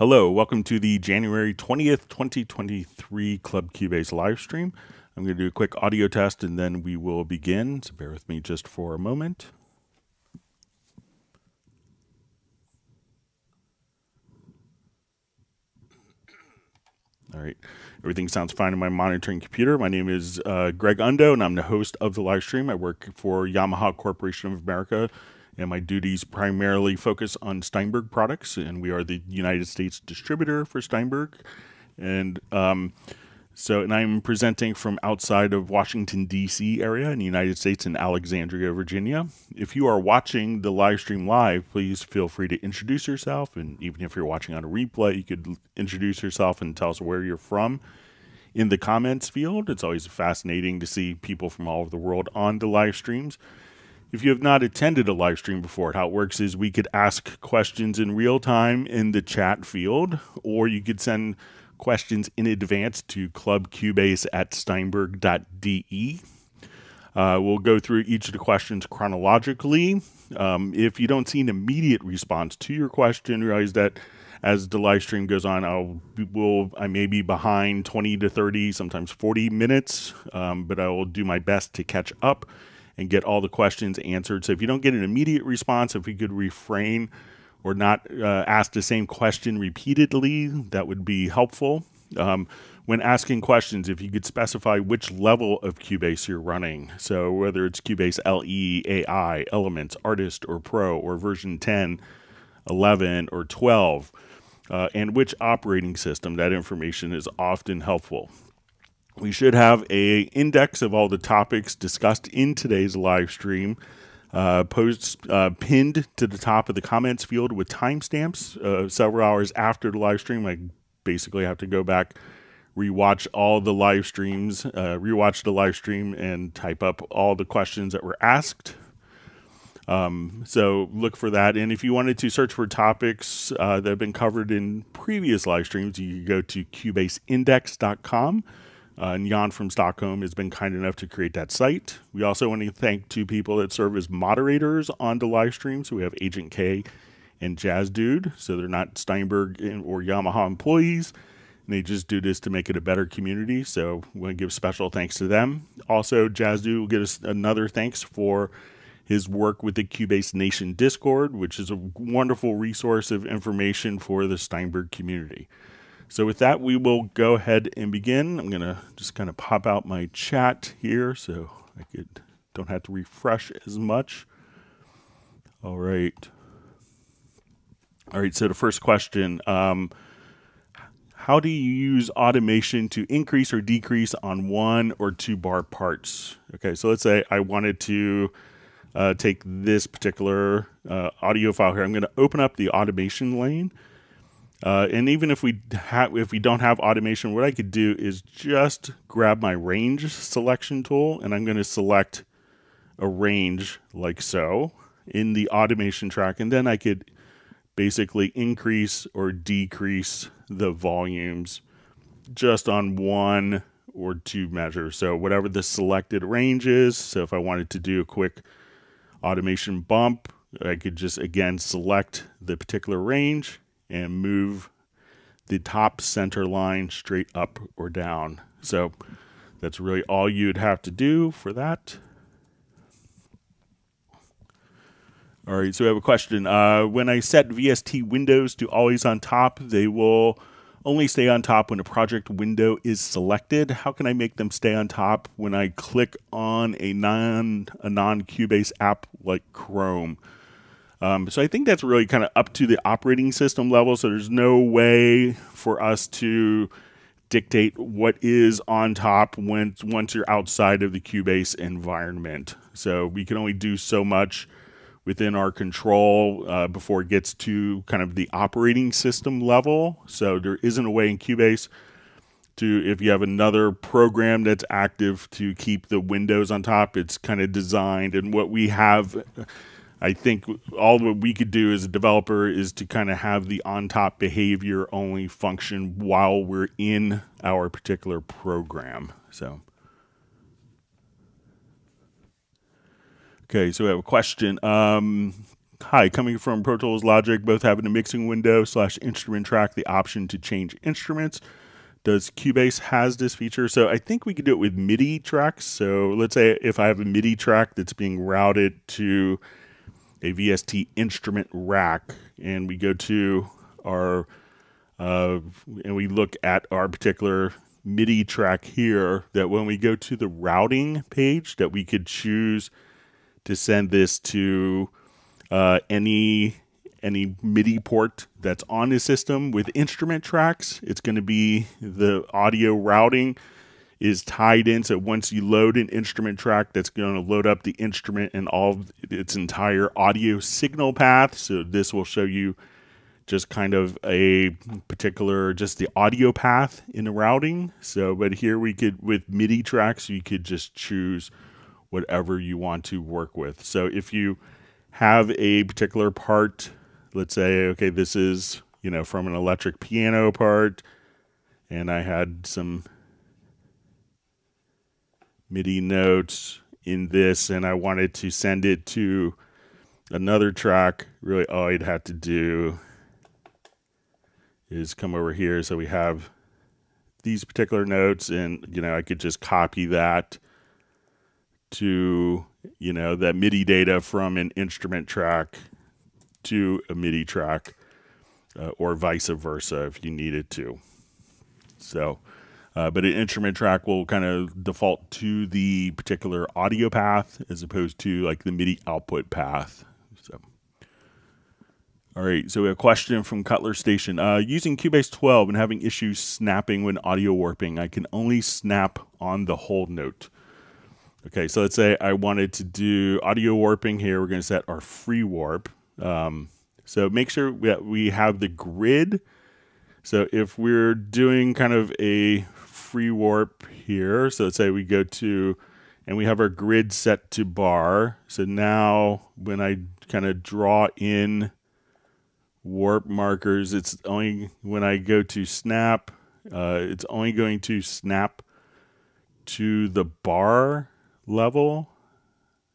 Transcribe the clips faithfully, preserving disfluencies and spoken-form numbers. Hello, welcome to the January twentieth, twenty twenty-three Club Cubase live stream. I'm going to do a quick audio test and then we will begin, so bear with me just for a moment. All right, everything sounds fine on my monitoring computer. My name is uh, Greg Undo and I'm the host of the live stream. I work for Yamaha Corporation of America, and my duties primarily focus on Steinberg products, and we are the United States distributor for Steinberg. And um, so, and I'm presenting from outside of Washington, D C area in the United States in Alexandria, Virginia. If you are watching the live stream live, please feel free to introduce yourself. And even if you're watching on a replay, you could introduce yourself and tell us where you're from in the comments field. It's always fascinating to see people from all over the world on the live streams. If you have not attended a live stream before, how it works is we could ask questions in real time in the chat field, or you could send questions in advance to club cubase at steinberg dot d e. Uh, we'll go through each of the questions chronologically. Um, if you don't see an immediate response to your question, realize that as the live stream goes on, I'll, we'll, I may be behind twenty to thirty, sometimes forty minutes, um, but I will do my best to catch up and get all the questions answered. So if you don't get an immediate response, if we could refrain or not uh, ask the same question repeatedly, that would be helpful. Um, when asking questions, if you could specify which level of Cubase you're running, so whether it's Cubase L E, A I, Elements, Artist, or Pro, or version ten, eleven, or twelve, uh, and which operating system, that information is often helpful. We should have a index of all the topics discussed in today's live stream uh, posts uh, pinned to the top of the comments field with timestamps uh, several hours after the live stream. I basically have to go back, rewatch all the live streams, uh, rewatch the live stream, and type up all the questions that were asked. Um, so look for that. And if you wanted to search for topics uh, that have been covered in previous live streams, you can go to cubase index dot com. Uh, and Jan from Stockholm has been kind enough to create that site. We also want to thank two people that serve as moderators on the live stream. So we have Agent K and Jazz Dude. So they're not Steinberg or Yamaha employees. And they just do this to make it a better community. So we want to give special thanks to them. Also, Jazz Dude will give us another thanks for his work with the Cubase Nation Discord, which is a wonderful resource of information for the Steinberg community. So with that, we will go ahead and begin. I'm going to just kind of pop out my chat here so I could don't have to refresh as much. All right. All right, so the first question, um, how do you use automation to increase or decrease on one or two bar parts? Okay, so let's say I wanted to uh, take this particular uh, audio file here. I'm going to open up the automation lane. Uh, and even if we have, if we don't have automation, what I could do is just grab my range selection tool, and I'm going to select a range like so in the automation track, and then I could basically increase or decrease the volumes just on one or two measures. So whatever the selected range is. So if I wanted to do a quick automation bump, I could just again select the particular range and move the top center line straight up or down. So that's really all you'd have to do for that. All right, so we have a question. Uh, when I set V S T windows to always on top, they will only stay on top when a project window is selected. How can I make them stay on top when I click on a non, a non-Cubase app like Chrome? Um, so I think that's really kind of up to the operating system level. So there's no way for us to dictate what is on top when, once you're outside of the Cubase environment. So we can only do so much within our control uh, before it gets to kind of the operating system level. So there isn't a way in Cubase to, if you have another program that's active, to keep the windows on top. It's kind of designed, and what we have... I think all what we could do as a developer is to kind of have the on-top behavior only function while we're in our particular program. So, okay, so we have a question. Um, Hi, coming from Pro Tools Logic, both have in a mixing window slash instrument track the option to change instruments. Does Cubase has this feature? So I think we could do it with MIDI tracks. So let's say if I have a MIDI track that's being routed to a V S T instrument rack, and we go to our, uh, and we look at our particular MIDI track here, that when we go to the routing page, that we could choose to send this to uh, any any MIDI port that's on the system. With instrument tracks, it's going to be the audio routing is tied in. So once you load an instrument track, that's going to load up the instrument and all of its entire audio signal path. So this will show you just kind of a particular, just the audio path in the routing. So, but here we could, with MIDI tracks, you could just choose whatever you want to work with. So if you have a particular part, let's say, okay, this is, you know, from an electric piano part, and I had some MIDI notes in this, and I wanted to send it to another track, really all I'd have to do is come over here. So we have these particular notes, and, you know, I could just copy that to, you know, that MIDI data from an instrument track to a MIDI track, uh, or vice versa if you needed to. So, uh, but an instrument track will kind of default to the particular audio path as opposed to like the MIDI output path. So. All right, so we have a question from Cutler Station. Uh, using Cubase twelve and having issues snapping when audio warping, I can only snap on the whole note. Okay, so let's say I wanted to do audio warping here. We're going to set our free warp. Um, so make sure that we have the grid. So if we're doing kind of a free warp here, so let's say we go to, and we have our grid set to bar. So now when I kind of draw in warp markers, it's only when I go to snap, uh, it's only going to snap to the bar level.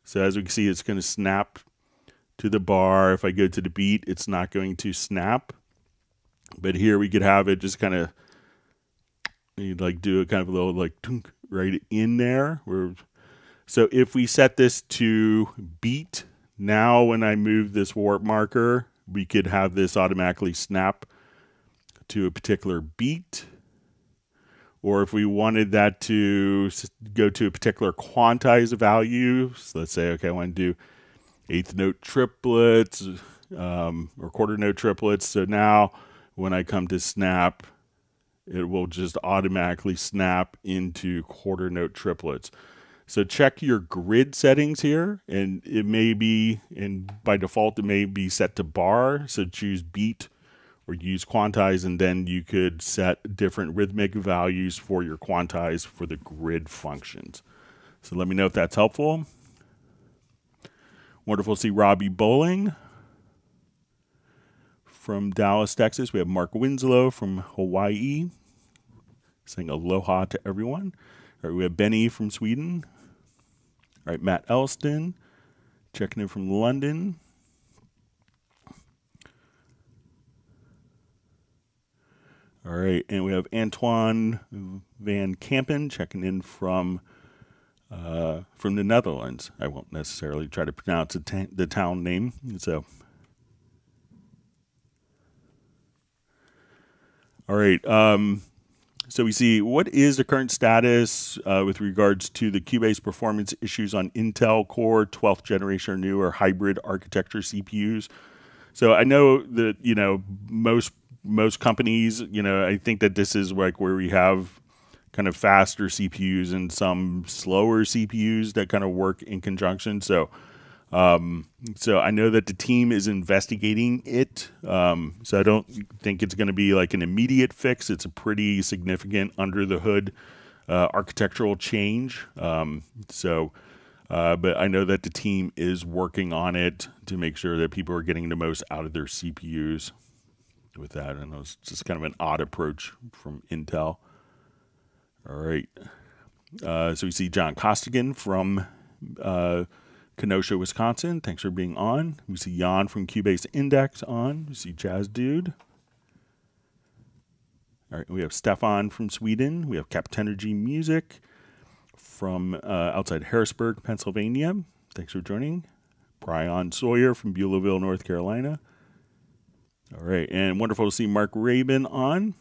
So as we can see, it's going to snap to the bar. If I go to the beat, it's not going to snap. But here we could have it just kind of, you'd like do a kind of a little like tunk right in there. We're, so if we set this to beat, now when I move this warp marker, we could have this automatically snap to a particular beat. Or if we wanted that to go to a particular quantized value, so let's say, okay, I want to do eighth note triplets, um, or quarter note triplets. So now when I come to snap, it will just automatically snap into quarter note triplets. So check your grid settings here, and it may be, and by default, it may be set to bar. So choose beat or use quantize, and then you could set different rhythmic values for your quantize for the grid functions. So let me know if that's helpful. Wonderful to see Robbie Bowling from Dallas, Texas. We have Mark Winslow from Hawaii saying aloha to everyone. All right, we have Benny from Sweden. All right, Matt Elston, checking in from London. All right, and we have Antoine Van Campen checking in from uh, from the Netherlands. I won't necessarily try to pronounce the, the town name. So, all right. Um, so we see, what is the current status uh, with regards to the Cubase performance issues on Intel Core twelfth generation or newer hybrid architecture C P Us? So I know that, you know, most most companies, you know, I think that this is like where we have kind of faster C P Us and some slower C P Us that kind of work in conjunction. So, um, so I know that the team is investigating it. Um, so I don't think it's going to be like an immediate fix. It's a pretty significant under the hood, uh, architectural change. Um, so, uh, but I know that the team is working on it to make sure that people are getting the most out of their C P Us with that. And it was just kind of an odd approach from Intel. All right. Uh, so we see John Costigan from, uh, Kenosha, Wisconsin, thanks for being on. We see Jan from Cubase Index on. We see Jazz Dude. All right, we have Stefan from Sweden. We have Cap Energy Music from uh, outside Harrisburg, Pennsylvania. Thanks for joining. Brian Sawyer from Beulahville, North Carolina. All right, and wonderful to see Mark Rabin on.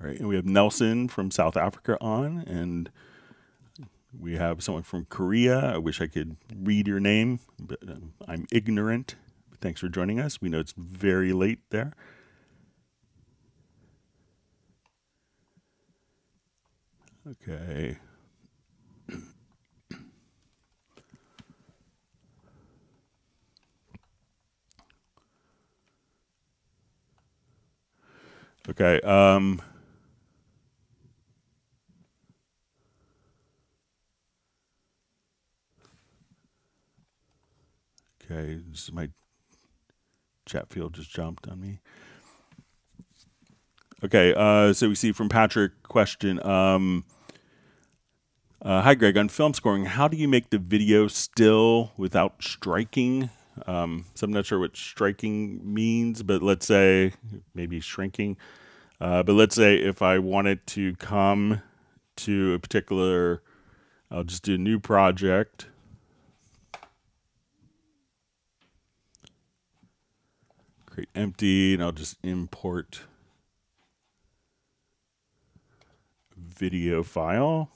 All right, and we have Nelson from South Africa on, and we have someone from Korea. I wish I could read your name, but um, I'm ignorant. Thanks for joining us. We know it's very late there. Okay. Okay. Um, okay. This is my chat field just jumped on me. Okay. Uh, so we see from Patrick question. Um, Uh, hi, Greg. On film scoring, how do you make the video still without striking? Um, so I'm not sure what striking means, but let's say maybe shrinking. Uh, but let's say if I wanted to come to a particular, I'll just do a new project. Create empty, and I'll just import video file.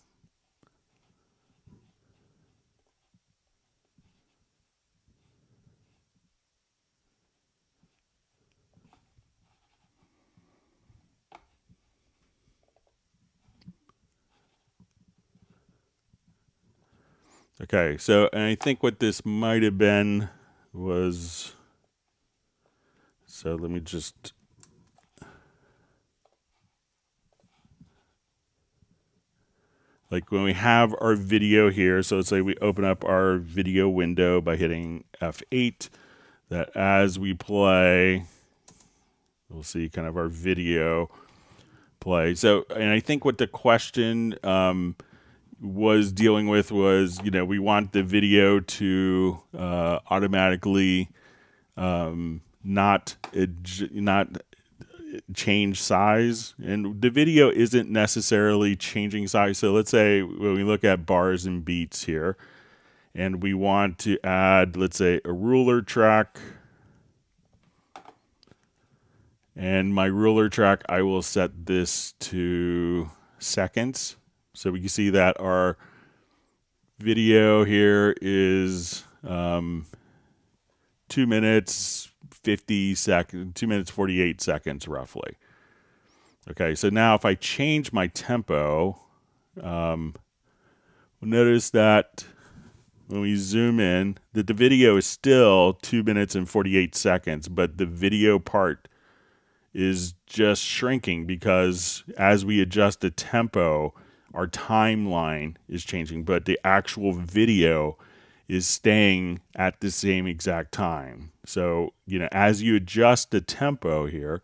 Okay, so and I think what this might have been was, so let me just, like when we have our video here, so let's say we open up our video window by hitting F eight, that as we play, we'll see kind of our video play. So, and I think what the question, um, was dealing with was, you know, we want the video to uh, automatically um, not not change size. And the video isn't necessarily changing size. So let's say when we look at bars and beats here, and we want to add, let's say, a ruler track. And my ruler track, I will set this to seconds. So we can see that our video here is um, two minutes fifty seconds, two minutes forty-eight seconds roughly. Okay, so now if I change my tempo, um, notice that when we zoom in, that the video is still two minutes and forty-eight seconds, but the video part is just shrinking because as we adjust the tempo, our timeline is changing, but the actual video is staying at the same exact time. So, you know, as you adjust the tempo here,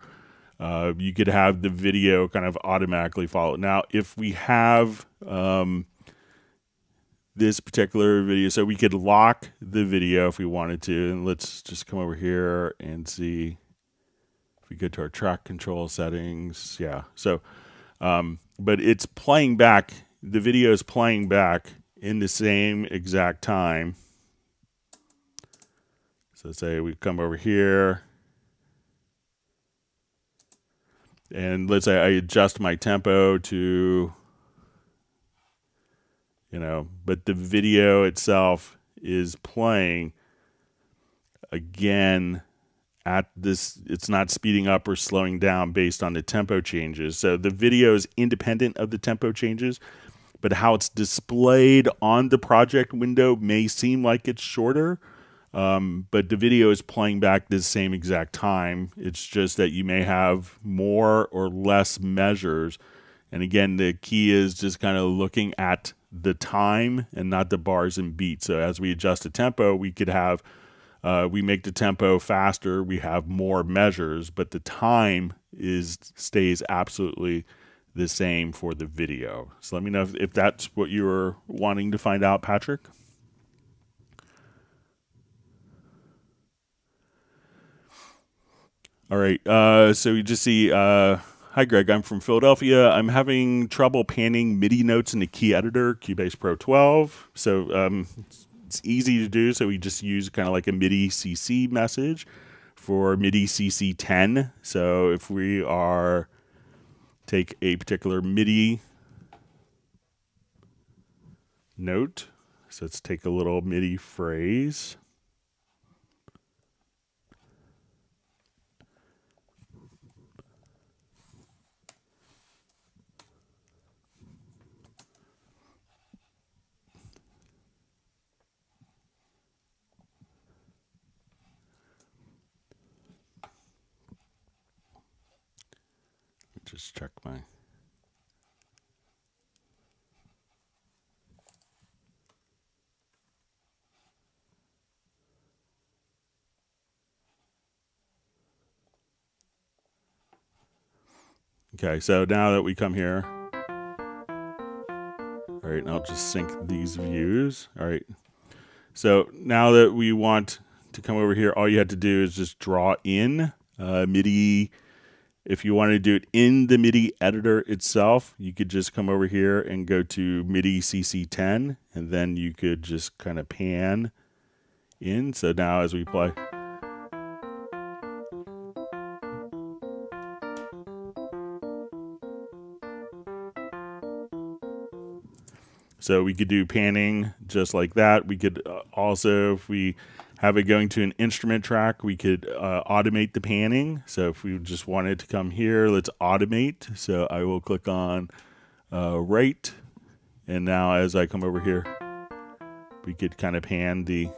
uh, you could have the video kind of automatically follow. Now, if we have um, this particular video, so we could lock the video if we wanted to. And let's just come over here and see if we go to our track control settings. Yeah. So, um, but it's playing back, the video is playing back in the same exact time. So let's say we come over here and let's say I adjust my tempo to, you know, but the video itself is playing again at this, it's not speeding up or slowing down based on the tempo changes. So the video is independent of the tempo changes, but how it's displayed on the project window may seem like it's shorter, um, but the video is playing back the same exact time. It's just that you may have more or less measures. And again, the key is just kind of looking at the time and not the bars and beats. So as we adjust the tempo, we could have Uh, we make the tempo faster, we have more measures, but the time is stays absolutely the same for the video. So let me know if, if that's what you were wanting to find out, Patrick. All right. Uh, so you just see, uh, hi, Greg. I'm from Philadelphia. I'm having trouble panning MIDI notes in the key editor, Cubase Pro twelve. So um, it's, it's easy to do. So we just use kind of like a MIDI C C message for MIDI C C ten. So if we are take a particular MIDI note, so let's take a little MIDI phrase. Just check my. Okay, so now that we come here, all right, and I'll just sync these views. All right, so now that we want to come over here, all you had to do is just draw in uh, MIDI. If you wanted to do it in the MIDI editor itself, you could just come over here and go to MIDI C C ten, and then you could just kind of pan in. So now as we play. So we could do panning just like that. We could also, if we have it going to an instrument track, we could uh, automate the panning. So if we just wanted to come here, let's automate. So I will click on uh, right. And now as I come over here, we could kind of pan the.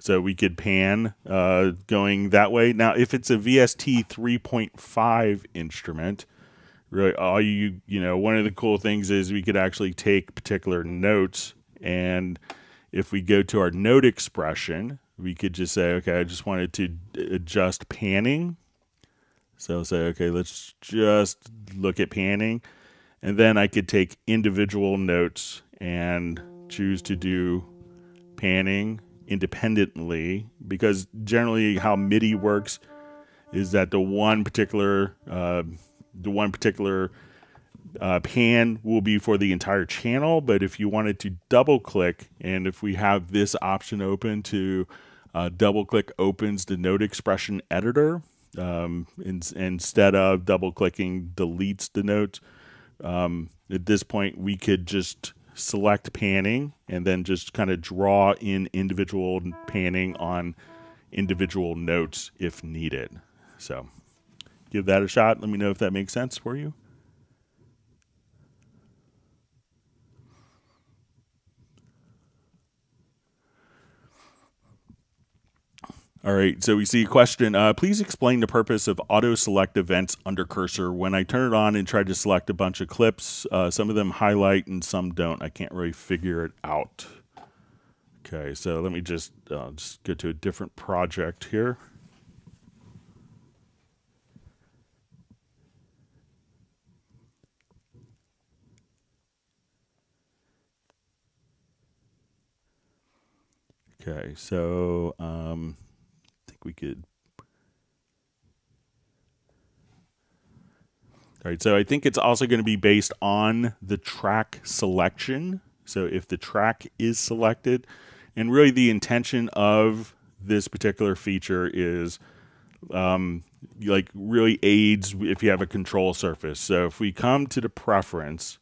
So we could pan uh, going that way. Now, if it's a V S T three point five instrument, really all you, you know, one of the cool things is we could actually take particular notes. And if we go to our note expression, we could just say, okay, I just wanted to adjust panning. So say, okay, let's just look at panning. And then I could take individual notes and choose to do panning independently, because generally how MIDI works is that the one particular uh, the one particular uh, pan will be for the entire channel. But if you wanted to double click, and if we have this option open to uh, double click opens the note expression editor um, in, instead of double clicking deletes the note. Um, at this point, we could just select panning and then just kind of draw in individual panning on individual notes if needed. So give that a shot. Let me know if that makes sense for you. All right, so we see a question. Uh, please explain the purpose of auto-select events under cursor. When I turn it on and try to select a bunch of clips, uh, some of them highlight and some don't. I can't really figure it out. Okay, so let me just, uh, just go to a different project here. Okay, so... Um, we could. All right, so I think it's also going to be based on the track selection. So if the track is selected, and really the intention of this particular feature is um, like really aids if you have a control surface. So if we come to the preference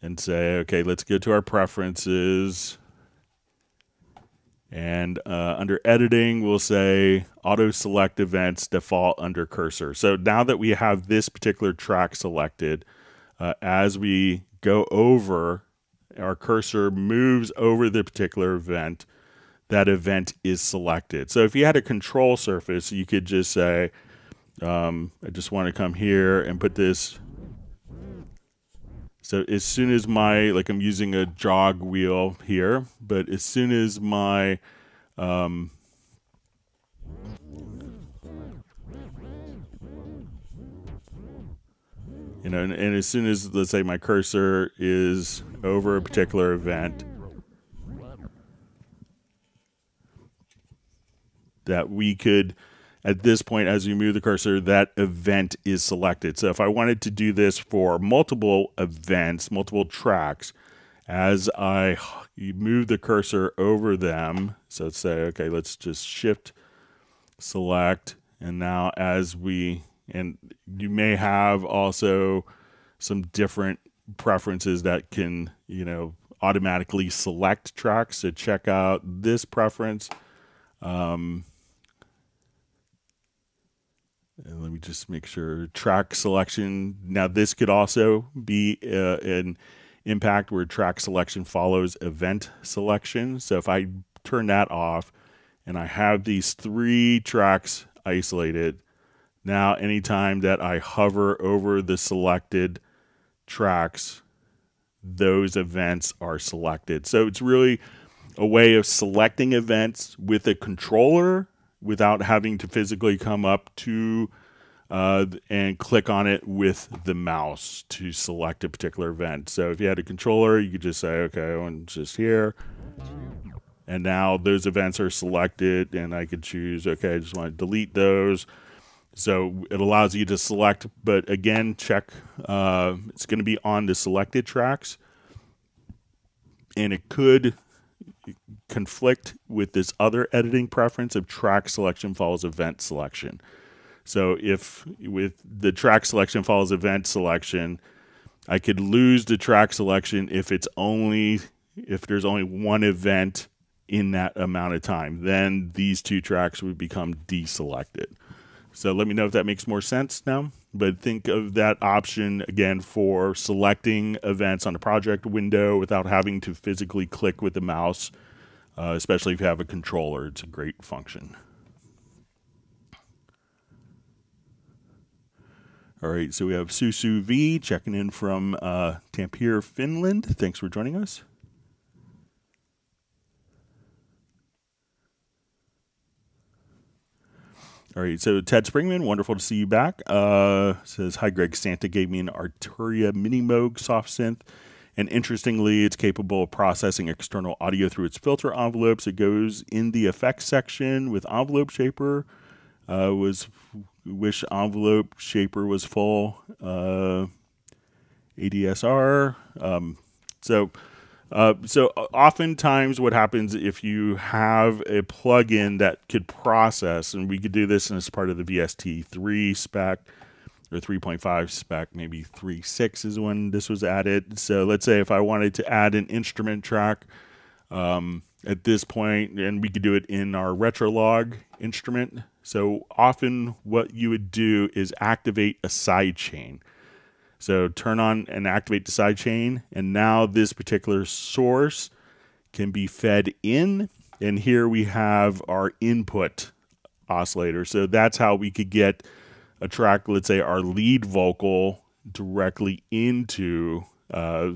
and say, okay, let's go to our preferences. And uh, under editing, we'll say auto select events default under cursor. So now that we have this particular track selected, uh, as we go over, our cursor moves over the particular event, that event is selected. So if you had a control surface, you could just say, um, I just want to come here and put this. So as soon as my, like I'm using a jog wheel here, but as soon as my, um, you know, and, and as soon as, let's say my cursor is over a particular event, that we could, at this point, as you move the cursor, that event is selected. So if I wanted to do this for multiple events, multiple tracks, as I move the cursor over them, so let's say, okay, let's just shift select. And now as we, and you may have also some different preferences that can, you know, automatically select tracks. So check out this preference. Um, and let me just make sure track selection. Now this could also be uh, an impact where track selection follows event selection. So if I turn that off and I have these three tracks isolated, now anytime that I hover over the selected tracks, those events are selected. So it's really a way of selecting events with a controller without having to physically come up to uh, and click on it with the mouse to select a particular event. So if you had a controller, you could just say, okay, I'm just here. And now those events are selected and I could choose, okay, I just want to delete those. So it allows you to select, but again, check, uh, it's going to be on the selected tracks, and it could conflict with this other editing preference of track selection follows event selection. So if with the track selection follows event selection, I could lose the track selection if it's only, if there's only one event in that amount of time, then these two tracks would become deselected. So let me know if that makes more sense now, but think of that option again for selecting events on the project window without having to physically click with the mouse, uh, especially if you have a controller. It's a great function. All right, so we have Susu V checking in from uh, Tampere, Finland. Thanks for joining us. All right, so Ted Springman, wonderful to see you back. Uh, says, hi, Greg. Santa gave me an Arturia Mini Moog soft synth, and interestingly, it's capable of processing external audio through its filter envelopes. It goes in the effects section with Envelope Shaper. Uh, was wish Envelope Shaper was full. Uh, A D S R. Um, so, uh, so oftentimes what happens if you have a plugin that could process, and we could do this as part of the V S T three spec or three point five spec, maybe three point six is when this was added. So let's say if I wanted to add an instrument track um, at this point, and we could do it in our Retrolog instrument. So often what you would do is activate a sidechain. So turn on and activate the sidechain, and now this particular source can be fed in, and here we have our input oscillator. So that's how we could get a track, let's say our lead vocal, directly into uh,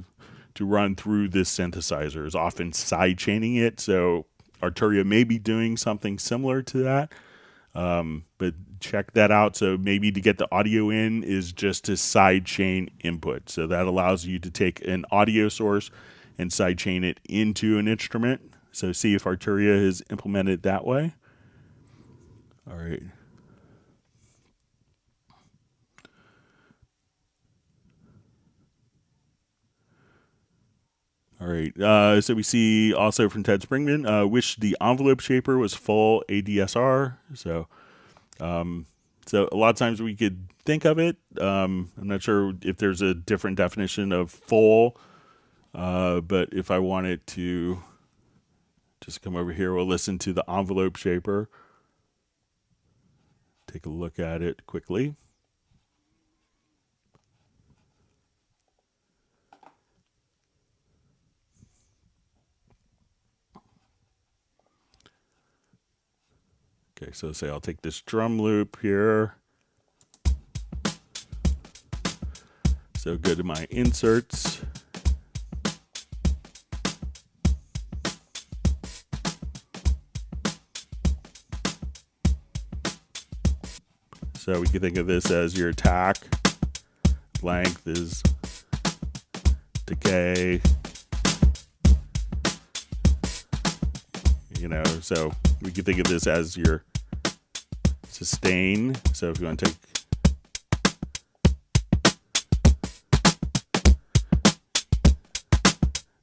to run through this synthesizer. It's often sidechaining it, so Arturia may be doing something similar to that. Um, but check that out. So maybe to get the audio in is just a sidechain input. So that allows you to take an audio source and sidechain it into an instrument. So see if Arturia is implemented that way. All right. All right, uh, so we see also from Ted Springman, uh, wish the Envelope Shaper was full A D S R. So um, so a lot of times we could think of it. Um, I'm not sure if there's a different definition of full, uh, but if I wanted to just come over here, we'll listen to the Envelope Shaper. Take a look at it quickly. Okay, so say I'll take this drum loop here. So go to my inserts. So we can think of this as your attack. Length is decay. You know, so we can think of this as your sustain. So if you want to take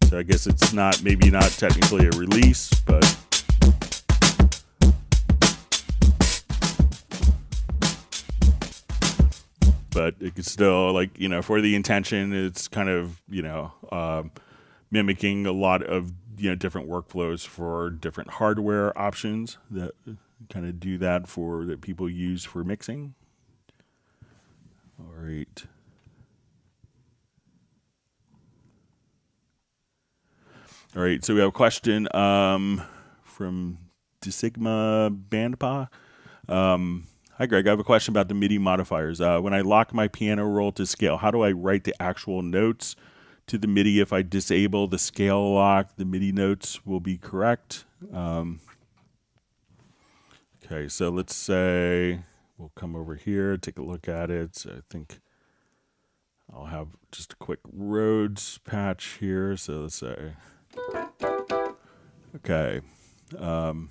So I guess it's not, maybe not technically a release, but. But it could still, like, you know, for the intention, it's kind of, you know, uh, mimicking a lot of, you know, different workflows for different hardware options that kind of do that for, that people use for mixing. All right. All right, so we have a question um, from DeSigma Bandpa. Um, Hi, Greg. I have a question about the MIDI modifiers. Uh, when I lock my piano roll to scale, how do I write the actual notes to the MIDI? If I disable the scale lock, the MIDI notes will be correct. Um, okay, so let's say we'll come over here, take a look at it. So I think I'll have just a quick Rhodes patch here. So let's say... Okay. Um,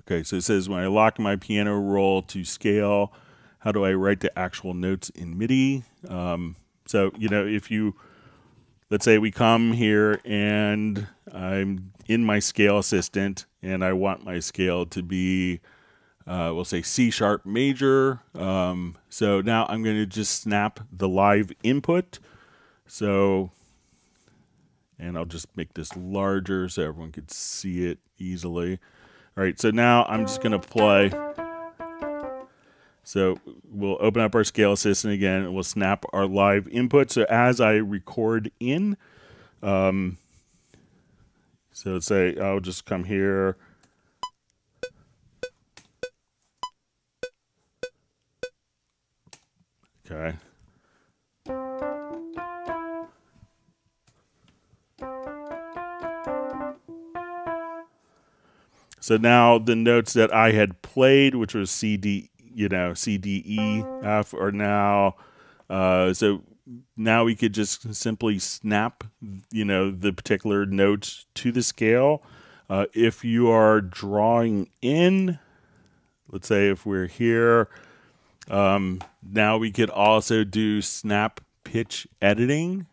okay, so it says, when I lock my piano roll to scale, how do I write the actual notes in MIDI? Um, so, you know, if you, let's say we come here and I'm in my scale assistant and I want my scale to be, Uh, we'll say C sharp major. Um, so now I'm going to just snap the live input. So, and I'll just make this larger so everyone could see it easily. All right. So now I'm just going to play. So we'll open up our scale assistant again, and we'll snap our live input. So as I record in, um, so let's say I'll just come here. Okay. So now the notes that I had played, which was C D, you know, C D E F, are now. Uh, so now we could just simply snap, you know, the particular notes to the scale. Uh, if you are drawing in, let's say if we're here. Um, now we could also do snap pitch editing.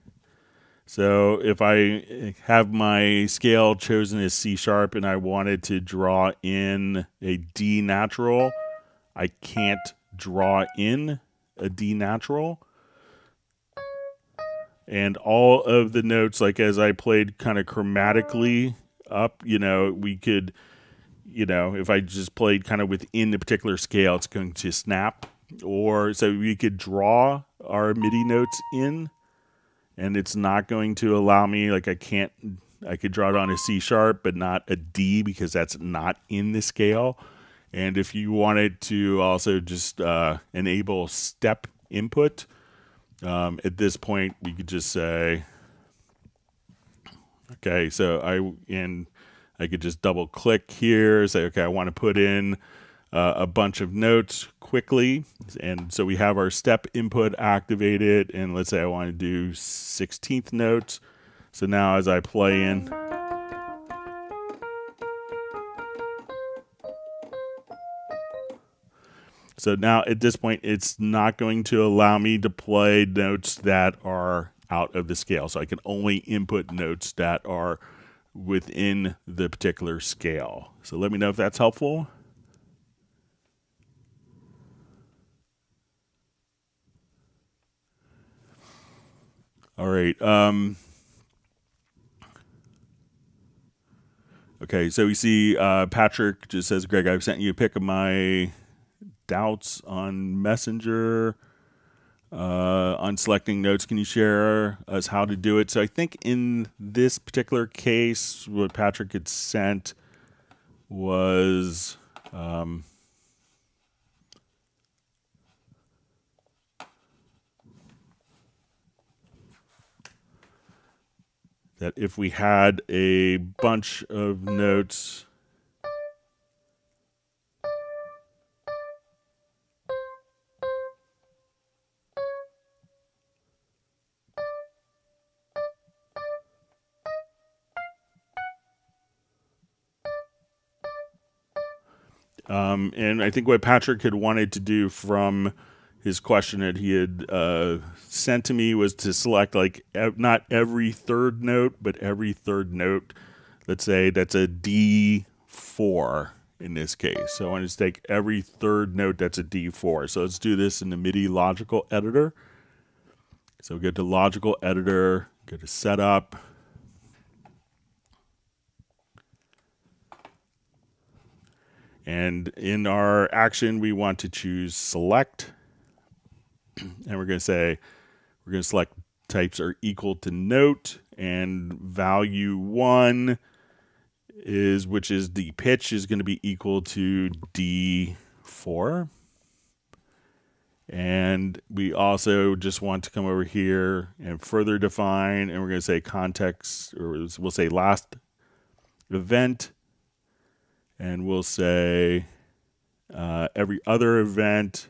So if I have my scale chosen as C sharp and I wanted to draw in a D natural, I can't draw in a D natural. And all of the notes, like as I played kind of chromatically up, you know, we could, you know, if I just played kind of within the particular scale, it's going to snap. Or so we could draw our MIDI notes in, and it's not going to allow me, like I can't, I could draw it on a C sharp, but not a D because that's not in the scale. And if you wanted to also just uh, enable step input, um, at this point, we could just say, okay, so I, and I could just double click here, say, okay, I want to put in Uh, a bunch of notes quickly, and so we have our step input activated, and let's say I want to do sixteenth notes. So now as I play in, so now at this point it's not going to allow me to play notes that are out of the scale, so I can only input notes that are within the particular scale. So let me know if that's helpful. All right. Um, okay, so we see uh, Patrick just says, Greg, I've sent you a pic of my doubts on Messenger uh, on selecting notes. Can you share us how to do it? So I think in this particular case, what Patrick had sent was... Um, that if we had a bunch of notes, Um, and I think what Patrick had wanted to do from his question that he had uh, sent to me was to select, like, ev not every third note, but every third note. Let's say that's a D four in this case. So I want to take every third note that's a D four. So let's do this in the MIDI logical editor. So go to logical editor, go to setup. And in our action, we want to choose select. And we're going to say, we're going to select types are equal to note, and value one is, which is the pitch, is going to be equal to D four. And we also just want to come over here and further define, and we're going to say context, or we'll say last event, and we'll say uh, every other event.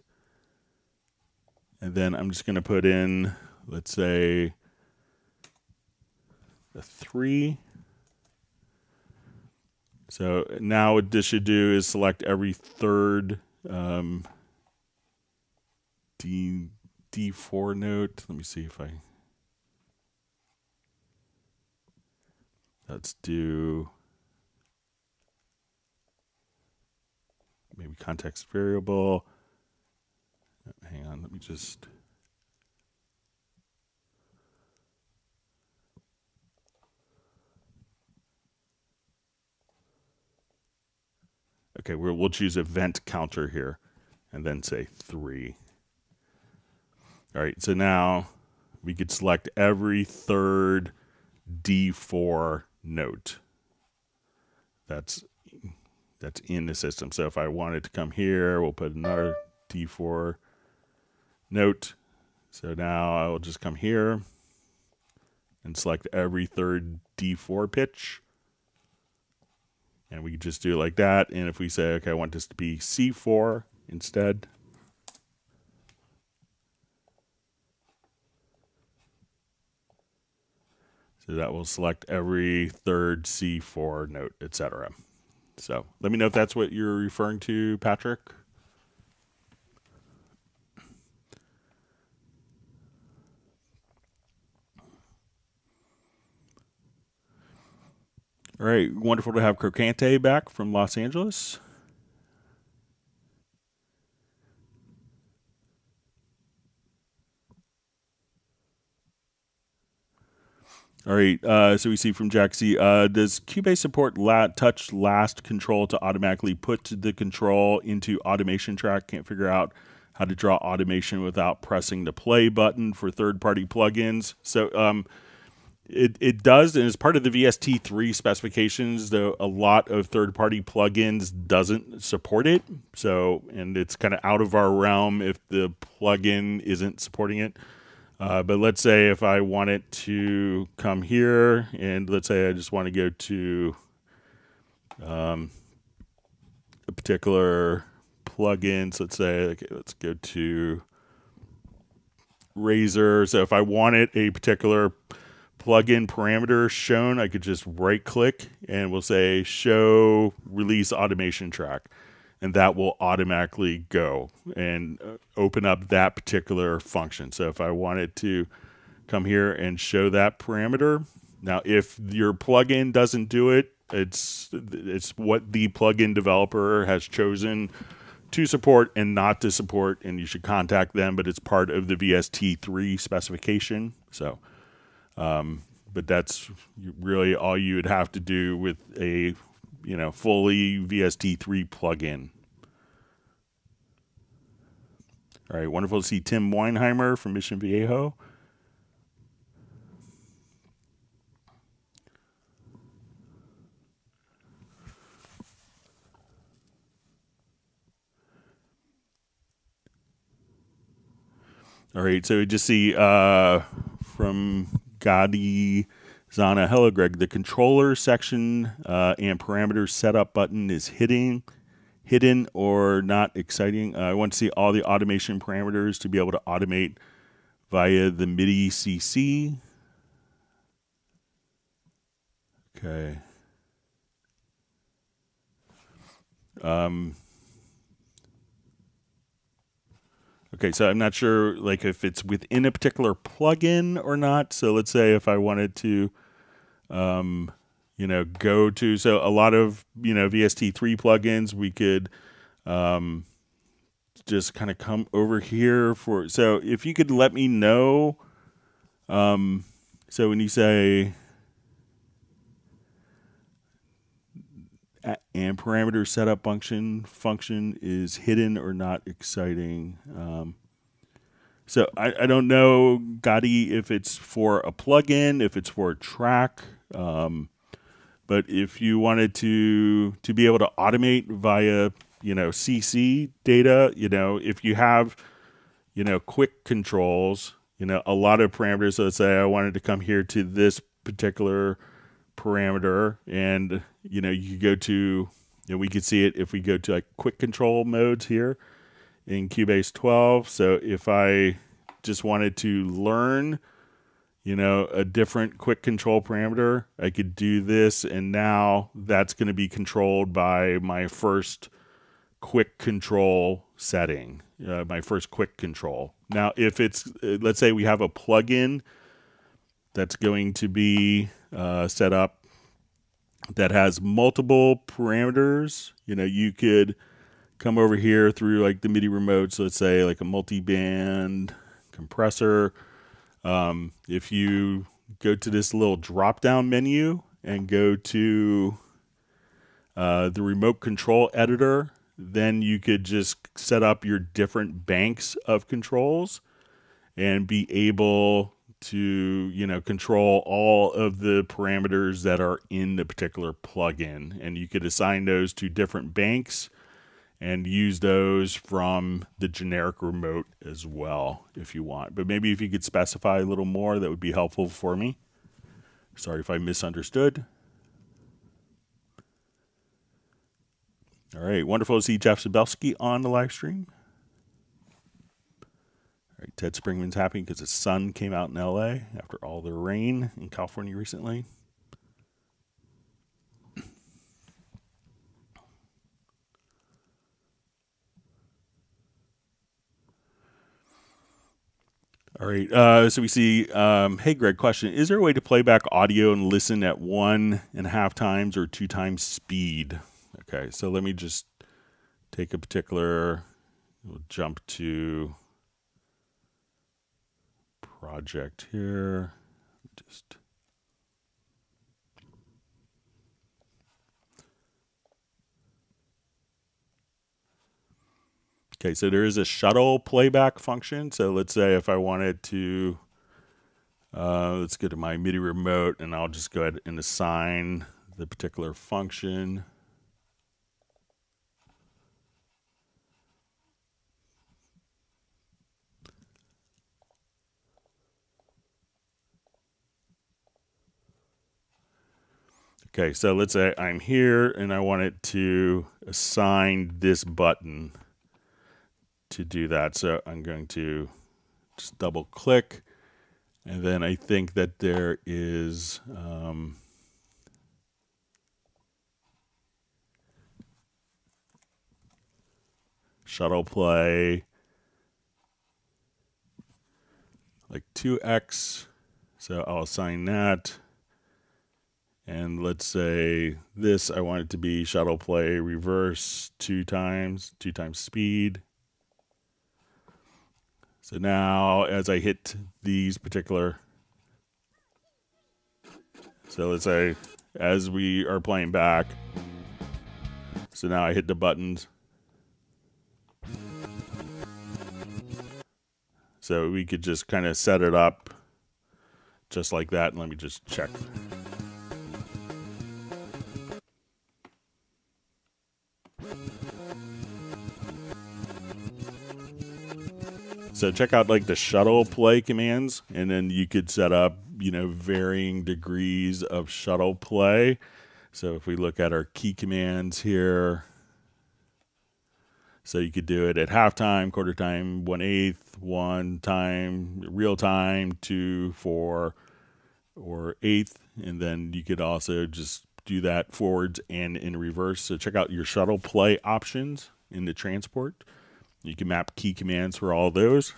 And then I'm just going to put in, let's say, a three. So now what this should do is select every third um, D, D4 note. Let me see if I... Let's do... Maybe context variable. Hang on, let me just... Okay, we'll, we'll choose event counter here and then say three. All right, so now we could select every third D four note that's, that's in the system. So if I wanted to come here, we'll put another D four note. So now I'll just come here and select every third D four pitch. And we just do it like that. And if we say, okay, I want this to be C four instead. So that will select every third C four note, et cetera. So let me know if that's what you're referring to, Patrick. All right, wonderful to have Crocante back from Los Angeles. All right, uh, so we see from Jack C, uh, does Cubase support la touch last control to automatically put the control into automation track? Can't figure out how to draw automation without pressing the play button for third-party plugins. So, um... It, it does, and as part of the V S T three specifications, though a lot of third-party plugins doesn't support it. So, and it's kind of out of our realm if the plugin isn't supporting it. Uh, but let's say if I wanted to come here, and let's say I just want to go to um, a particular plugin. So let's say, okay, let's go to Razor. So if I wanted a particular plugin parameter shown, I could just right click and we'll say show release automation track, and that will automatically go and open up that particular function. So if I wanted to come here and show that parameter, now if your plugin doesn't do it, it's it's what the plugin developer has chosen to support and not to support, and you should contact them, but it's part of the V S T three specification. So Um, but that's really all you would have to do with a, you know, fully V S T three plugin. All right, wonderful to see Tim Weinheimer from Mission Viejo. All right, so we just see uh, from Gadi Zana, hello Greg, the controller section uh, and parameter setup button is hidden, hidden or not exciting. Uh, I want to see all the automation parameters to be able to automate via the MIDI C C. Okay. Um, Okay, so I'm not sure like if it's within a particular plugin or not. So let's say if I wanted to, um, you know, go to, so a lot of, you know, V S T three plugins, we could um, just kind of come over here for, so if you could let me know, um, so when you say and parameter setup function function is hidden or not exciting. Um, so I, I don't know, Gotti, if it's for a plugin, if it's for a track. Um, but if you wanted to to be able to automate via, you know, C C data, you know, if you have, you know, quick controls, you know, a lot of parameters. So let's say I wanted to come here to this particular parameter, and you know, you could go to, you know, we could see it if we go to like quick control modes here in Cubase twelve. So if I just wanted to learn, you know, a different quick control parameter, I could do this, and now that's going to be controlled by my first quick control setting, uh, my first quick control. Now, if it's, let's say we have a plugin that's going to be uh, set up that has multiple parameters, you know, you could come over here through like the MIDI remotes, let's say like a multi-band compressor. Um, if you go to this little drop-down menu and go to uh, the remote control editor, then you could just set up your different banks of controls and be able to, you know, control all of the parameters that are in the particular plugin, and you could assign those to different banks and use those from the generic remote as well if you want. But maybe if you could specify a little more, that would be helpful for me. Sorry if I misunderstood. All right, wonderful to see Jeff Zabelski on the live stream. Right, Ted Springman's happy because the sun came out in L A after all the rain in California recently. All right, uh, so we see, um, hey, Greg, question. Is there a way to play back audio and listen at one and a half times or two times speed? Okay, so let me just take a particular, we'll jump to project here. Just okay, so there is a shuttle playback function. So let's say if I wanted to, uh, let's go to my MIDI remote, and I'll just go ahead and assign the particular function. Okay, so let's say I'm here and I want it to assign this button to do that. So I'm going to just double click. And then I think that there is, um, shuttle play, like two X. So I'll assign that. And let's say this, I want it to be shuttle play reverse two times, two times speed. So now as I hit these particular, so let's say as we are playing back, so now I hit the buttons. So we could just kind of set it up just like that. And let me just check. So check out like the shuttle play commands, and then you could set up, you know, varying degrees of shuttle play. So if we look at our key commands here, so you could do it at halftime, quarter time, one eighth, one time, real time, two, four, or eighth. And then you could also just do that forwards and in reverse. So check out your shuttle play options in the transport. You can map key commands for all those.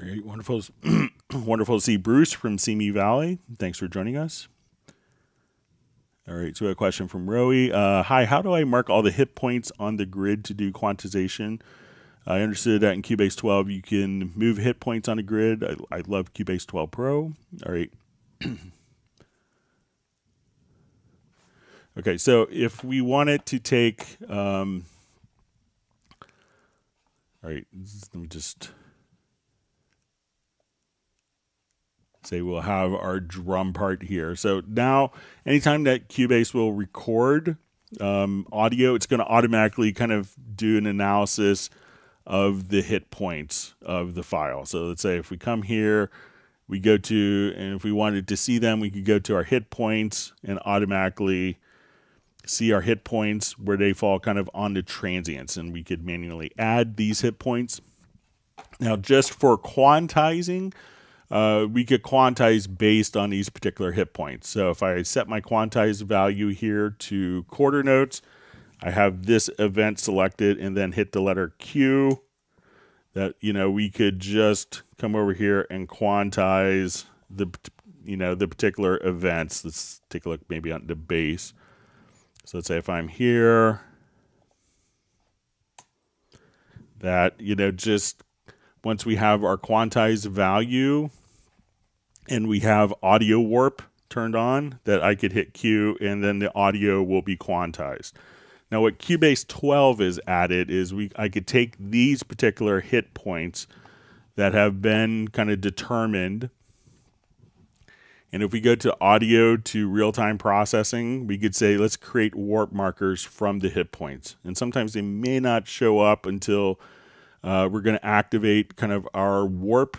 All right, wonderful, wonderful to see Bruce from Simi Valley. Thanks for joining us. All right, so a question from Roey. Uh, hi, how do I mark all the hit points on the grid to do quantization? I understood that in Cubase twelve, you can move hit points on a grid. I, I love Cubase twelve Pro. All right. Okay, so if we wanted to take, um, all right, let me just say we'll have our drum part here. So now anytime that Cubase will record um, audio, it's going to automatically kind of do an analysis of the hit points of the file. So let's say if we come here, we go to, and if we wanted to see them, we could go to our hit points and automatically see our hit points where they fall kind of on the transients, and we could manually add these hit points. Now just for quantizing, Uh, we could quantize based on these particular hit points. So if I set my quantize value here to quarter notes, I have this event selected and then hit the letter Q, that, you know, we could just come over here and quantize the, you know, the particular events. Let's take a look maybe on the bass. So let's say if I'm here, that, you know, just once we have our quantized value, and we have audio warp turned on, that I could hit Q and then the audio will be quantized. Now what Cubase twelve is added is we I could take these particular hit points that have been kind of determined. And if we go to audio to real-time processing, we could say, let's create warp markers from the hit points. And sometimes they may not show up until uh, we're going to activate kind of our warp,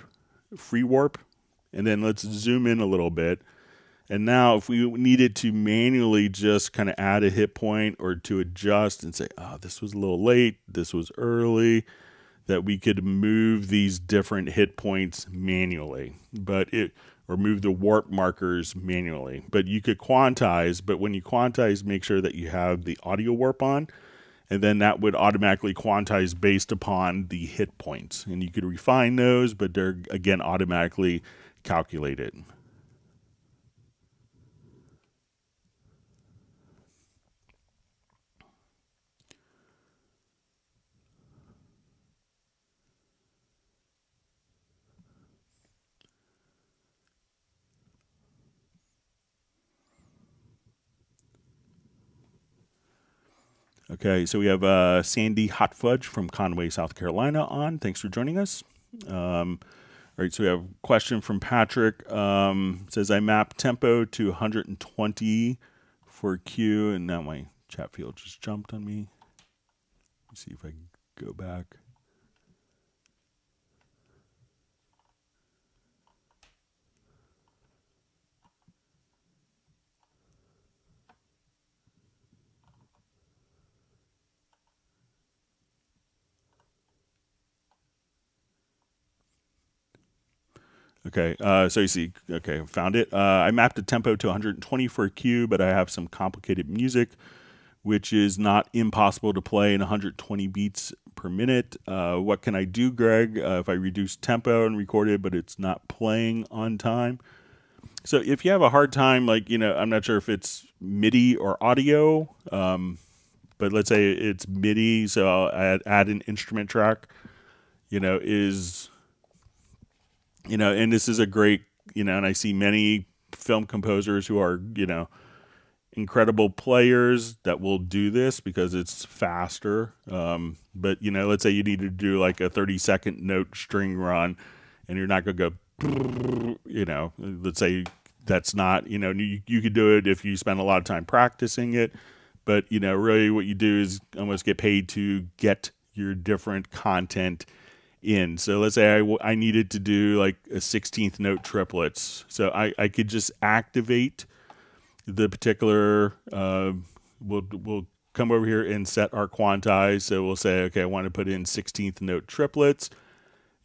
free warp. And then let's zoom in a little bit. And now if we needed to manually just kind of add a hit point or to adjust and say, oh, this was a little late, this was early, that we could move these different hit points manually, but it, or move the warp markers manually. But you could quantize, but when you quantize, make sure that you have the audio warp on, and then that would automatically quantize based upon the hit points. And you could refine those, but they're, again, automatically calculated. Okay, so we have uh, Sandy Hot Fudge from Conway, South Carolina on. Thanks for joining us. Um, all right, so we have a question from Patrick. Um, it says, I map tempo to one hundred twenty for Q, and now my chat field just jumped on me. Let's see if I can go back. Okay, uh, so you see, okay, found it. Uh, I mapped a tempo to one hundred twenty for a Q, but I have some complicated music, which is not impossible to play in one hundred twenty beats per minute. Uh, what can I do, Greg, uh, if I reduce tempo and record it, but it's not playing on time? So if you have a hard time, like, you know, I'm not sure if it's MIDI or audio, um, but let's say it's MIDI, so I'll add, add an instrument track, you know, is... You know, and this is a great, you know, and I see many film composers who are, you know, incredible players that will do this because it's faster. Um, but, you know, let's say you need to do like a thirty second note string run and you're not going to go, you know, let's say that's not, you know, you, you could do it if you spend a lot of time practicing it. But, you know, really what you do is almost get paid to get your different content in. So let's say I, w I needed to do like a sixteenth note triplets. So I, I could just activate the particular, uh, we'll, we'll come over here and set our quantize. So we'll say, okay, I want to put in sixteenth note triplets.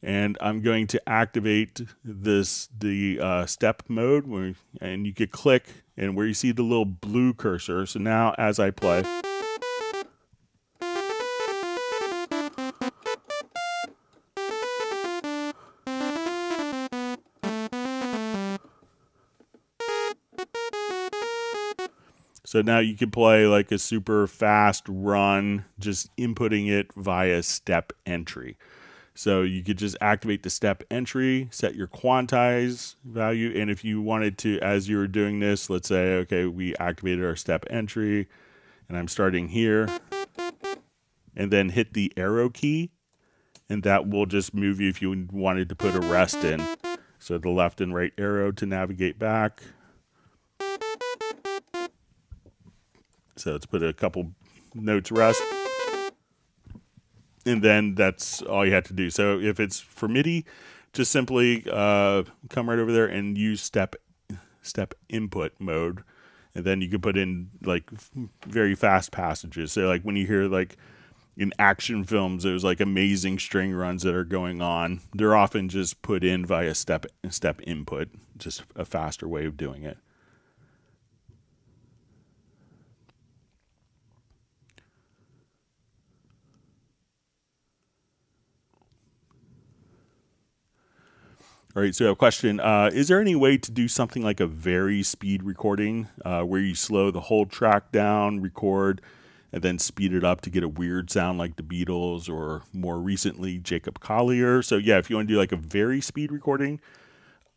and I'm going to activate this the uh, step mode where, and you could click and where you see the little blue cursor. So now as I play, so now you can play like a super fast run, just inputting it via step entry. So you could just activate the step entry, set your quantize value. And if you wanted to, as you were doing this, let's say, okay, we activated our step entry and I'm starting here, and then hit the arrow key. And that will just move you if you wanted to put a rest in. So the left and right arrow to navigate back. So let's put a couple notes rest. And then that's all you have to do. So if it's for MIDI, just simply uh, come right over there and use step step input mode. And then you can put in like very fast passages. So like when you hear like in action films, there's like amazing string runs that are going on. They're often just put in via step step input, just a faster way of doing it. All right, so a question, uh, is there any way to do something like a very speed recording uh, where you slow the whole track down, record, and then speed it up to get a weird sound like the Beatles or more recently Jacob Collier? So yeah, if you want to do like a very speed recording,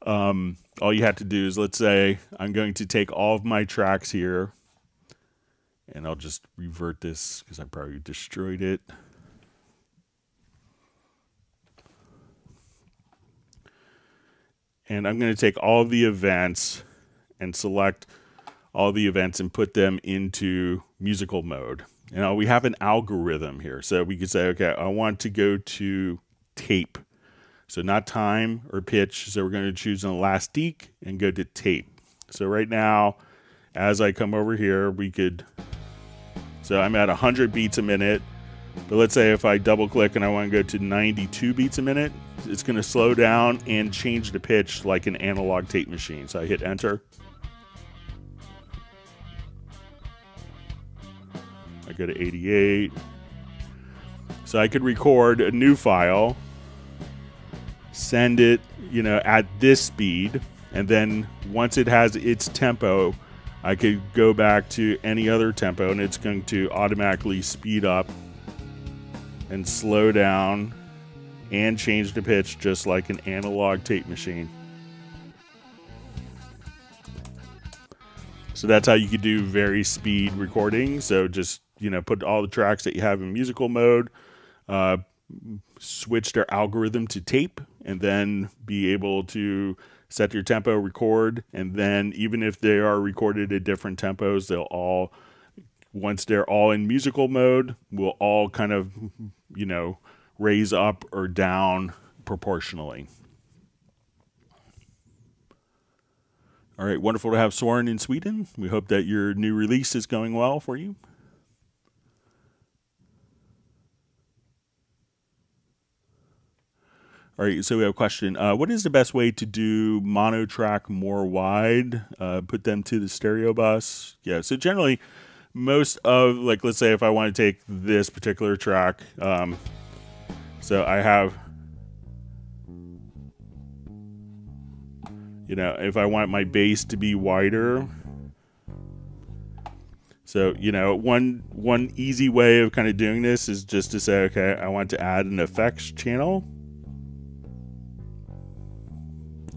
um, all you have to do is, let's say I'm going to take all of my tracks here and I'll just revert this because I probably destroyed it. And I'm going to take all the events and select all the events and put them into musical mode. You know, we have an algorithm here. So we could say, okay, I want to go to tape. So not time or pitch. So we're going to choose an elastique and go to tape. So right now, as I come over here, we could, so I'm at one hundred beats a minute. But let's say if I double click and I want to go to ninety-two beats a minute, it's going to slow down and change the pitch like an analog tape machine. So I hit enter. I go to eighty-eight. So I could record a new file, send it, you know, at this speed. And then once it has its tempo, I could go back to any other tempo and it's going to automatically speed up and slow down and change the pitch just like an analog tape machine. So that's how you could do very speed recording. So just, you know, put all the tracks that you have in musical mode, uh, switch their algorithm to tape, and then be able to set your tempo, record, and then even if they are recorded at different tempos, they'll all, once they're all in musical mode, we'll all kind of, you know, raise up or down proportionally. All right, wonderful to have Soren in Sweden. We hope that your new release is going well for you. All right, so we have a question. Uh, what is the best way to do mono track more wide? Uh, put them to the stereo bus? Yeah, so generally, most of, like, let's say if I want to take this particular track, um, so I have, you know, if I want my bass to be wider, so, you know, one, one easy way of kind of doing this is just to say, okay, I want to add an effects channel.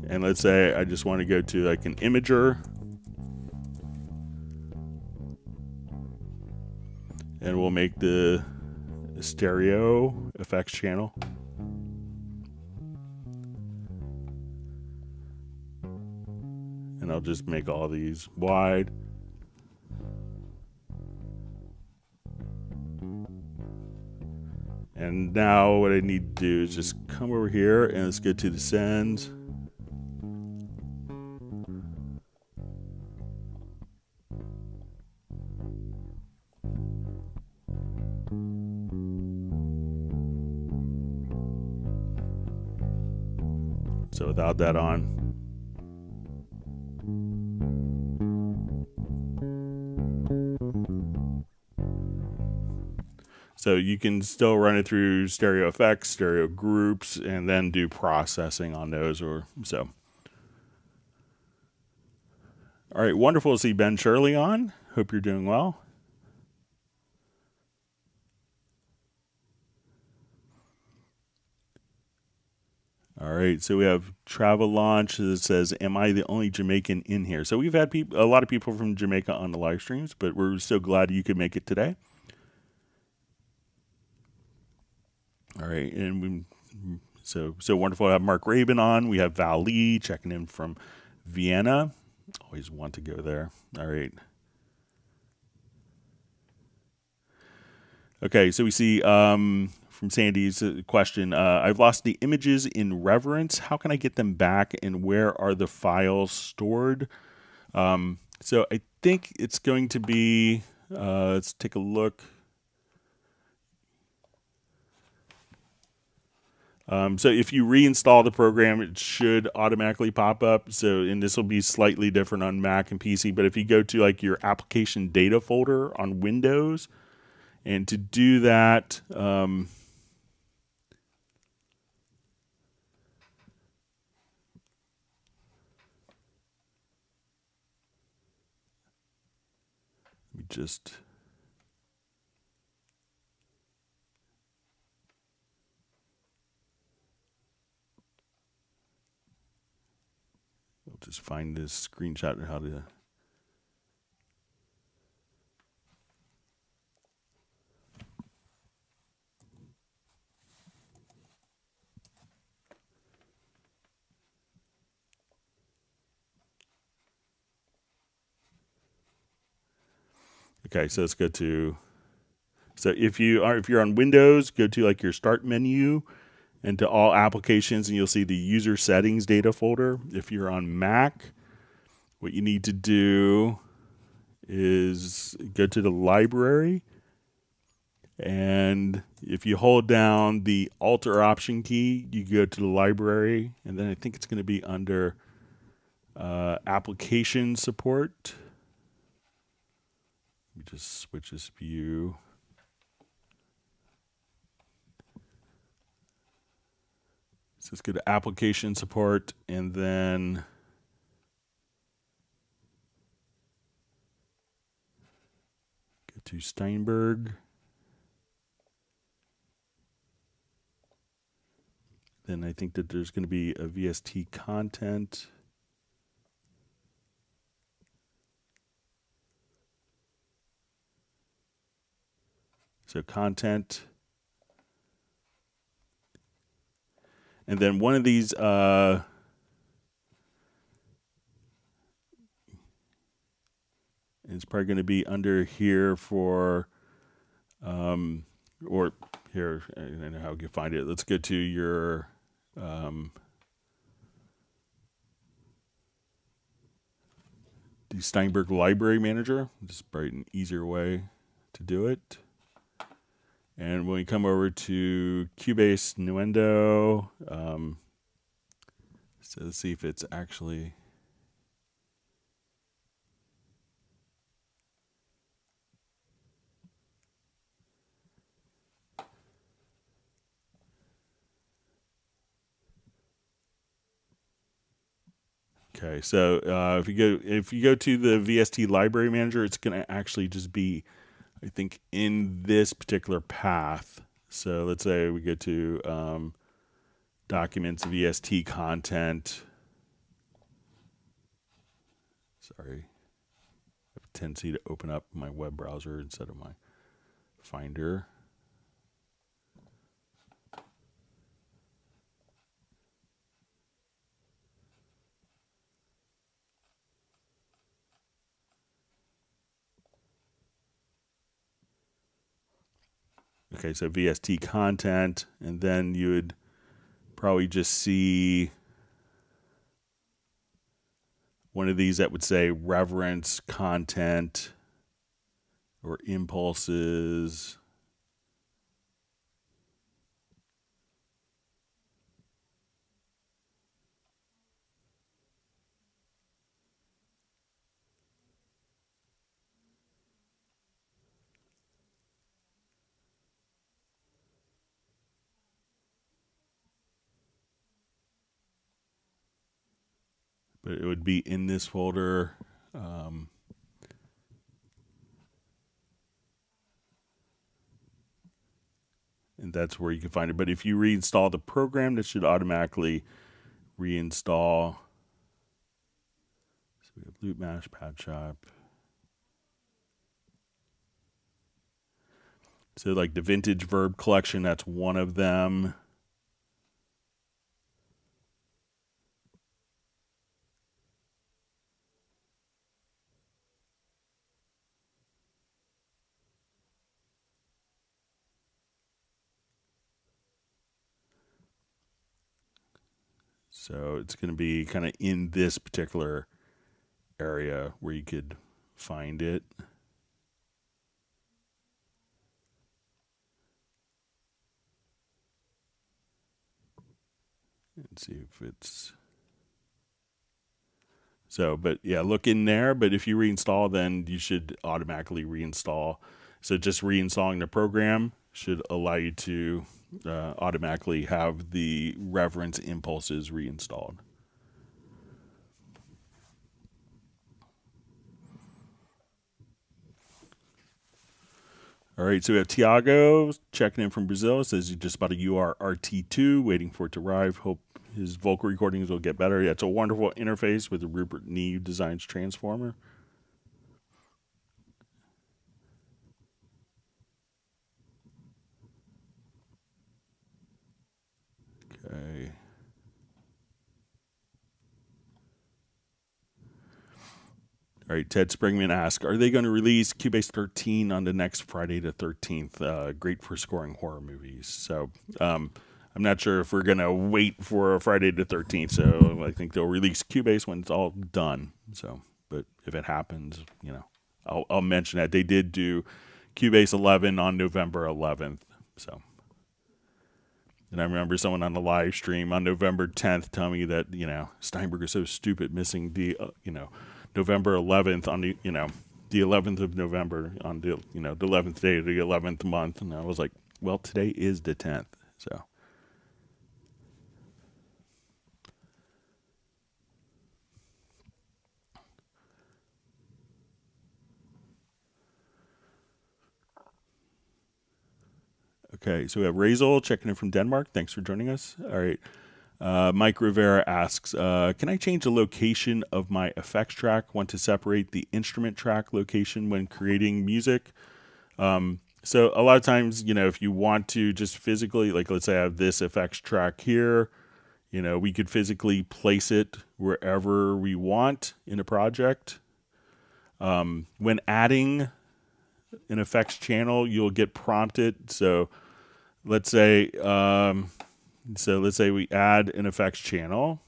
And let's say I just want to go to like an imager. And we'll make the stereo effects channel. And I'll just make all these wide. And now what I need to do is just come over here and let's go to the sends. So without that on, so you can still run it through stereo effects, stereo groups, and then do processing on those or so. All right, wonderful to see Ben Shirley on. Hope you're doing well. All right, so we have Travel Launch that says, am I the only Jamaican in here? So we've had people, a lot of people from Jamaica on the live streams, but we're so glad you could make it today. All right, and we so so wonderful to have Mark Rabin on. We have Val Lee checking in from Vienna. Always want to go there. All right. Okay, so we see um, from Sandy's question, uh, I've lost the images in Reverence. How can I get them back, and where are the files stored? Um, so I think it's going to be, uh, let's take a look. Um, so if you reinstall the program, it should automatically pop up. So, and this will be slightly different on Mac and P C, but if you go to like your application data folder on Windows, and to do that, um, let me just... just find this screenshot of how to. Okay, so let's go to. So if you are if you're on Windows, go to like your Start menu. And to all applications, and you'll see the user settings data folder. If you're on Mac, what you need to do is go to the library, and if you hold down the Alt or Option key, you go to the library, and then I think it's going to be under uh, application support. Let me just switch this view. So let's go to application support, and then go to Steinberg. Then I think that there's going to be a V S T content. So content. And then one of these, uh, is probably going to be under here for, um, or here, I don't know how you find it. Let's go to your, um, the Steinberg Library Manager. This is probably an easier way to do it. And when we come over to Cubase Nuendo, um, so let's see if it's actually. Okay, so uh, if you go if you go to the V S T Library Manager, it's going to actually just be, I think, in this particular path. So let's say we go to um, documents, V S T content. Sorry, I have a tendency to open up my web browser instead of my Finder. Okay, so V S T content, and then you would probably just see one of these that would say Reverence content or impulses. it would be in this folder. Um, and that's where you can find it. But if you reinstall the program, that should automatically reinstall. So we have Loop Mash, Pad Shop. So like the Vintage Verb collection, that's one of them. So it's going to be kind of in this particular area where you could find it. And see if it's... So, but yeah, look in there. But if you reinstall, then you should automatically reinstall. So just reinstalling the program should allow you to... Uh, automatically have the reference impulses reinstalled. All right, so we have Tiago checking in from Brazil. Says he just bought a U R R T two, waiting for it to arrive. Hope his vocal recordings will get better. Yeah, it's a wonderful interface with the Rupert Neve Designs transformer. Okay. All right, Ted Springman asks, are they going to release Cubase thirteen on the next Friday the thirteenth? Uh, great for scoring horror movies. So um, I'm not sure if we're going to wait for Friday the thirteenth. So I think they'll release Cubase when it's all done. So, but if it happens, you know, I'll, I'll mention that. They did do Cubase eleven on November eleventh. So. And I remember someone on the live stream on November tenth telling me that, you know, Steinberg is so stupid missing the, uh, you know, November eleventh on the, you know, the eleventh of November on the, you know, the eleventh day of the eleventh month. And I was like, well, today is the tenth. So. Okay, so we have Razel checking in from Denmark. Thanks for joining us. All right. Uh, Mike Rivera asks, uh, can I change the location of my effects track? Want to separate the instrument track location when creating music? Um, so a lot of times, you know, if you want to just physically, like let's say I have this effects track here, you know, we could physically place it wherever we want in a project. Um, when adding an effects channel, you'll get prompted. So... Let's say, um, so let's say we add an effects channel.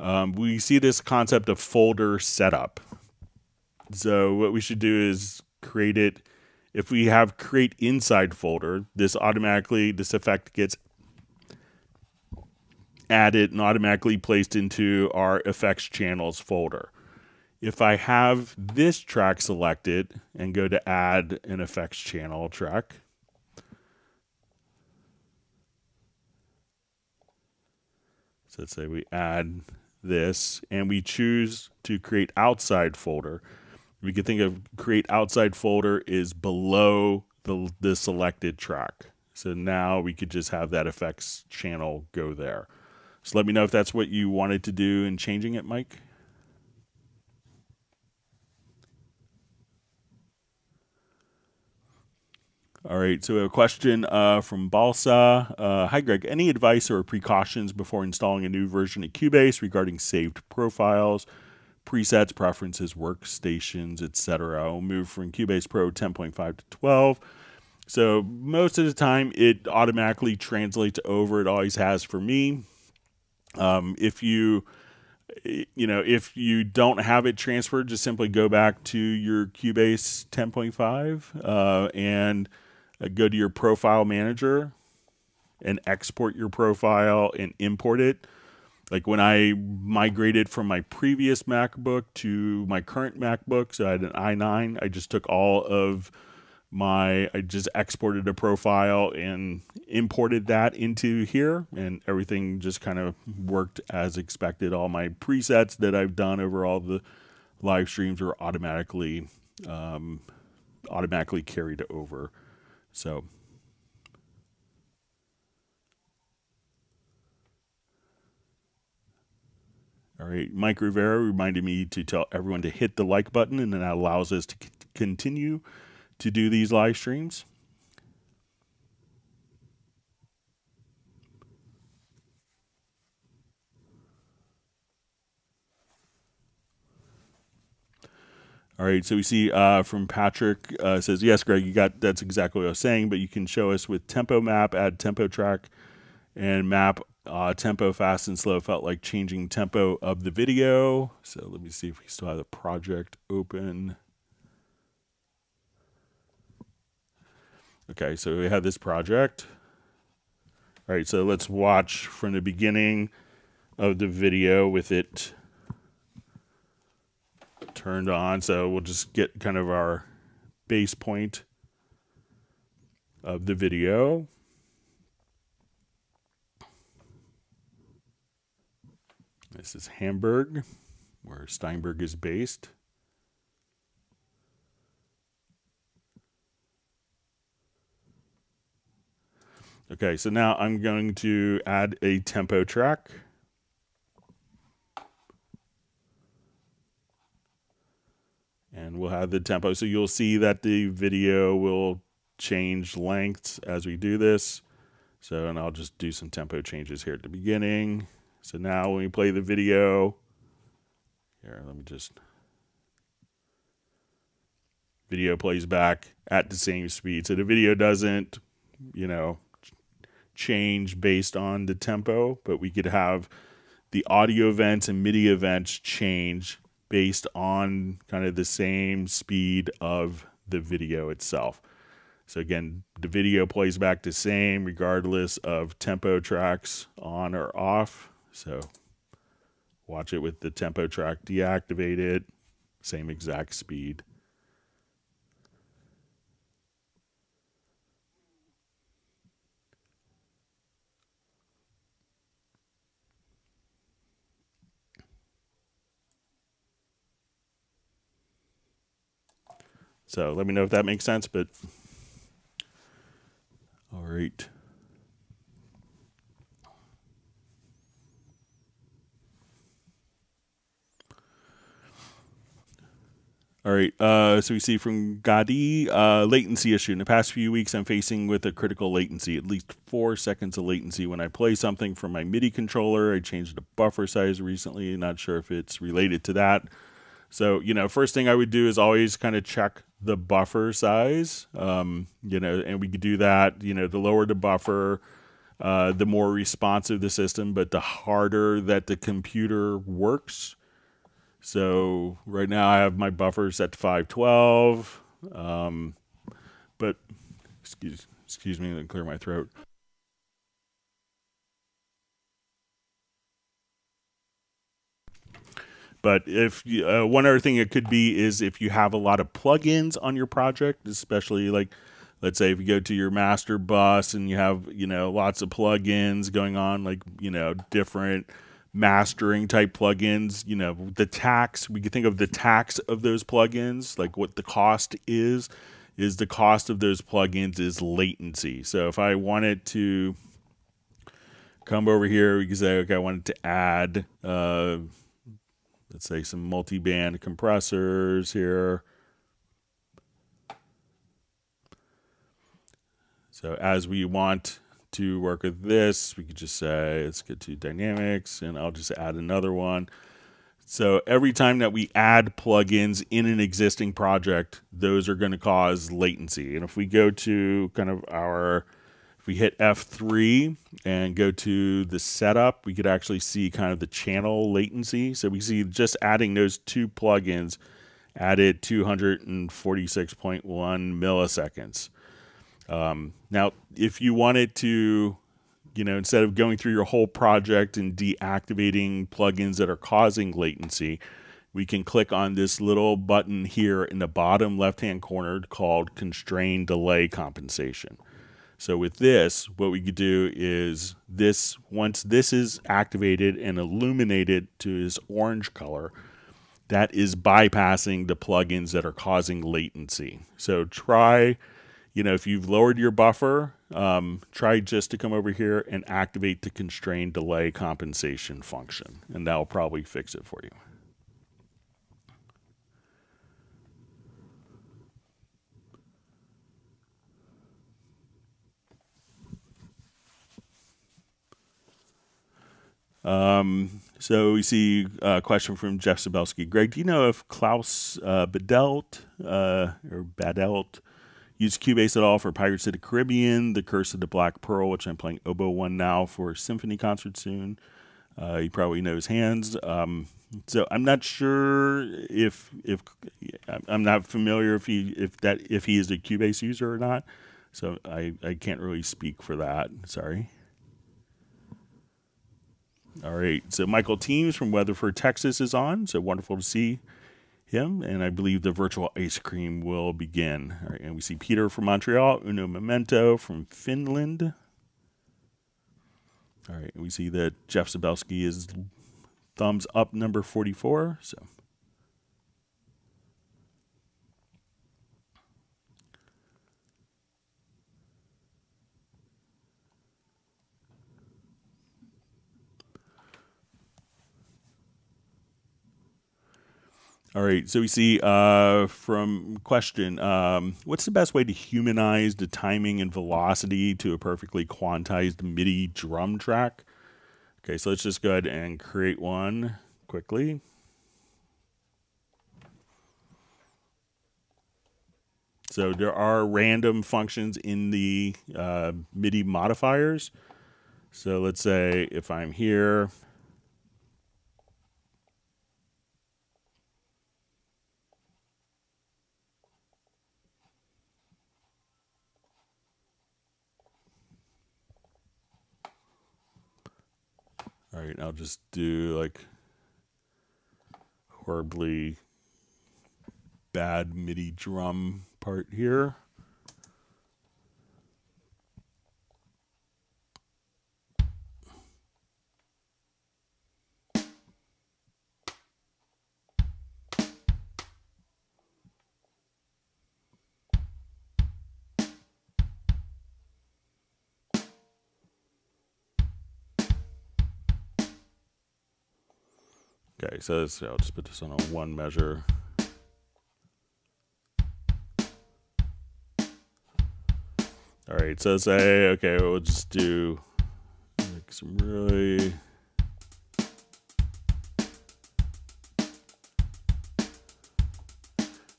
Um, we see this concept of folder setup. So what we should do is create it. If we have create inside folder, this automatically, this effect gets added and automatically placed into our effects channels folder. If I have this track selected and go to add an effects channel track, let's say we add this and we choose to create outside folder. We can think of create outside folder is below the, the selected track. So now we could just have that effects channel go there. So let me know if that's what you wanted to do in changing it, Mike. All right, so we have a question uh, from Balsa. Uh, Hi, Greg. Any advice or precautions before installing a new version of Cubase regarding saved profiles, presets, preferences, workstations, et cetera? I'll move from Cubase Pro ten point five to twelve. So most of the time, it automatically translates over. It always has for me. Um, if you... You know, if you don't have it transferred, just simply go back to your Cubase ten point five uh, and uh, go to your profile manager and export your profile and import it. Like when I migrated from my previous MacBook to my current MacBook, so I had an i nine, I just took all of my, I just exported a profile and imported that into here, and everything just kind of worked as expected. All my presets that I've done over all the live streams were automatically um, automatically carried over. So all right, Mike Rivera reminded me to tell everyone to hit the like button, and then that allows us to c continue to do these live streams. All right, so we see uh, from Patrick uh, says, yes, Greg, you got, that's exactly what I was saying, but you can show us with tempo map, add tempo track, and map uh, tempo fast and slow felt like changing tempo of the video. So let me see if we still have the project open. Okay, so we have this project. All right, so let's watch from the beginning of the video with it turned on. So we'll just get kind of our base point of the video. This is Hamburg, where Steinberg is based. Okay, so now I'm going to add a tempo track. And we'll have the tempo. So you'll see that the video will change lengths as we do this. So, and I'll just do some tempo changes here at the beginning. So now when we play the video, here, let me just, video plays back at the same speed. So the video doesn't, you know, change based on the tempo, but we could have the audio events and MIDI events change based on kind of the same speed of the video itself. So again, the video plays back the same regardless of tempo tracks on or off. So watch it with the tempo track deactivated, same exact speed. So let me know if that makes sense, but all right. All right, uh, so we see from Gadi, uh, latency issue. In the past few weeks, I'm facing with a critical latency, at least four seconds of latency. When I play something from my MIDI controller, I changed the buffer size recently. Not sure if it's related to that. So, you know, first thing I would do is always kind of check the buffer size, um, you know, and we could do that, you know, the lower the buffer, uh, the more responsive the system, but the harder that the computer works. So right now I have my buffers at five twelve, um, but excuse, excuse me, let me clear my throat. But if you, uh, one other thing it could be is if you have a lot of plugins on your project, especially like, let's say if you go to your master bus and you have, you know, lots of plugins going on, like, you know, different mastering type plugins, you know, the tax, we could think of the tax of those plugins, like what the cost is, is the cost of those plugins is latency. So if I wanted to come over here, we could say, okay, I wanted to add, uh, let's say some multi-band compressors here. So as we want to work with this, we could just say, let's get to dynamics, and I'll just add another one. So every time that we add plugins in an existing project, those are going to cause latency. And if we go to kind of our, if we hit F three and go to the setup, we could actually see kind of the channel latency. So we see just adding those two plugins added two hundred forty-six point one milliseconds. Um, now, if you wanted to, you know, instead of going through your whole project and deactivating plugins that are causing latency, we can click on this little button here in the bottom left-hand corner called Constrained Delay Compensation. So with this, what we could do is this, once this is activated and illuminated to this orange color, that is bypassing the plugins that are causing latency. So try, you know, if you've lowered your buffer, um, try just to come over here and activate the Constrained Delay Compensation function, and that'll probably fix it for you. Um, so we see a question from Jeff Zabelski. Greg, do you know if Klaus uh, Badelt uh, or Badelt used Cubase at all for Pirates of the Caribbean, The Curse of the Black Pearl, which I'm playing Oboe One now for a symphony concert soon? Uh, he probably knows hands. Um, so I'm not sure if if I'm not familiar if he if that if he is a Cubase user or not. So I I can't really speak for that. Sorry. All right, so Michael Teams from Weatherford, Texas is on, so wonderful to see him, and I believe the virtual ice cream will begin. All right, and we see Peter from Montreal, Uno Memento from Finland. All right, and we see that Jeff Zabelski is thumbs up number forty-four, so... All right, so we see uh, from question, um, what's the best way to humanize the timing and velocity to a perfectly quantized MIDI drum track? Okay, so let's just go ahead and create one quickly. So there are random functions in the uh, MIDI modifiers. So let's say if I'm here... All right, I'll just do like horribly bad MIDI drum part here. Okay, so this, I'll just put this on a one measure. All right, so say, okay, we'll just do like some really... All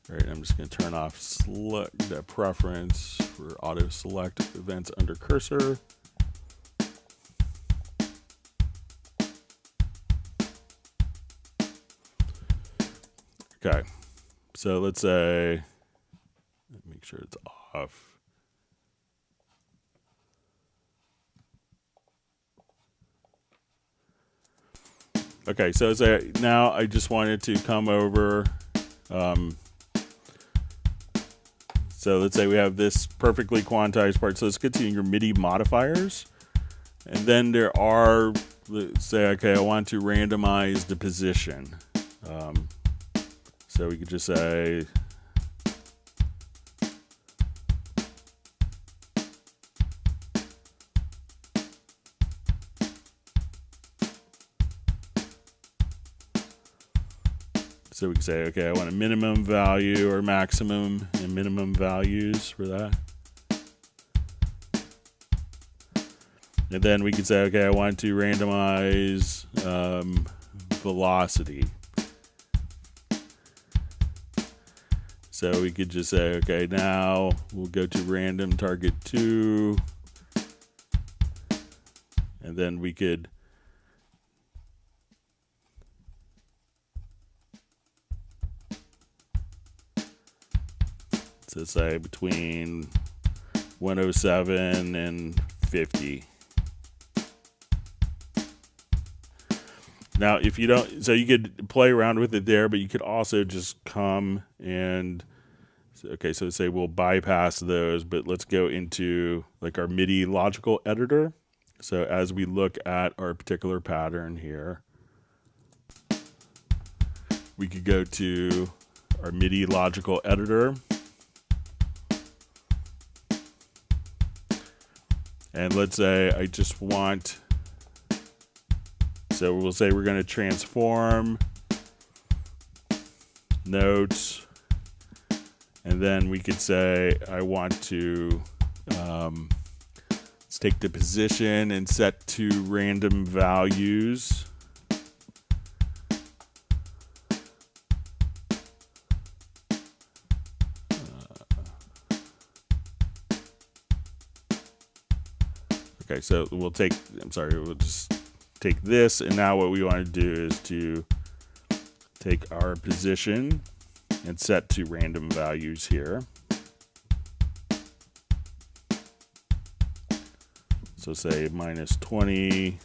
right, I'm just gonna turn off select, that preference for auto select events under cursor. Okay, so let's say, let me make sure it's off. Okay, so as I, now I just wanted to come over. Um, so let's say we have this perfectly quantized part. So let's get to your MIDI modifiers. And then there are, let's say, okay, I want to randomize the position. Um, So we could just say, so we could say, okay, I want a minimum value or maximum and minimum values for that. And then we could say, okay, I want to randomize um, velocity. So we could just say, okay, now we'll go to random target two. And then we could. So say between one oh seven and fifty. Now, if you don't, so you could play around with it there, but you could also just come and, okay, so say we'll bypass those, but let's go into like our MIDI logical editor. So as we look at our particular pattern here, we could go to our MIDI logical editor. And let's say I just want, so we'll say we're going to transform notes. And then we could say, I want to, um, let's take the position and set to random values. Okay, so we'll take, I'm sorry, we'll just take this, and now what we want to do is to take our position and set to random values here. So say minus twenty,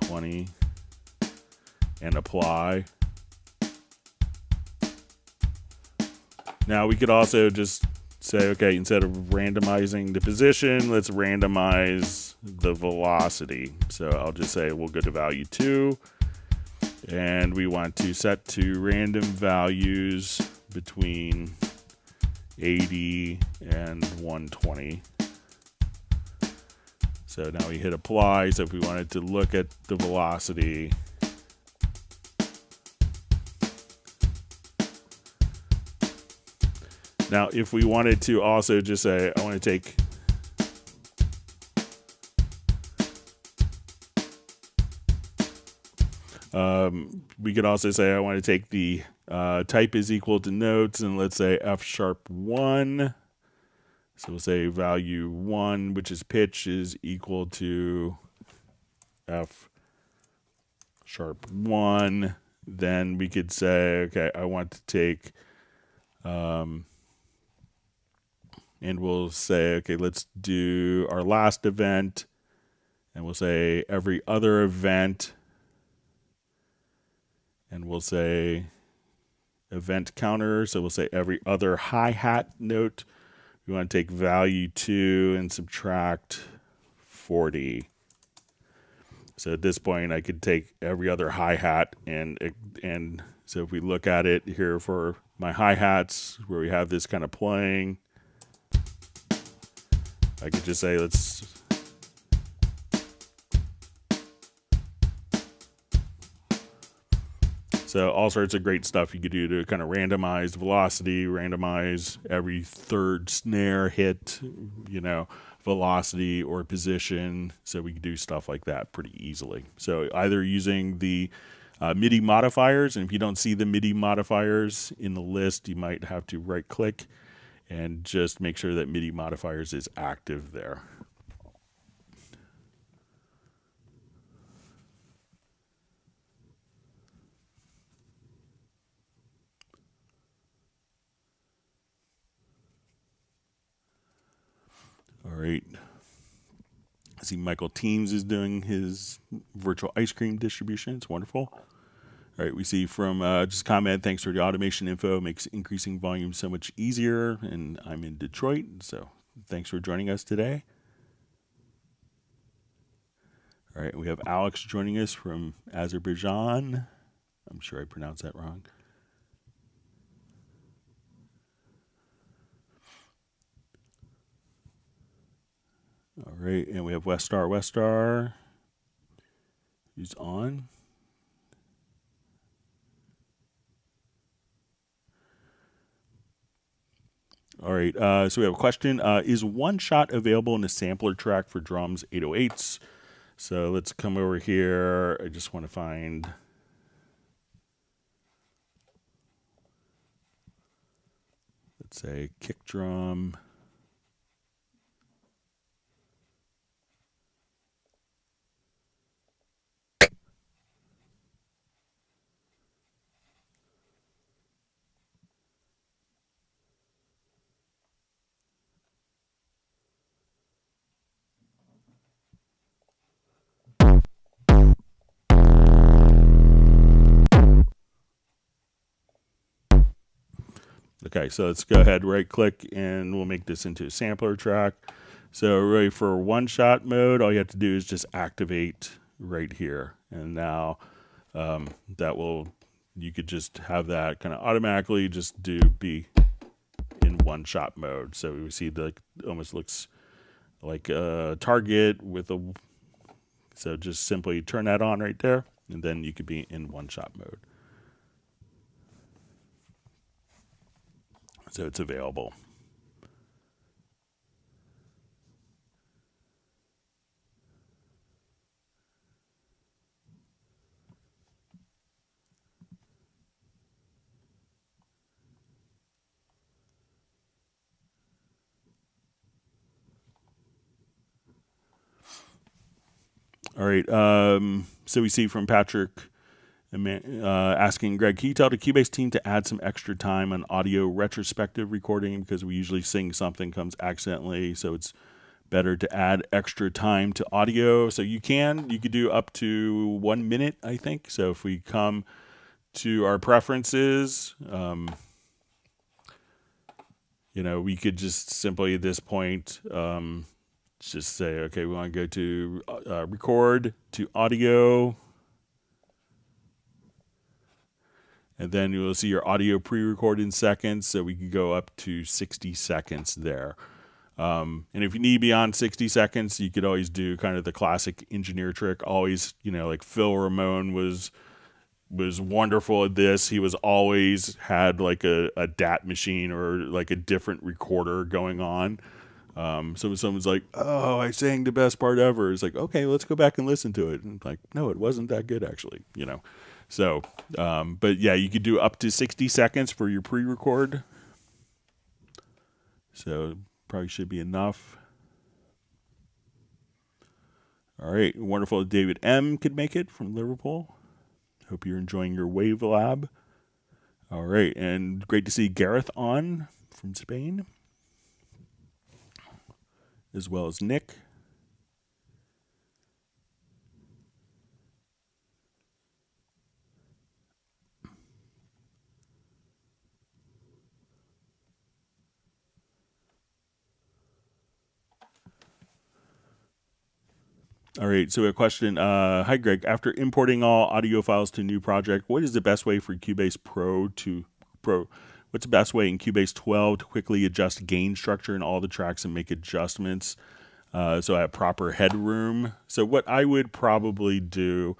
twenty, and apply. Now we could also just say, okay, instead of randomizing the position, let's randomize the velocity. So I'll just say we'll go to value two, and we want to set to random values between eighty and one twenty. So now we hit apply. So if we wanted to look at the velocity, now, if we wanted to also just say, I want to take, um, we could also say, I want to take the uh, type is equal to notes, and let's say F sharp one. So we'll say value one, which is pitch, is equal to F sharp one. Then we could say, okay, I want to take, um, and we'll say, okay, let's do our last event. And we'll say every other event. And we'll say event counter. So we'll say every other hi-hat note. We want to take value two and subtract forty. So at this point, I could take every other hi-hat. And, and so if we look at it here for my hi-hats, where we have this kind of playing, I could just say, let's, so all sorts of great stuff you could do to kind of randomize velocity, randomize every third snare hit, you know, velocity or position. So we could do stuff like that pretty easily. So either using the uh, MIDI modifiers, and if you don't see the MIDI modifiers in the list, you might have to right click and just make sure that MIDI modifiers is active there. All right. I see Michael Teams is doing his virtual ice cream distribution. It's wonderful. All right, we see from uh, just comment, thanks for the automation info, makes increasing volume so much easier, and I'm in Detroit, so thanks for joining us today. All right, we have Alex joining us from Azerbaijan. I'm sure I pronounced that wrong. All right, and we have West Star, West Star, who's on. All right, uh, so we have a question. Uh, is one shot available in a sampler track for drums eight oh eights? So let's come over here. I just want to find. Let's say kick drum. Okay, so let's go ahead, right click, and we'll make this into a sampler track. So really for one shot mode, all you have to do is just activate right here. And now um, that will, you could just have that kind of automatically just do be in one shot mode. So we see the, almost looks like a target with a, so just simply turn that on right there. And then you could be in one shot mode. So it's available. All right, um, so we see from Patrick uh, asking, Greg, can you tell the Cubase team to add some extra time on audio retrospective recording because we usually sing something comes accidentally, so it's better to add extra time to audio. So you can, you could do up to one minute, I think. So if we come to our preferences, um, you know, we could just simply at this point, um, just say, okay, we want to go to uh, record, to audio. And then you'll see your audio pre-record in seconds. So we can go up to sixty seconds there. Um, and if you need beyond sixty seconds, you could always do kind of the classic engineer trick. Always, you know, like Phil Ramone was was wonderful at this. He was always had like a, a D A T machine or like a different recorder going on. Um, so when someone's like, oh, I sang the best part ever, it's like, okay, let's go back and listen to it. And like, no, it wasn't that good actually, you know? So, um, but yeah, you could do up to sixty seconds for your pre-record. So probably should be enough. All right. Wonderful. David M could make it from Liverpool. Hope you're enjoying your Wave Lab. All right. And great to see Gareth on from Spain, as well as Nick. All right, so a question. Uh, Hi, Greg. After importing all audio files to a new project, what is the best way for Cubase Pro to... Pro? What's the best way in Cubase twelve to quickly adjust gain structure in all the tracks and make adjustments uh, so I have proper headroom? So what I would probably do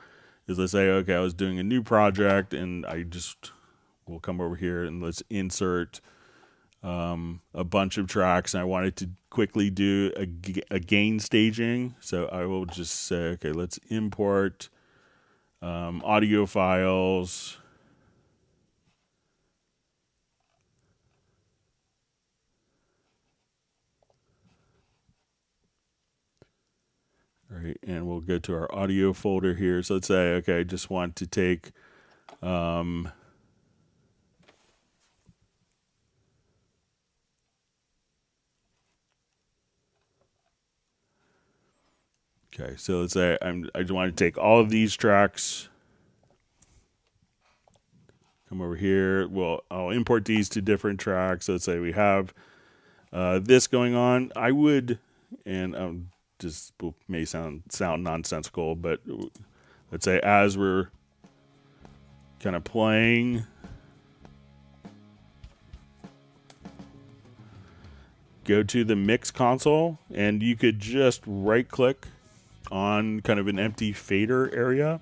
is, let's say, okay, I was doing a new project and I just will come over here and let's insert um, a bunch of tracks. And I wanted to quickly do a, a gain staging. So I will just say, okay, let's import um, audio files. All right, and we'll go to our audio folder here. So let's say, okay, I just want to take, um, okay, so let's say I'm, I just want to take all of these tracks, come over here. Well, I'll import these to different tracks. So let's say we have uh, this going on. I would, and um. just may sound sound nonsensical, but let's say as we're kind of playing, go to the mix console, and you could just right click on kind of an empty fader area,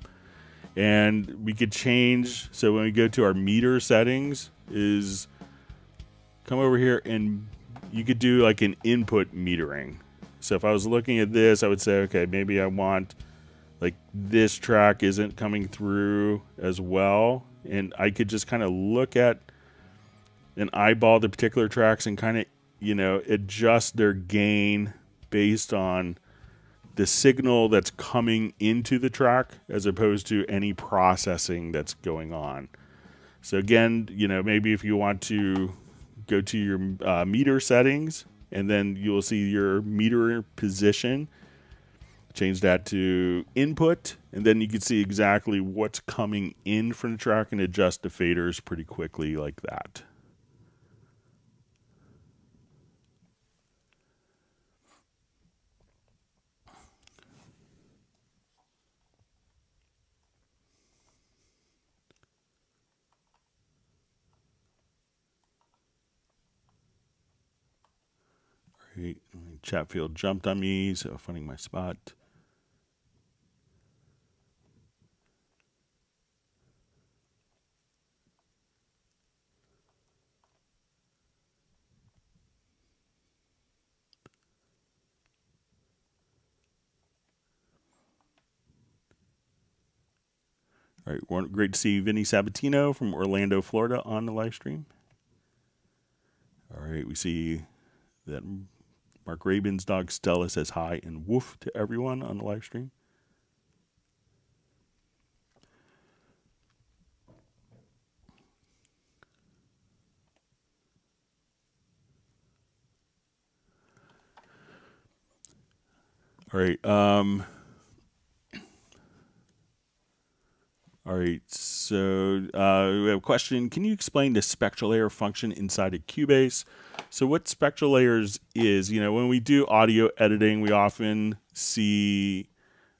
and we could change. So when we go to our meter settings, is come over here and you could do like an input metering. So if I was looking at this, I would say, okay, maybe I want like this track isn't coming through as well. And I could just kind of look at and eyeball the particular tracks and kind of, you know, adjust their gain based on the signal that's coming into the track as opposed to any processing that's going on. So again, you know, maybe if you want to go to your uh, meter settings, and then you will see your meter position. Change that to input. And then you can see exactly what's coming in from the track and adjust the faders pretty quickly like that. Great. Chatfield jumped on me, so finding my spot. All right, great to see Vinny Sabatino from Orlando, Florida on the live stream. All right, we see that Mark Rabin's dog Stella says hi and woof to everyone on the live stream. All right, um... All right, so uh, we have a question. Can you explain the spectral layer function inside of Cubase? So what spectral layers is, you know, when we do audio editing, we often see,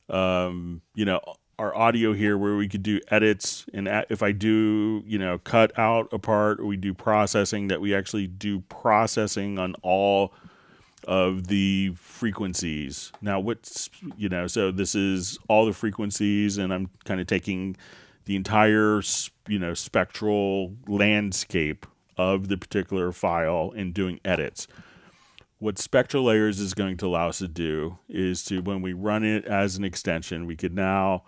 um, you know, our audio here where we could do edits. And if I do, you know, cut out a part, or we do processing, that we actually do processing on all of the frequencies. Now what's, you know, so this is all the frequencies, and I'm kind of taking the entire, you know, spectral landscape of the particular file and doing edits. What spectral layers is going to allow us to do is to, when we run it as an extension, we could now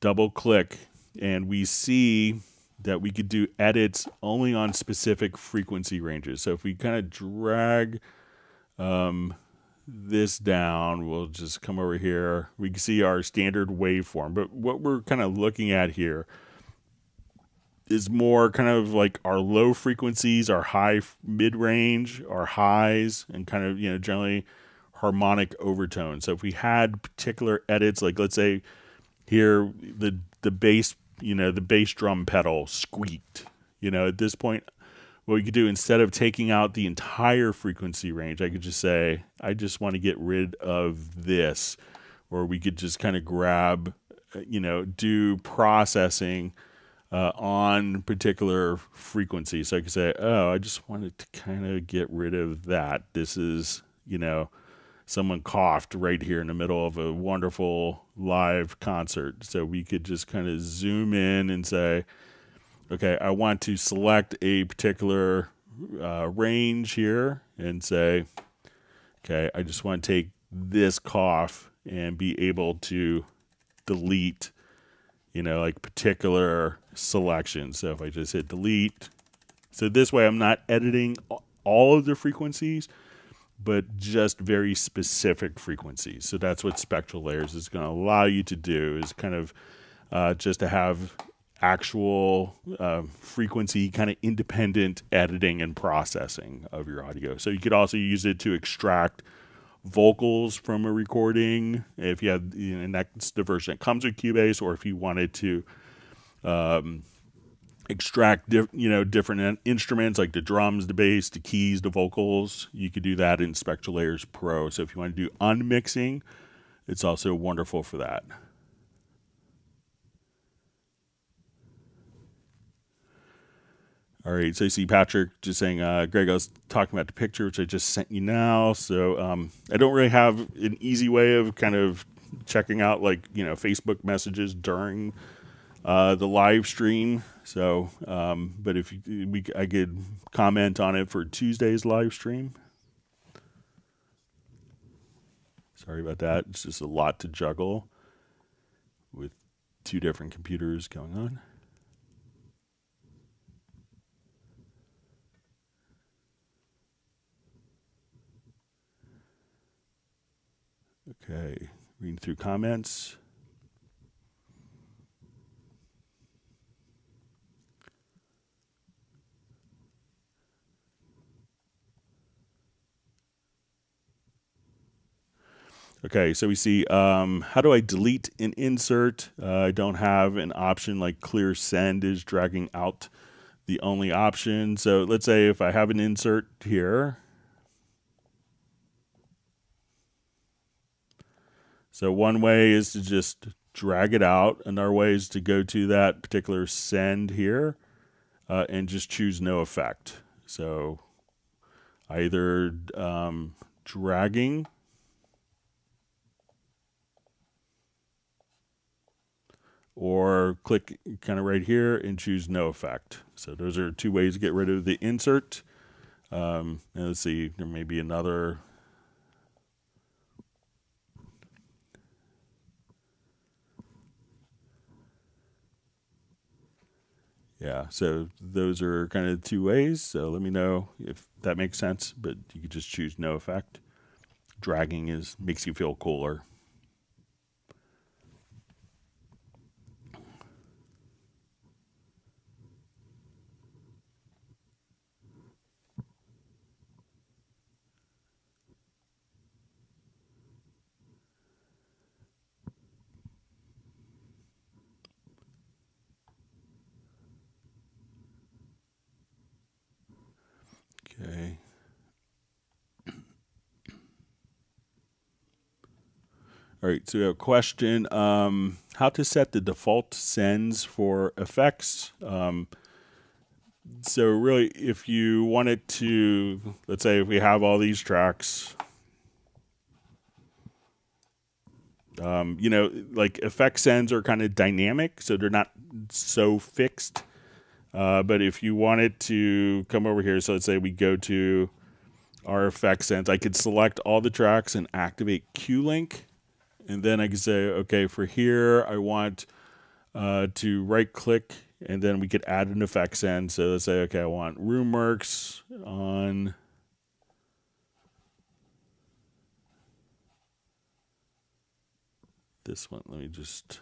double click and we see that we could do edits only on specific frequency ranges. So if we kind of drag Um, this down, we'll just come over here. We can see our standard waveform, but what we're kind of looking at here is more kind of like our low frequencies, our high mid-range, our highs, and kind of, you know, generally harmonic overtones. So if we had particular edits, like let's say here the the bass, you know, the bass drum pedal squeaked, you know, at this point, what we could do, instead of taking out the entire frequency range, I could just say, I just want to get rid of this. Or we could just kind of grab, you know, do processing uh, on particular frequency. So I could say, oh, I just wanted to kind of get rid of that. This is, you know, someone coughed right here in the middle of a wonderful live concert. So we could just kind of zoom in and say, okay, I want to select a particular uh, range here and say, okay, I just want to take this cough and be able to delete, you know, like particular selections. So if I just hit delete, so this way I'm not editing all of the frequencies, but just very specific frequencies. So that's what spectral layers is going to allow you to do, is kind of uh, just to have actual uh, frequency kind of independent editing and processing of your audio. So you could also use it to extract vocals from a recording if you have, you know, and that's the version that comes with Cubase, or if you wanted to um, extract, you know, different instruments like the drums, the bass, the keys, the vocals, you could do that in Spectral Layers Pro. So if you want to do unmixing, it's also wonderful for that. All right, so you see Patrick just saying, uh, Greg, I was talking about the picture, which I just sent you now. So um, I don't really have an easy way of kind of checking out, like, you know, Facebook messages during uh, the live stream. So, um, but if you, we, I could comment on it for Tuesday's live stream. Sorry about that. It's just a lot to juggle with two different computers going on. Okay, reading through comments. Okay, so we see, um, how do I delete and insert? Uh, I don't have an option like clear send is dragging out the only option. So let's say if I have an insert here, so one way is to just drag it out. Another way is to go to that particular send here uh, and just choose no effect. So I either um, dragging. Or click kind of right here and choose no effect. So those are two ways to get rid of the insert. Um, and let's see, there may be another. Yeah, so those are kind of the two ways. So let me know if that makes sense, but you could just choose no effect. Dragging is makes you feel cooler. Okay. All right, so we have a question. Um, how to set the default sends for effects. Um, so really, if you wanted to, let's say if we have all these tracks, um, you know, like effect sends are kind of dynamic, so they're not so fixed. Uh, but if you wanted to come over here, so let's say we go to our effect sends, I could select all the tracks and activate Q link. And then I could say, okay, for here, I want uh, to right click, and then we could add an effect send. So let's say, okay, I want Roomworks on this one. Let me just.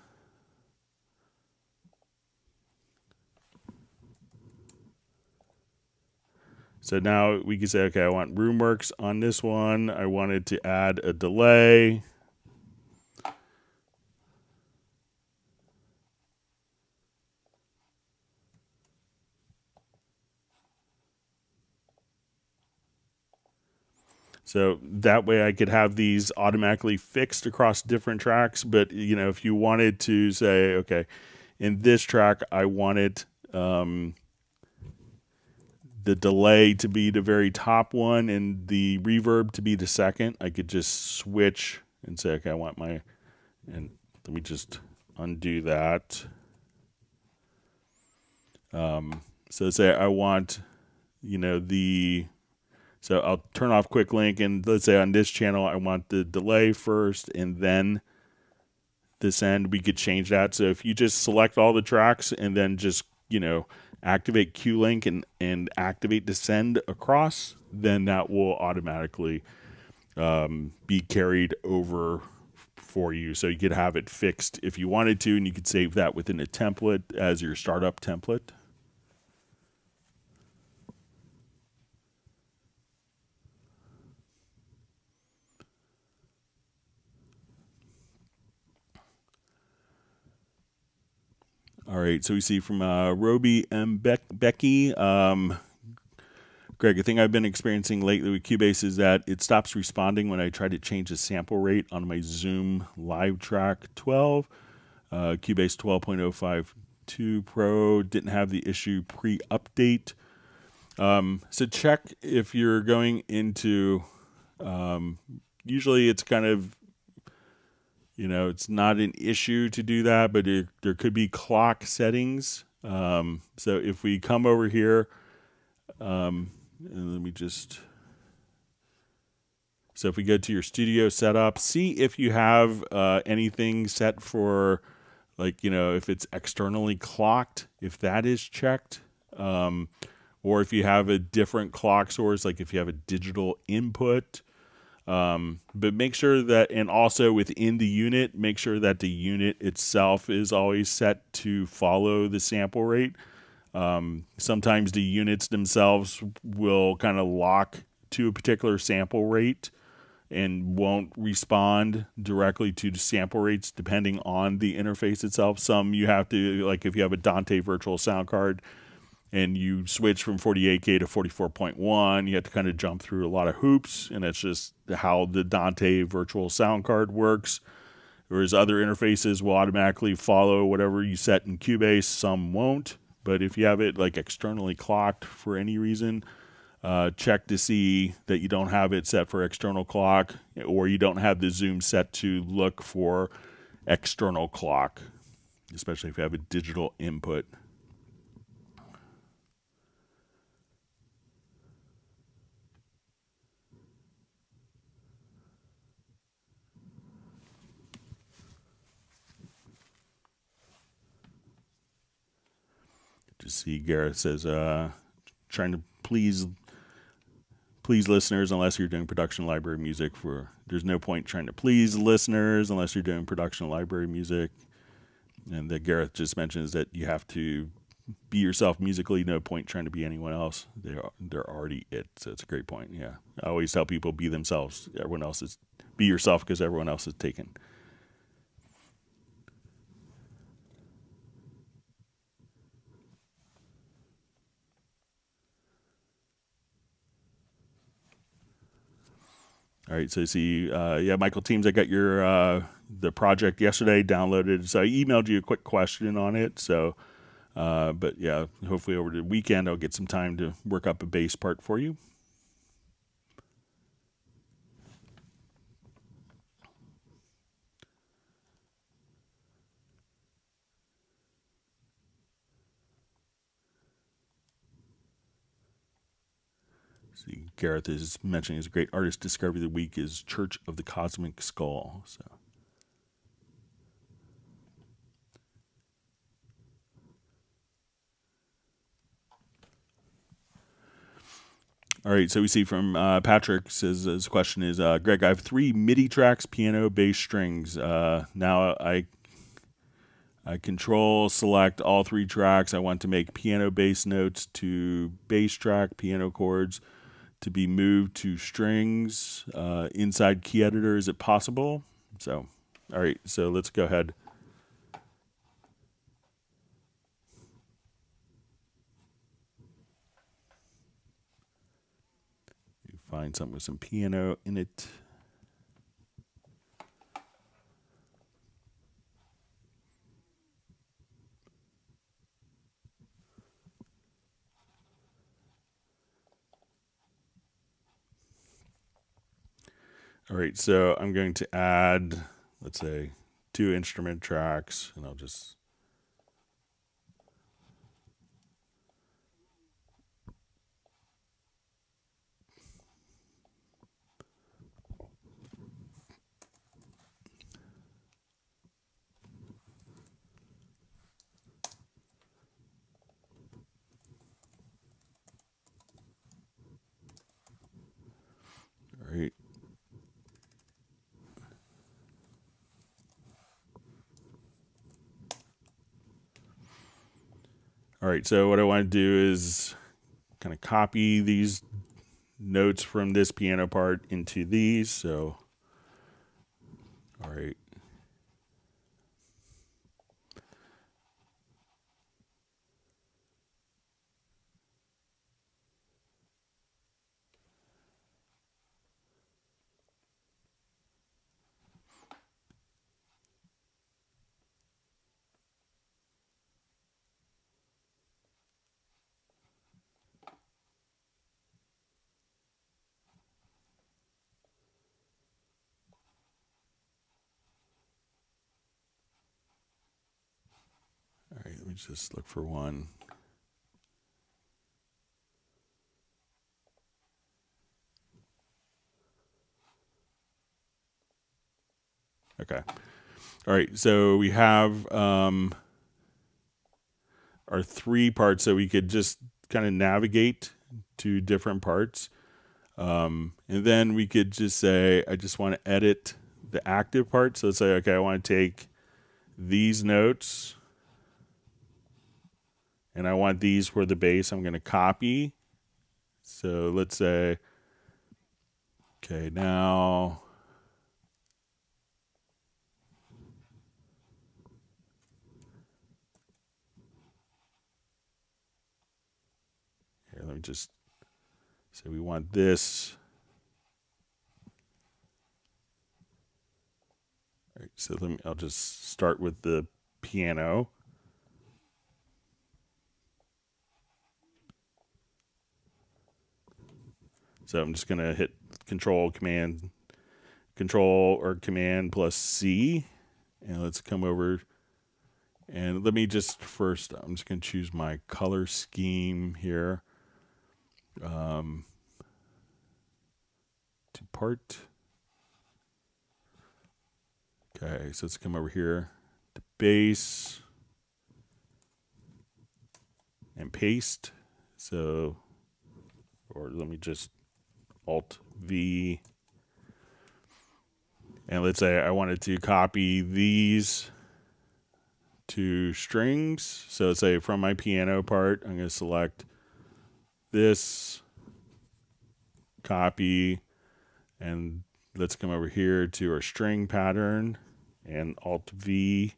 So now we can say, okay, I want Roomworks on this one. I wanted to add a delay. So that way I could have these automatically fixed across different tracks. But, you know, if you wanted to say, okay, in this track, I wanted um, the delay to be the very top one and the reverb to be the second. I could just switch and say, okay, I want my, and let me just undo that. Um, so say I want, you know, the, so I'll turn off quick link, and let's say on this channel, I want the delay first and then this end, we could change that. So if you just select all the tracks and then just, you know, activate Q link and, and activate the send across, then that will automatically um, be carried over for you. So you could have it fixed if you wanted to, and you could save that within a template as your startup template. All right, so we see from uh, Roby M. Be Becky, um, Greg, a thing I've been experiencing lately with Cubase is that it stops responding when I try to change the sample rate on my Zoom Live Track twelve. Uh, Cubase twelve point oh five two Pro didn't have the issue pre-update. Um, so check if you're going into, um, usually it's kind of, you know, it's not an issue to do that, but it, there could be clock settings. Um, so if we come over here, um, and let me just, so if we go to your studio setup, see if you have uh, anything set for, like, you know, if it's externally clocked, if that is checked, um, or if you have a different clock source, like if you have a digital input. Um, but make sure that, and also within the unit, make sure that the unit itself is always set to follow the sample rate. Um, sometimes the units themselves will kind of lock to a particular sample rate and won't respond directly to the sample rates depending on the interface itself. Some you have to, like if you have a Dante virtual sound card and you switch from forty-eight K to forty-four point one, you have to kind of jump through a lot of hoops, and that's just how the Dante virtual sound card works. Whereas other interfaces will automatically follow whatever you set in Cubase, some won't. But if you have it like externally clocked for any reason, Uh, check to see that you don't have it set for external clock, or you don't have the zoom set to look for external clock, especially if you have a digital input. Just see, Gareth says, uh, trying to please... Please listeners, unless you're doing production library music. For there's no point trying to please listeners unless you're doing production library music. And that Gareth just mentions that you have to be yourself musically. No point trying to be anyone else. They are, they're already it. So it's a great point. Yeah, I always tell people be themselves. Everyone else is be yourself because everyone else is taken. All right, so see, uh, yeah, Michael Teams, I got your uh, the project yesterday, downloaded. So I emailed you a quick question on it. So, uh, but yeah, hopefully over the weekend I'll get some time to work up a bass part for you. See, Gareth is mentioning his great artist discovery of the week is Church of the Cosmic Skull. So, all right. So we see from uh, Patrick says his question is, uh, Greg, I have three MIDI tracks, piano, bass, strings. Uh, now I I control, select all three tracks. I want to make piano bass notes to bass track, piano chords to be moved to strings uh, inside key editor. Is it possible? So, all right, so let's go ahead. You find something with some piano in it. All right, so I'm going to add, let's say, two instrument tracks, and I'll just... All right. All right, so what I want to do is kind of copy these notes from this piano part into these. So, all right. Just look for one. Okay. All right. So we have um, our three parts. So we could just kind of navigate to different parts. Um, and then we could just say, I just want to edit the active part. So let's say, okay, I want to take these notes. And I want these for the bass. I'm going to copy. So let's say, okay, now. Here, let me just say we want this. All right, so let me, I'll just start with the piano. So I'm just going to hit Control, Command, Control or Command plus C. And let's come over. And let me just first, I'm just going to choose my color scheme here. Um, to part. Okay, so let's come over here to base and paste. So, or let me just Alt V. And let's say I wanted to copy these two strings. So let's say from my piano part, I'm going to select this, copy, and let's come over here to our string pattern and Alt V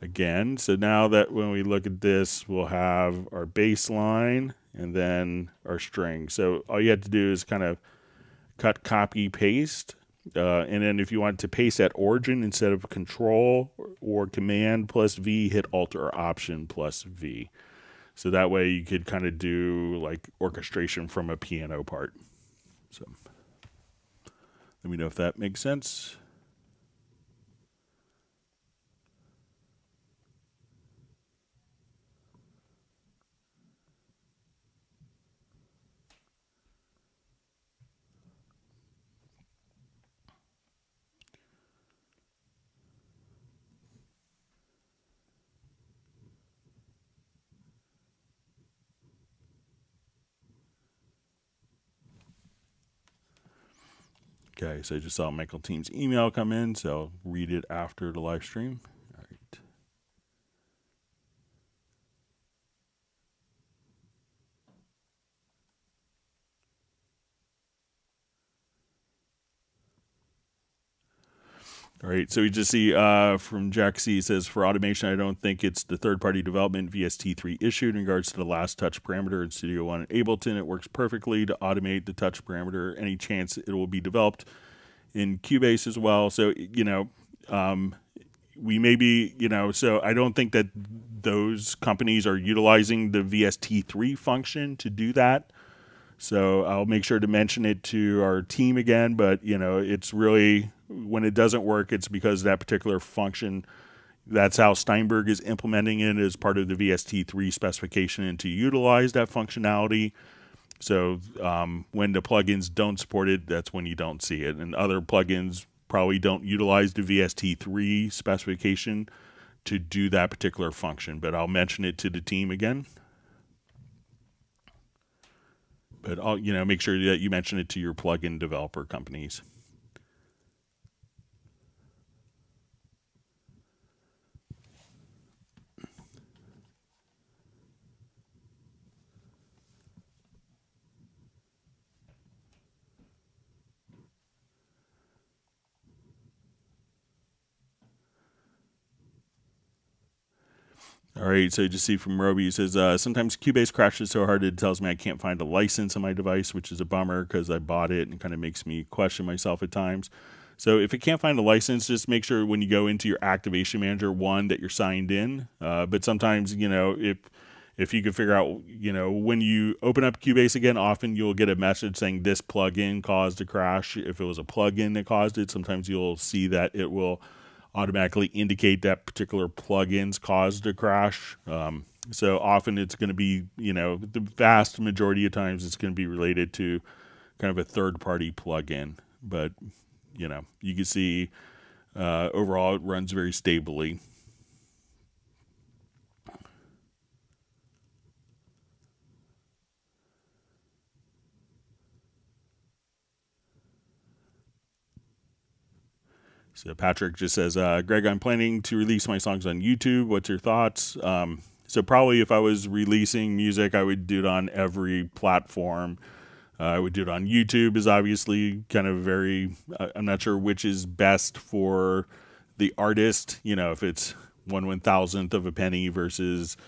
again. So now that when we look at this, we'll have our bass line and then our string. So all you have to do is kind of cut, copy, paste. Uh, and then if you want to paste that origin instead of Control or Command plus V, hit Alt or Option plus V. So that way you could kind of do like orchestration from a piano part. So let me know if that makes sense. Okay, so I just saw Michael Teen's email come in, so I'll read it after the live stream. All right. All right, so we just see uh, from Jack C says, for automation, I don't think it's the third-party development V S T three issued in regards to the last touch parameter in Studio One and Ableton. It works perfectly to automate the touch parameter. Any chance it will be developed in Cubase as well? So, you know, um, we may be, you know, so I don't think that those companies are utilizing the V S T three function to do that. So I'll make sure to mention it to our team again, but, you know, it's really... when it doesn't work, it's because that particular function, that's how Steinberg is implementing it as part of the V S T three specification and to utilize that functionality. So um, when the plugins don't support it, that's when you don't see it. And other plugins probably don't utilize the V S T three specification to do that particular function. But I'll mention it to the team again. But I'll, you know, make sure that you mention it to your plugin developer companies. All right, so you just see from Roby, he says, uh, sometimes Cubase crashes so hard it tells me I can't find a license on my device, which is a bummer because I bought it and kind of makes me question myself at times. So if it can't find a license, just make sure when you go into your Activation Manager, one, that you're signed in. Uh, but sometimes, you know, if if you can figure out, you know, when you open up Cubase again, often you'll get a message saying this plugin caused a crash. If it was a plugin that caused it, sometimes you'll see that it will automatically indicate that particular plugin's caused a crash. Um, so often it's going to be, you know, the vast majority of times it's going to be related to kind of a third-party plugin. But, you know, you can see uh, overall it runs very stably. So Patrick just says, uh, Greg, I'm planning to release my songs on YouTube. What's your thoughts? Um, so probably if I was releasing music, I would do it on every platform. Uh, I would do it on YouTube is obviously kind of very, uh, I'm not sure which is best for the artist. You know, if it's one one thousandth of a penny versus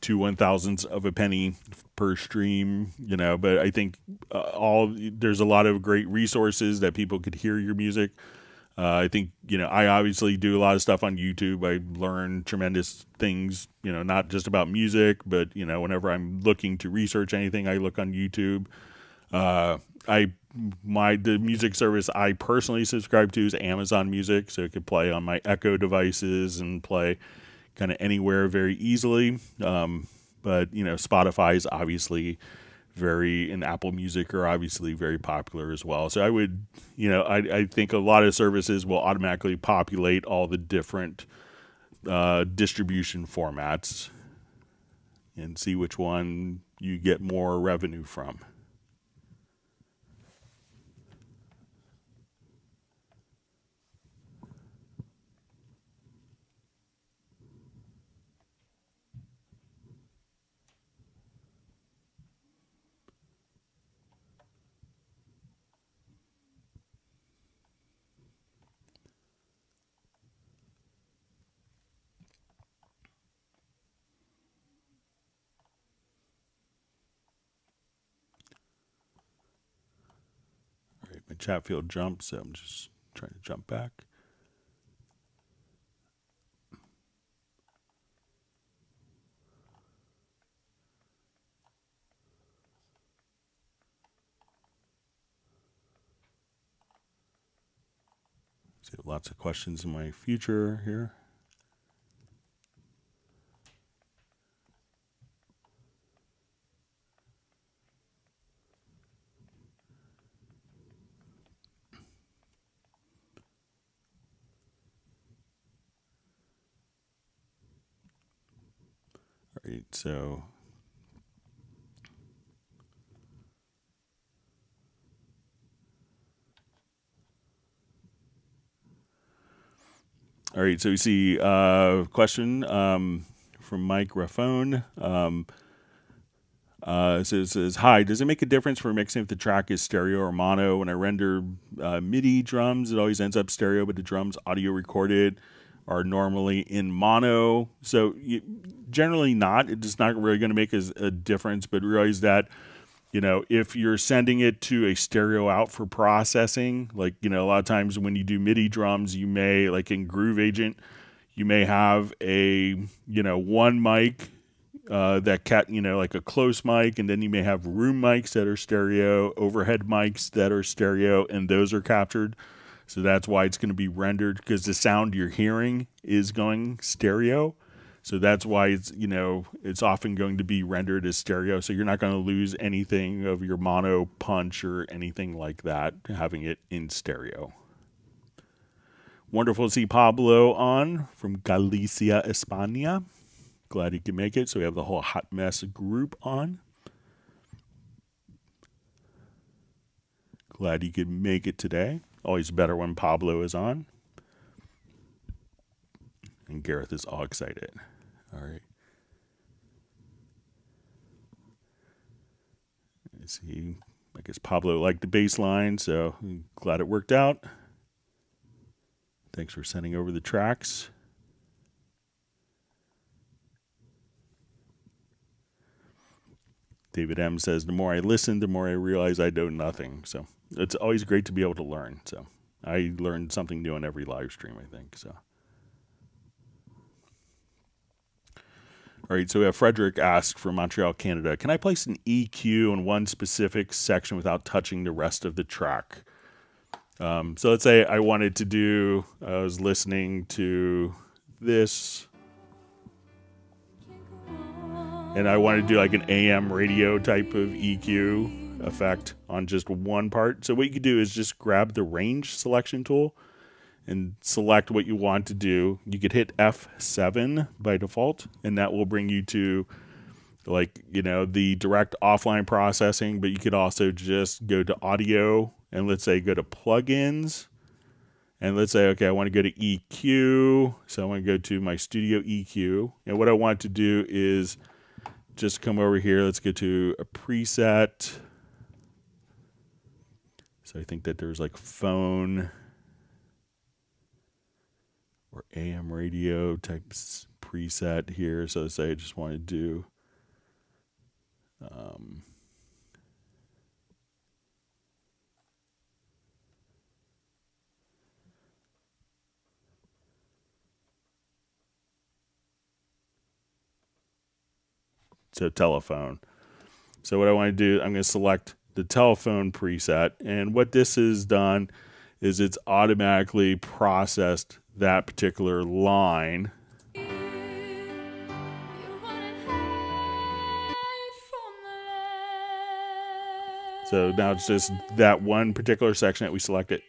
two one thousandths of a penny per stream, you know, but I think uh, all there's a lot of great resources that people could hear your music. Uh, I think, you know, I obviously do a lot of stuff on YouTube. I learn tremendous things, you know, not just about music, but, you know, whenever I'm looking to research anything, I look on YouTube. Uh, I my the music service I personally subscribe to is Amazon Music, so it could play on my Echo devices and play kind of anywhere very easily. Um, but you know, Spotify is obviously very, and Apple Music are obviously very popular as well. So I would, you know, I, I think a lot of services will automatically populate all the different uh, distribution formats and see which one you get more revenue from. Chat field jump, so I'm just trying to jump back. See, lots of questions in my future here. So all right, so we see a uh, question um, from Mike Raffone. Um uh, so it says, hi, does it make a difference for mixing if the track is stereo or mono? When I render uh, MIDI drums, it always ends up stereo, but the drums audio recorded are normally in mono. So you, generally not. It's not really going to make a, a difference, but realize that, you know, if you're sending it to a stereo out for processing, like, you know, a lot of times when you do MIDI drums, you may, like in Groove Agent, you may have a, you know, one mic uh, that, cat, you know, like a close mic, and then you may have room mics that are stereo, overhead mics that are stereo, and those are captured. So that's why it's going to be rendered, because the sound you're hearing is going stereo. So that's why it's, you know, it's often going to be rendered as stereo. So you're not going to lose anything of your mono punch or anything like that, having it in stereo. Wonderful to see Pablo on from Galicia, España. Glad he could make it. So we have the whole hot mess group on. Glad he could make it today. Always better when Pablo is on. And Gareth is all excited. All right. Let's see. I guess Pablo liked the bass line, so I'm glad it worked out. Thanks for sending over the tracks. David M says, the more I listen, the more I realize I know nothing. So it's always great to be able to learn. So I learned something new in every live stream, I think. So, all right. So we have Frederick asked from Montreal, Canada, can I place an E Q in one specific section without touching the rest of the track? Um, so let's say I wanted to do, I was listening to this, and I wanted to do like an A M radio type of E Q effect on just one part. So what you could do is just grab the range selection tool and select what you want to do. You could hit F seven by default, and that will bring you to, like, you know, the direct offline processing, but you could also just go to audio and let's say go to plugins, and let's say, okay, I want to go to E Q. So I want to go to my studio E Q, and what I want to do is just come over here. Let's go to a preset. So I think that there's like phone or A M radio type preset here. So let's say I just want to do um, so telephone. So what I want to do, I'm going to select the telephone preset. And what this has done is it's automatically processed that particular line. So now it's just that one particular section that we selected.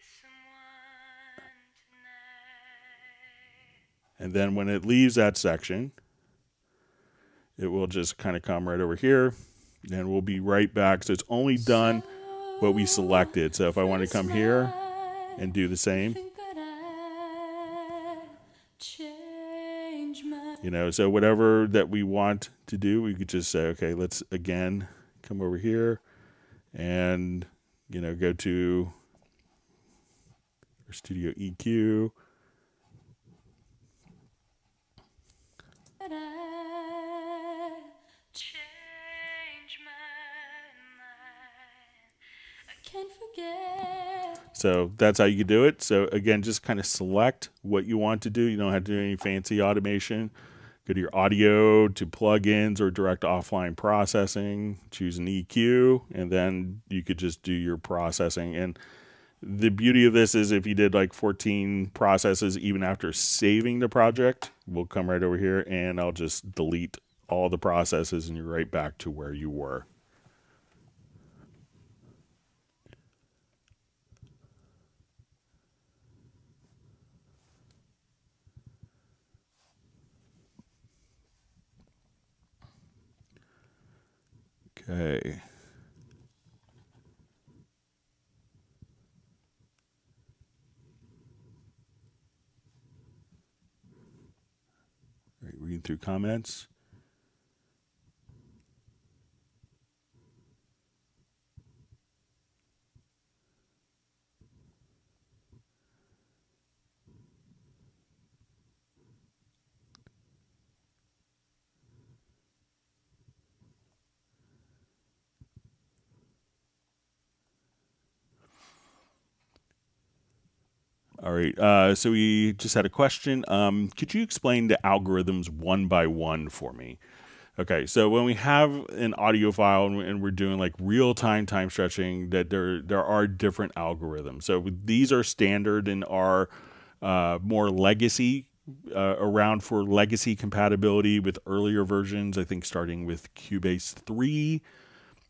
And then when it leaves that section, it will just kind of come right over here and we'll be right back. So it's only done what we selected. So if I want to come here and do the same, you know, so whatever that we want to do, we could just say, okay, let's again come over here and, you know, go to our Studio E Q. So that's how you do it. So again, just kind of select what you want to do. You don't have to do any fancy automation. Go to your audio, to plugins, or direct offline processing. Choose an E Q, and then you could just do your processing. And the beauty of this is if you did like fourteen processes, even after saving the project, we'll come right over here and I'll just delete all the processes and you're right back to where you were. Okay. All right, reading through comments. All right, uh, so we just had a question. Um, could you explain the algorithms one by one for me? Okay, so when we have an audio file and we're doing like real-time time stretching, that there there are different algorithms. So these are standard and are uh, more legacy, uh, around for legacy compatibility with earlier versions, I think starting with Cubase three.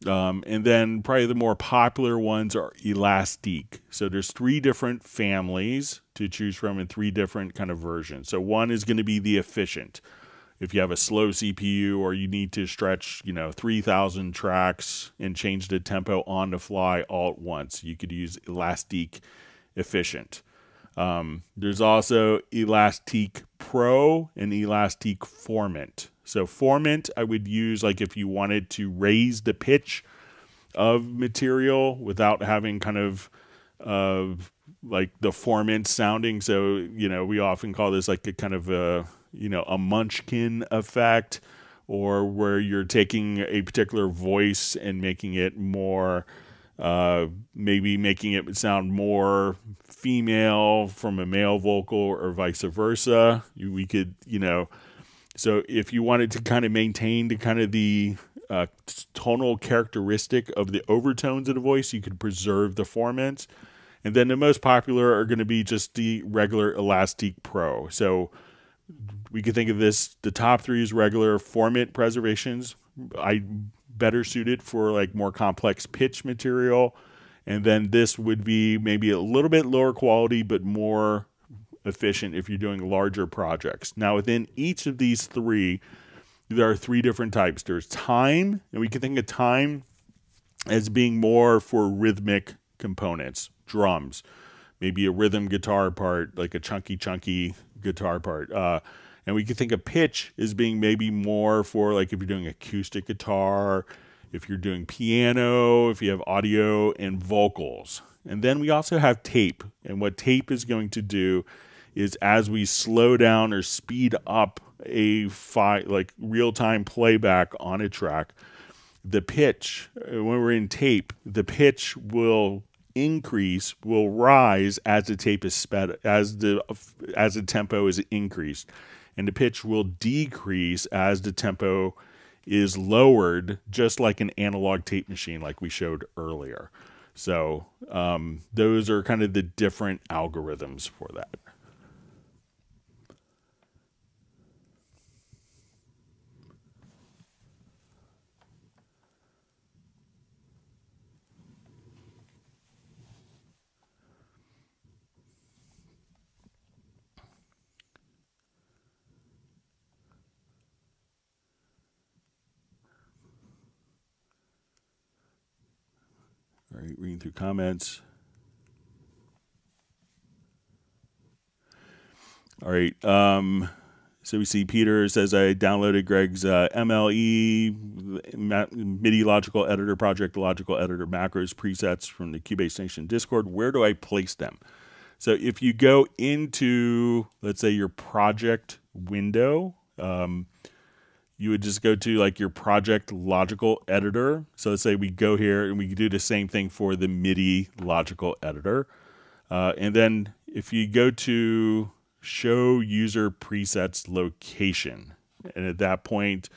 Um, and then probably the more popular ones are Elastique. So there's three different families to choose from and three different kind of versions. So one is going to be the efficient. If you have a slow C P U or you need to stretch, you know, three thousand tracks and change the tempo on the fly all at once, you could use Elastique Efficient. Um, there's also Elastique Pro and Elastique Formant. So formant, I would use like if you wanted to raise the pitch of material without having kind of uh, like the formant sounding. So, you know, we often call this like a kind of a, you know, a munchkin effect, or where you're taking a particular voice and making it more, uh, maybe making it sound more female from a male vocal or vice versa. We could, you know... So if you wanted to kind of maintain the kind of the uh, tonal characteristic of the overtones of the voice, you could preserve the formants. And then the most popular are going to be just the regular Elastique Pro. So we could think of this, the top three is regular formant preservations. I better suited for like more complex pitch material. And then this would be maybe a little bit lower quality, but more efficient if you're doing larger projects. Now within each of these three, there are three different types. There's time, and we can think of time as being more for rhythmic components, drums, maybe a rhythm guitar part, like a chunky chunky guitar part. Uh, and we can think of pitch as being maybe more for like if you're doing acoustic guitar, if you're doing piano, if you have audio and vocals. And then we also have tape, and what tape is going to do is as we slow down or speed up a fi like real-time playback on a track, the pitch, when we're in tape, the pitch will increase, will rise as the tape is sped, as the as the tempo is increased, and the pitch will decrease as the tempo is lowered just like an analog tape machine like we showed earlier. So um, those are kind of the different algorithms for that. All right, reading through comments. All right, um, so we see Peter says, I downloaded Greg's uh, M L E, MIDI Logical Editor Project, Logical Editor Macros presets from the Cubase Nation Discord. Where do I place them? So if you go into, let's say, your project window, um, you would just go to like your project logical editor. So let's say we go here and we can do the same thing for the MIDI logical editor. Uh, and then if you go to show user presets location, and at that point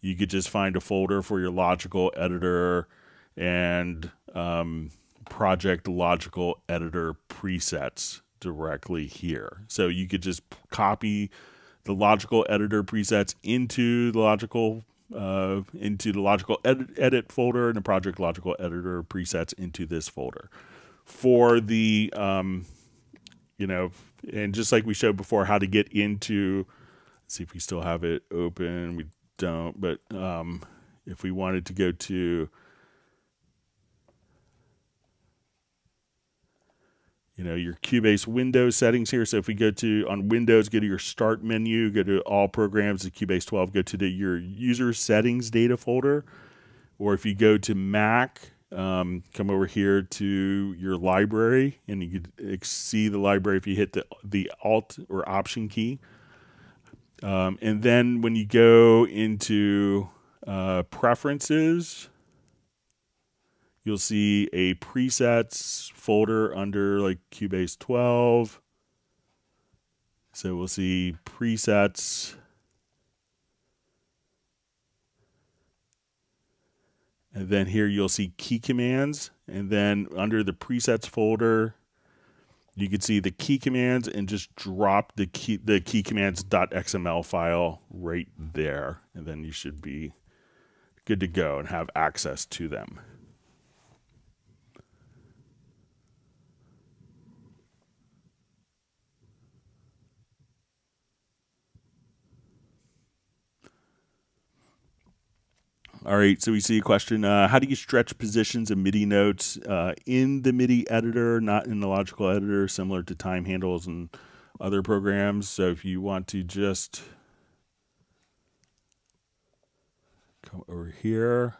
you could just find a folder for your logical editor and um, project logical editor presets directly here. So you could just copy the logical editor presets into the logical uh, into the logical edit, edit folder, and the project logical editor presets into this folder. For the um, you know, and just like we showed before, how to get into. Let's see if we still have it open. We don't, but um, if we wanted to go to, you know, your Cubase Windows settings here. So if we go to on Windows, go to your Start menu, go to All Programs, the Cubase twelve, go to the, your User Settings data folder. Or if you go to Mac, um, come over here to your Library, and you can see the library if you hit the the Alt or Option key. Um, and then when you go into uh, Preferences, you'll see a presets folder under like Cubase twelve. So we'll see presets. And then here you'll see key commands. And then under the presets folder, you can see the key commands and just drop the key, the key commands.xml file right there. And then you should be good to go and have access to them. All right, so we see a question. Uh, how do you stretch positions of MIDI notes uh, in the MIDI editor, not in the logical editor, similar to time handles and other programs? So if you want to just come over here.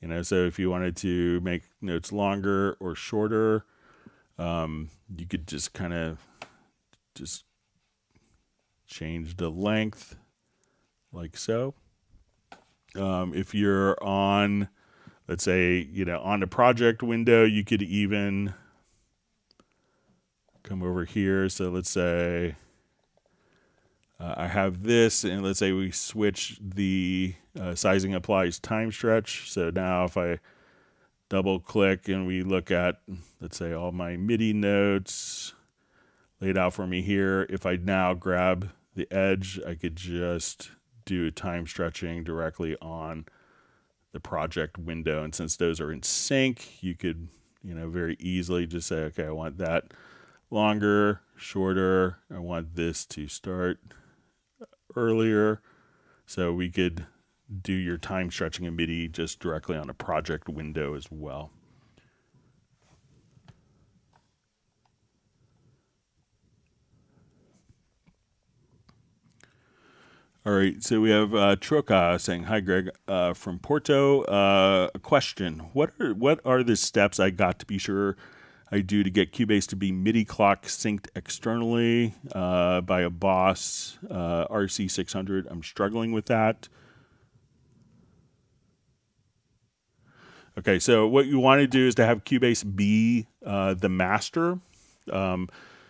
You know, so if you wanted to make notes longer or shorter, um, you could just kind of just change the length like so. Um, if you're on, let's say, you know, on the project window, you could even come over here. So let's say uh, I have this, and let's say we switch the Uh, sizing applies time stretch. So now if I double click and we look at, let's say, all my MIDI notes laid out for me here, if I now grab the edge, I could just do time stretching directly on the project window. And since those are in sync, you could, you know, very easily just say, okay, I want that longer, shorter. I want this to start earlier. So we could do your time stretching in MIDI just directly on a project window as well. All right, so we have uh, Troca saying, hi, Greg, uh, from Porto. Uh, a question, what are, what are the steps I got to be sure I do to get Cubase to be MIDI clock synced externally uh, by a Boss uh, R C six hundred? I'm struggling with that. Okay, so what you want to do is to have Cubase be uh, the master. Um,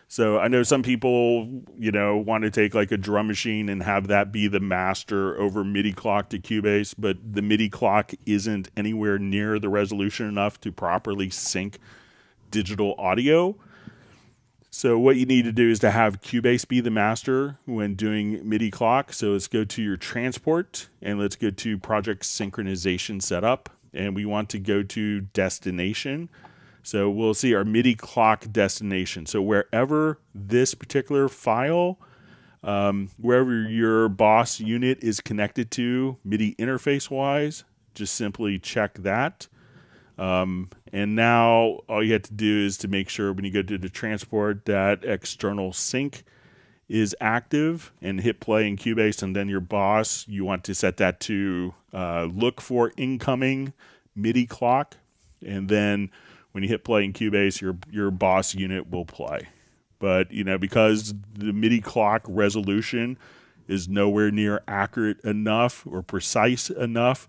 so I know some people, you know, want to take like a drum machine and have that be the master over MIDI clock to Cubase, but the MIDI clock isn't anywhere near the resolution enough to properly sync digital audio. So what you need to do is to have Cubase be the master when doing MIDI clock. So let's go to your transport and let's go to project synchronization setup. And we want to go to destination. So we'll see our MIDI clock destination. So wherever this particular file, um, wherever your boss unit is connected to MIDI interface wise, just simply check that. Um, and now all you have to do is to make sure when you go to the transport that external sync is active, and hit play in Cubase, and then your boss, you want to set that to uh, look for incoming MIDI clock, and then when you hit play in Cubase, your your boss unit will play. But you know, because the MIDI clock resolution is nowhere near accurate enough or precise enough,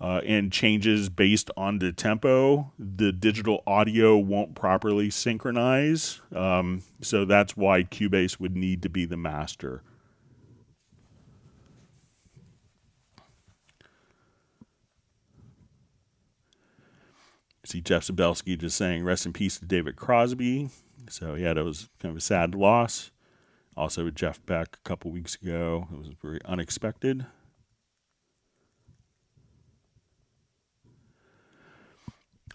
uh, and changes based on the tempo, the digital audio won't properly synchronize. Um, so that's why Cubase would need to be the master. See Jeff Zabelski just saying, rest in peace to David Crosby. So yeah, that was kind of a sad loss. Also with Jeff Beck a couple weeks ago, it was very unexpected.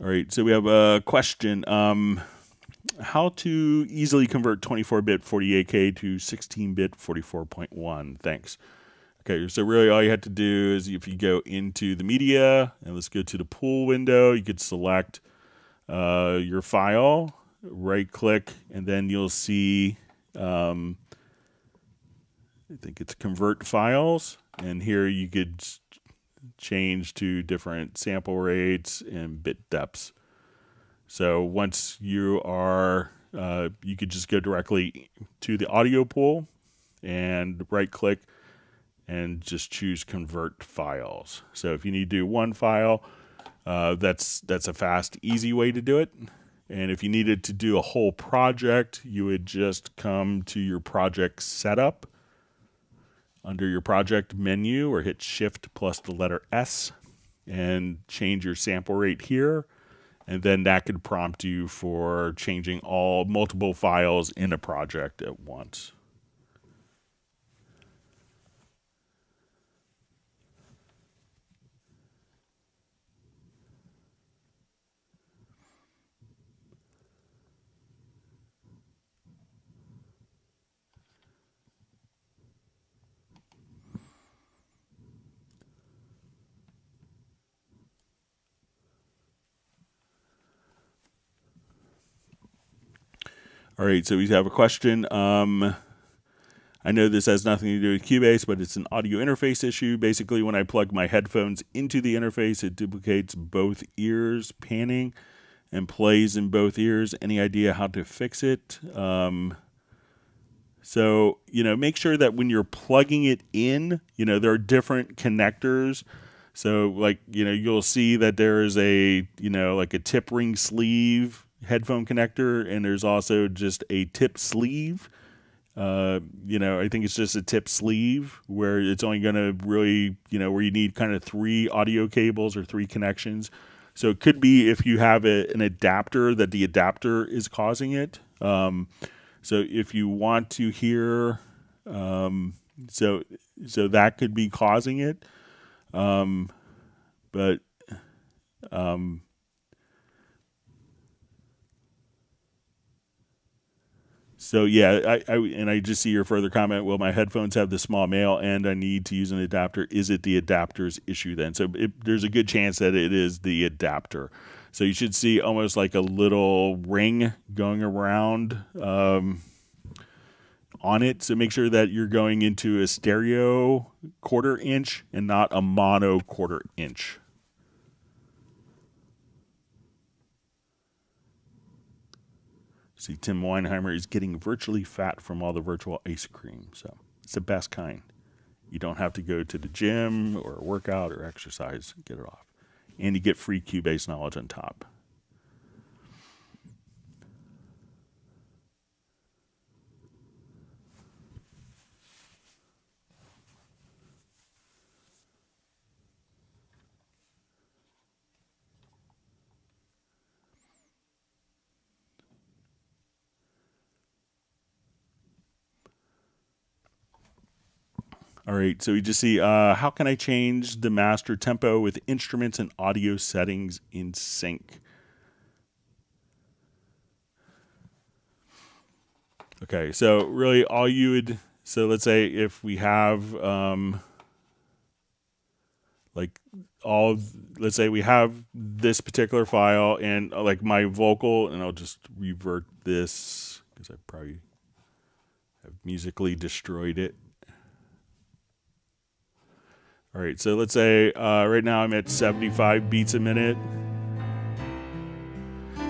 All right, so we have a question. Um, how to easily convert twenty-four bit forty-eight K to sixteen bit forty-four point one? Thanks. Okay, so really all you have to do is if you go into the media, and let's go to the pool window, you could select uh, your file, right-click, and then you'll see, um, I think it's convert files, and here you could change to different sample rates and bit depths. So once you are, uh, you could just go directly to the audio pool and right-click, and just choose convert files. So if you need to do one file, uh, that's that's a fast, easy way to do it. And if you needed to do a whole project, you would just come to your project setup under your project menu, or hit shift plus the letter S and change your sample rate here. And then that could prompt you for changing all multiple files in a project at once. All right, so we have a question. Um, I know this has nothing to do with Cubase, but it's an audio interface issue. Basically, when I plug my headphones into the interface, it duplicates both ears, panning, and plays in both ears. Any idea how to fix it? Um, so, you know, make sure that when you're plugging it in, you know, there are different connectors. So, like, you know, you'll see that there is a, you know, like a tip ring sleeve headphone connector, and there's also just a tip sleeve. Uh, you know, I think it's just a tip sleeve where it's only going to really, you know, where you need kind of three audio cables or three connections. So it could be if you have a, an adapter that the adapter is causing it. Um, so if you want to hear, um, so, so that could be causing it. Um, but, um, So yeah, I, I and I just see your further comment. Well, my headphones have the small male end, I need to use an adapter. Is it the adapter's issue then? So it, there's a good chance that it is the adapter. So you should see almost like a little ring going around um, on it. So make sure that you're going into a stereo quarter inch and not a mono quarter inch. See, Tim Weinheimer is getting virtually fat from all the virtual ice cream. So it's the best kind. You don't have to go to the gym or work out or exercise. Get it off. and you get free Cubase knowledge on top. All right, so you just see, uh, how can I change the master tempo with instruments and audio settings in sync? Okay, so really all you would, so let's say if we have, um, like all, of, let's say we have this particular file and uh, like my vocal, and I'll just revert this because I probably have musically destroyed it. All right, so let's say uh, right now I'm at seventy-five beats a minute.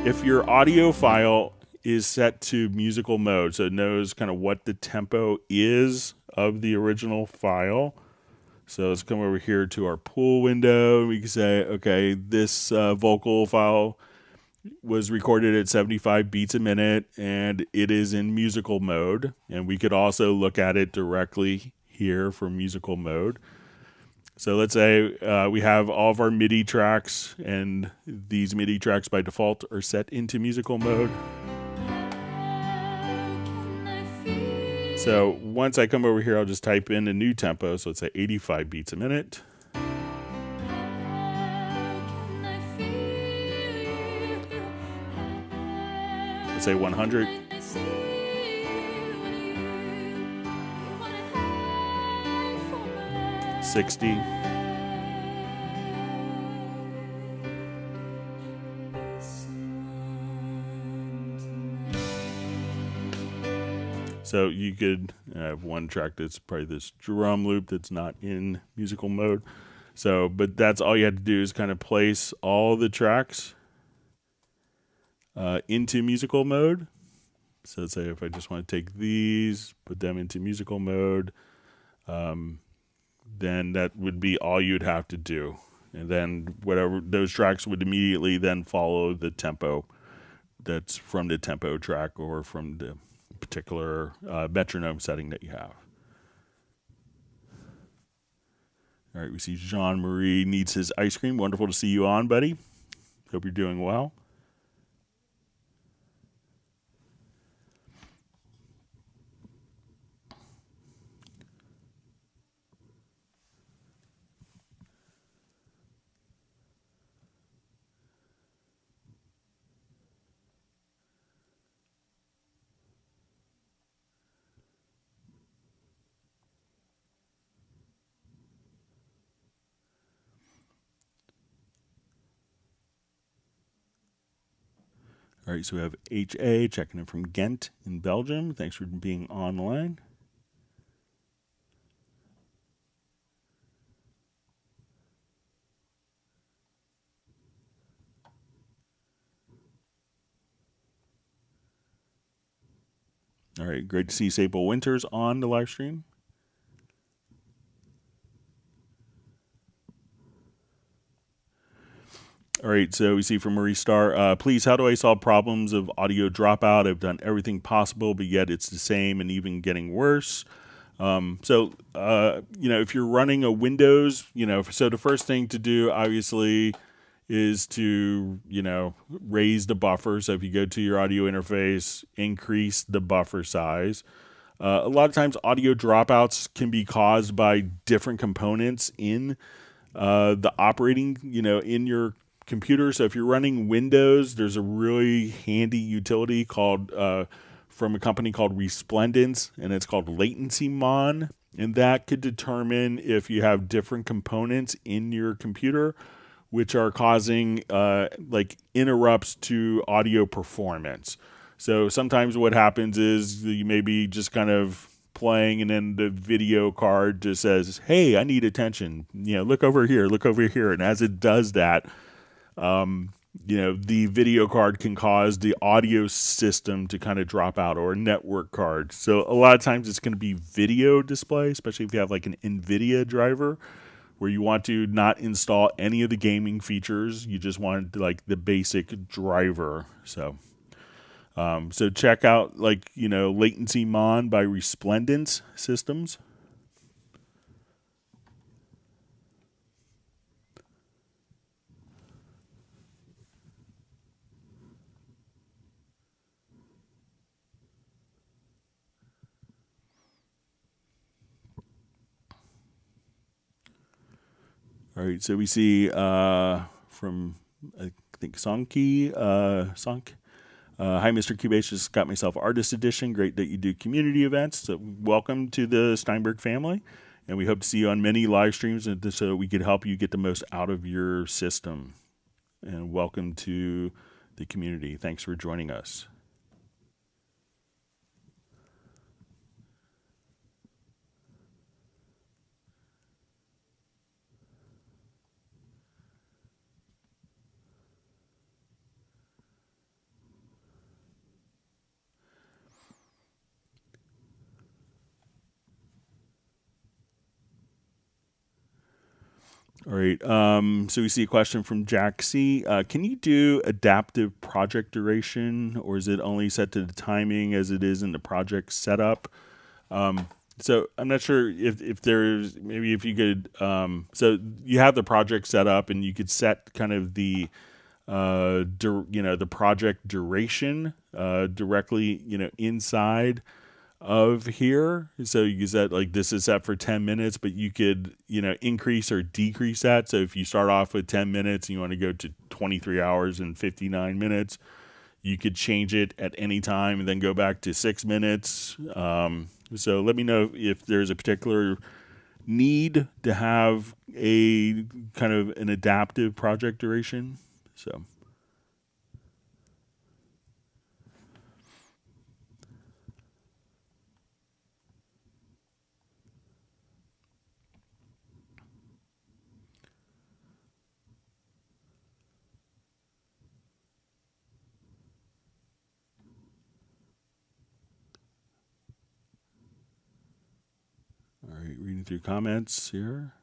If your audio file is set to musical mode, so it knows kind of what the tempo is of the original file. So let's come over here to our pool window. And we can say, okay, this uh, vocal file was recorded at seventy-five beats a minute and it is in musical mode. And we could also look at it directly here for musical mode. So let's say uh, we have all of our MIDI tracks, and these MIDI tracks by default are set into musical mode. So once I come over here, I'll just type in a new tempo. So let's say eighty-five beats a minute. Let's say one hundred. sixty. So you could I have one track that's probably this drum loop that's not in musical mode. So, but that's all you had to do is kind of place all the tracks uh, into musical mode. So let's say if I just want to take these, put them into musical mode, um, then that would be all you'd have to do. And then whatever those tracks would immediately then follow the tempo that's from the tempo track or from the particular uh, metronome setting that you have. All right, we see Jean-Marie needs his ice cream. Wonderful to see you on, buddy. Hope you're doing well. All right, so we have H A checking in from Ghent in Belgium. Thanks for being online. All right, great to see Sable Winters on the live stream. All right, so we see from Marie Starr, uh, please, how do I solve problems of audio dropout? I've done everything possible, but yet it's the same and even getting worse. Um, so, uh, you know, if you're running a Windows, you know, so the first thing to do, obviously, is to, you know, raise the buffer. So if you go to your audio interface, increase the buffer size. Uh, a lot of times audio dropouts can be caused by different components in uh, the operating, you know, in your computer. So if you're running Windows, there's a really handy utility called uh, from a company called Resplendence, and it's called Latency Mon, and that could determine if you have different components in your computer which are causing uh, like interrupts to audio performance. So sometimes what happens is you may be just kind of playing and then the video card just says, hey, I need attention, you know, look over here, look over here, and as it does that, Um, you know, the video card can cause the audio system to kind of drop out, or a network card. So a lot of times it's going to be video display, especially if you have like an NVIDIA driver, where you want to not install any of the gaming features. You just want like the basic driver. So, um, so check out like, you know, Latency Mon by Resplendence Systems. All right, so we see uh, from, I think, Sonky, uh, Sonk. Uh, Hi, Mister Cubase, just got myself Artist Edition. Great that you do community events. So welcome to the Steinberg family. And we hope to see you on many live streams so we could help you get the most out of your system. And welcome to the community. Thanks for joining us. All right, um, so we see a question from Jack C. Uh, can you do adaptive project duration, or is it only set to the timing as it is in the project setup? Um, so I'm not sure if, if there's, maybe if you could, um, so you have the project set up and you could set kind of the, uh, du you know, the project duration uh, directly, you know, inside of here. So you set like this is set for ten minutes, but you could, you know, increase or decrease that. So if you start off with ten minutes and you want to go to twenty-three hours and fifty-nine minutes, you could change it at any time and then go back to six minutes. Um, so let me know if there's a particular need to have a kind of an adaptive project duration. So reading through comments here.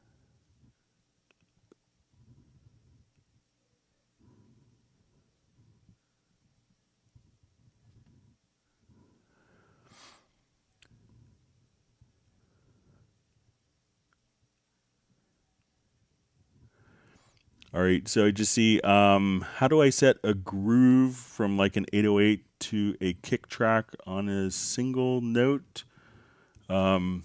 All right, so I just see, um, how do I set a groove from like an eight oh eight to a kick track on a single note? Um,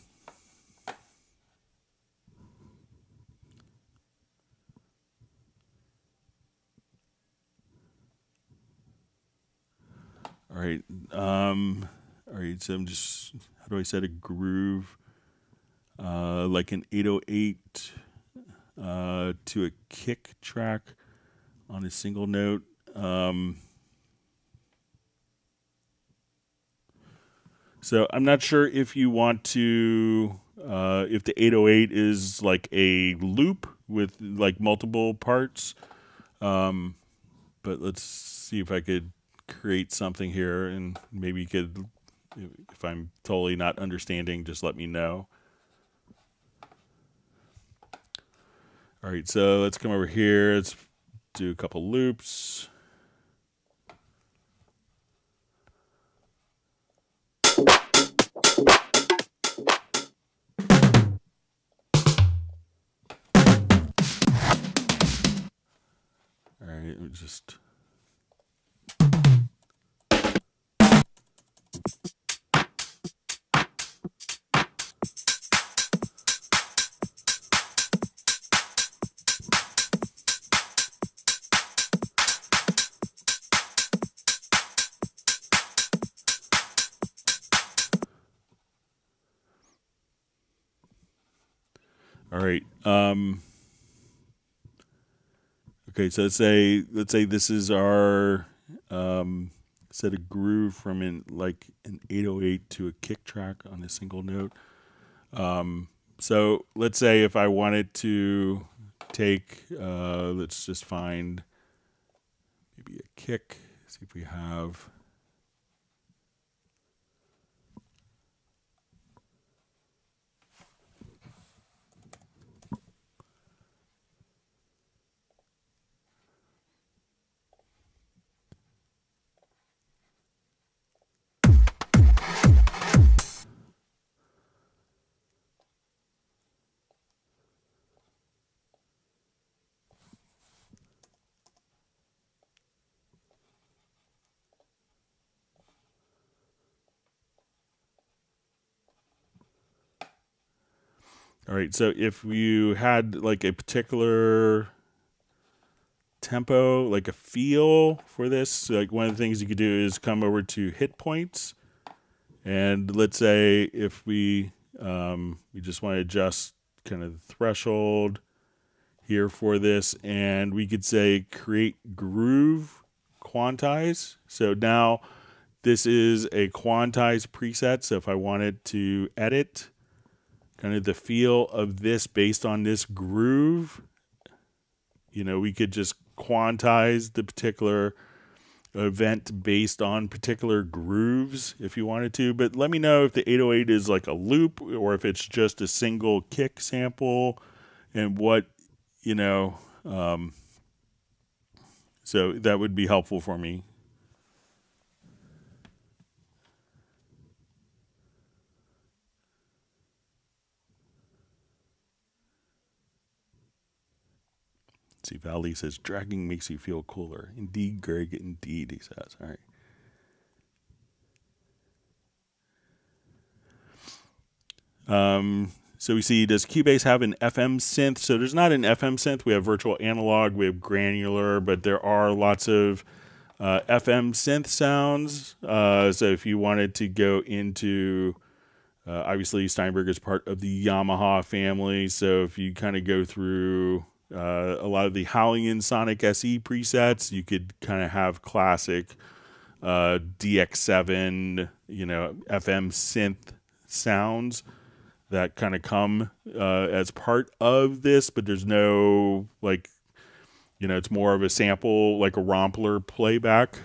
All right, um, all right, so I'm just, how do I set a groove, uh, like an eight oh eight uh, to a kick track on a single note? Um, so I'm not sure if you want to, uh, if the eight oh eight is like a loop with like multiple parts, um, but let's see if I could create something here, and maybe you could, if I'm totally not understanding, just let me know. All right, so let's come over here. Let's do a couple loops. All right, let me just... All right. Um, okay, so let's say let's say this is our um, set a groove from in like an eight oh eight to a kick track on a single note. Um, so let's say if I wanted to take, uh, let's just find maybe a kick. See if we have. All right, so if you had like a particular tempo, like a feel for this, like one of the things you could do is come over to hit points. And let's say if we, um, we just want to adjust kind of the threshold here for this, and we could say create groove quantize. So now this is a quantized preset. So if I wanted to edit kind of the feel of this based on this groove, you know, we could just quantize the particular event based on particular grooves if you wanted to. But let me know if the eight oh eight is like a loop or if it's just a single kick sample and what, you know, um, so that would be helpful for me. See, Valley says, dragging makes you feel cooler. Indeed, Greg, indeed, he says. All right. Um, so we see, does Cubase have an F M synth? So there's not an F M synth. We have virtual analog, we have granular, but there are lots of uh, F M synth sounds. Uh, so if you wanted to go into... Uh, obviously, Steinberg is part of the Yamaha family. So if you kind of go through... Uh, a lot of the Howlin' Sonic S E presets, you could kind of have classic uh, D X seven, you know, F M synth sounds that kind of come uh, as part of this, but there's no, like, you know, it's more of a sample, like a Rompler playback.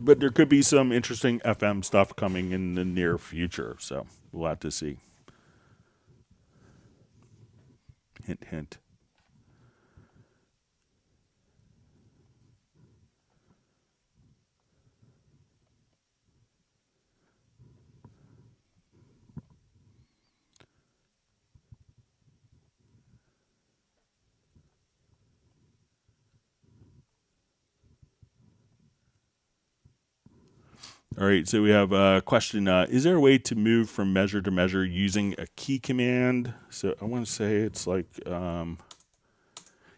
But there could be some interesting F M stuff coming in the near future, so we'll have to see. Hint, hint. All right, so we have a question. Uh, is there a way to move from measure to measure using a key command? So I want to say it's like, um,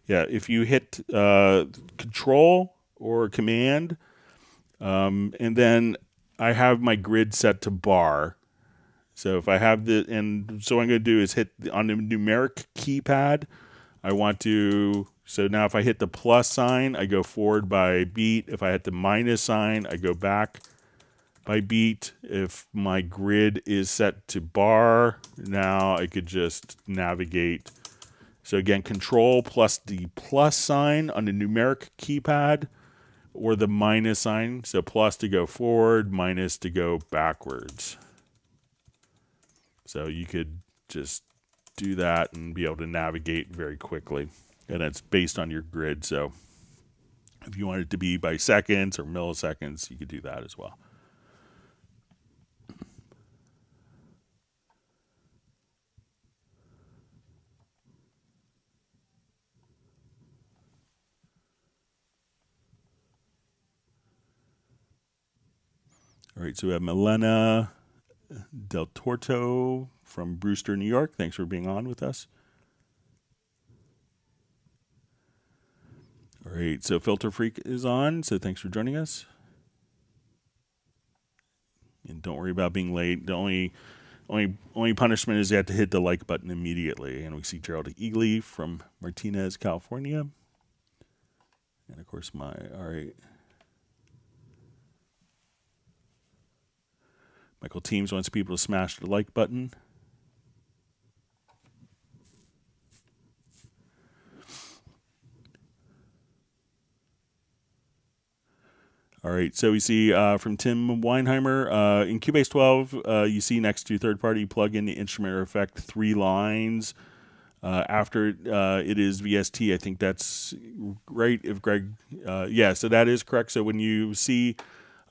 yeah, if you hit uh, control or command, um, and then I have my grid set to bar. So if I have the, and so what I'm going to do is hit the, on the numeric keypad, I want to, so now if I hit the plus sign, I go forward by beat. If I hit the minus sign, I go back by beat. If my grid is set to bar, now I could just navigate. So again, control plus the plus sign on the numeric keypad or the minus sign. So plus to go forward, minus to go backwards. So you could just do that and be able to navigate very quickly. And that's based on your grid. So if you want it to be by seconds or milliseconds, you could do that as well. All right, so we have Milena Del Torto from Brewster, New York. Thanks for being on with us. All right, so Filter Freak is on, so thanks for joining us. And don't worry about being late. The only only, only punishment is you have to hit the like button immediately. And we see Gerald Eagley from Martinez, California. And, of course, my, all right. Michael Teams wants people to smash the like button. All right, so we see uh, from Tim Weinheimer, uh, in Cubase twelve, uh, you see next to third-party plug-in the instrument or effect three lines. Uh, after uh, it is V S T, I think that's right if Greg, uh, yeah, so that is correct. So when you see...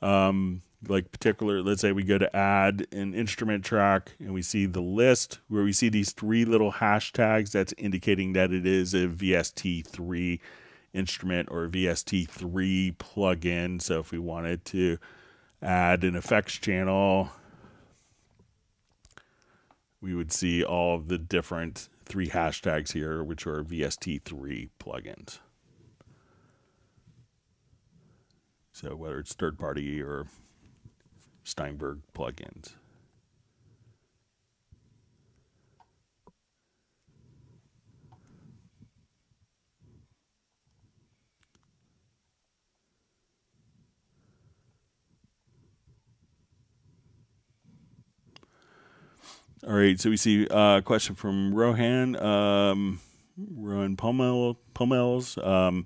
Um, like particular, let's say we go to add an instrument track and we see the list where we see these three little hashtags, that's indicating that it is a V S T three instrument or V S T three plugin. So if we wanted to add an effects channel, we would see all of the different three hashtags here, which are V S T three plugins. So whether it's third party or Steinberg plugins. All right, so we see uh, a question from Rohan, um, Rohan Pommel, Pommels. Um,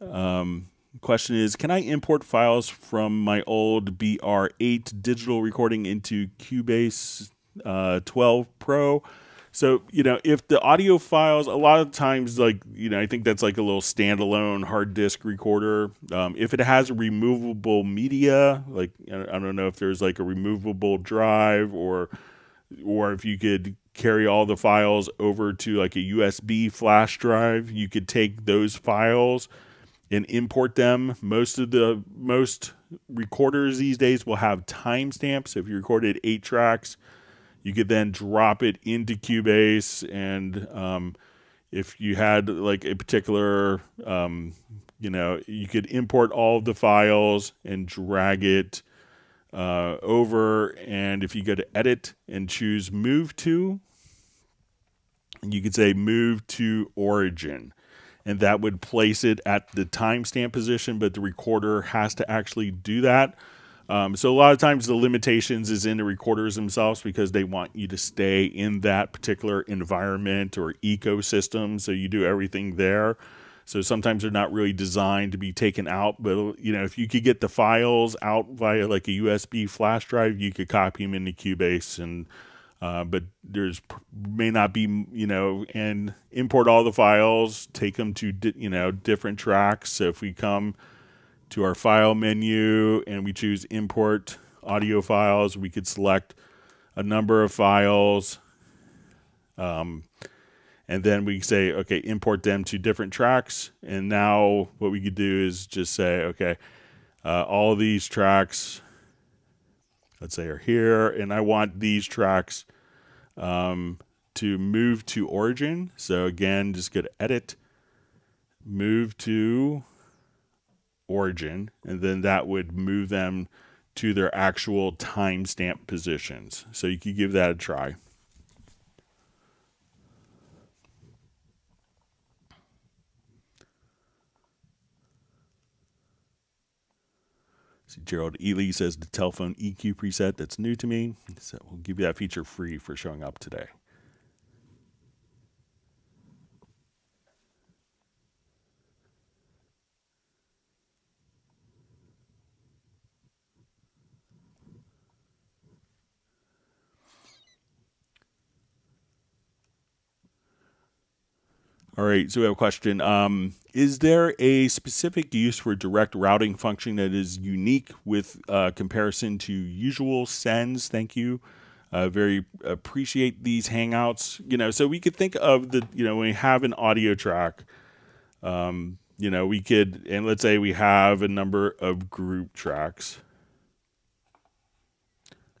um, question is, can I import files from my old B R eight digital recording into Cubase uh, twelve Pro? So, you know, if the audio files, a lot of times, like, you know, I think that's like a little standalone hard disk recorder. Um, if it has removable media, like, I don't know if there's like a removable drive or... or if you could carry all the files over to like a U S B flash drive, you could take those files and import them. Most of the most recorders these days will have timestamps. If you recorded eight tracks, you could then drop it into Cubase. And um, if you had like a particular, um, you know, you could import all of the files and drag it Uh, over, and if you go to edit and choose move to, you could say move to origin, and that would place it at the timestamp position, but the recorder has to actually do that. Um, so a lot of times the limitations is in the recorders themselves, because they want you to stay in that particular environment or ecosystem, so you do everything there. So sometimes they're not really designed to be taken out, but you know, if you could get the files out via like a U S B flash drive, you could copy them into Cubase, and uh, but there's may not be, you know, and import all the files, take them to di you know different tracks. So if we come to our file menu and we choose import audio files, we could select a number of files. Um, And then we say, okay, import them to different tracks. And now what we could do is just say, okay, uh, all these tracks, let's say, are here. And I want these tracks um, to move to origin. So again, just go to edit, move to origin. And then that would move them to their actual timestamp positions. So you could give that a try. So Gerald Ely says the telephone E Q preset, that's new to me. So we'll give you that feature free for showing up today. All right, so we have a question. Um, is there a specific use for direct routing function that is unique with uh, comparison to usual sends? Thank you. Uh, very appreciate these hangouts. You know, so we could think of the, you know, when we have an audio track, um, you know, we could, and let's say we have a number of group tracks.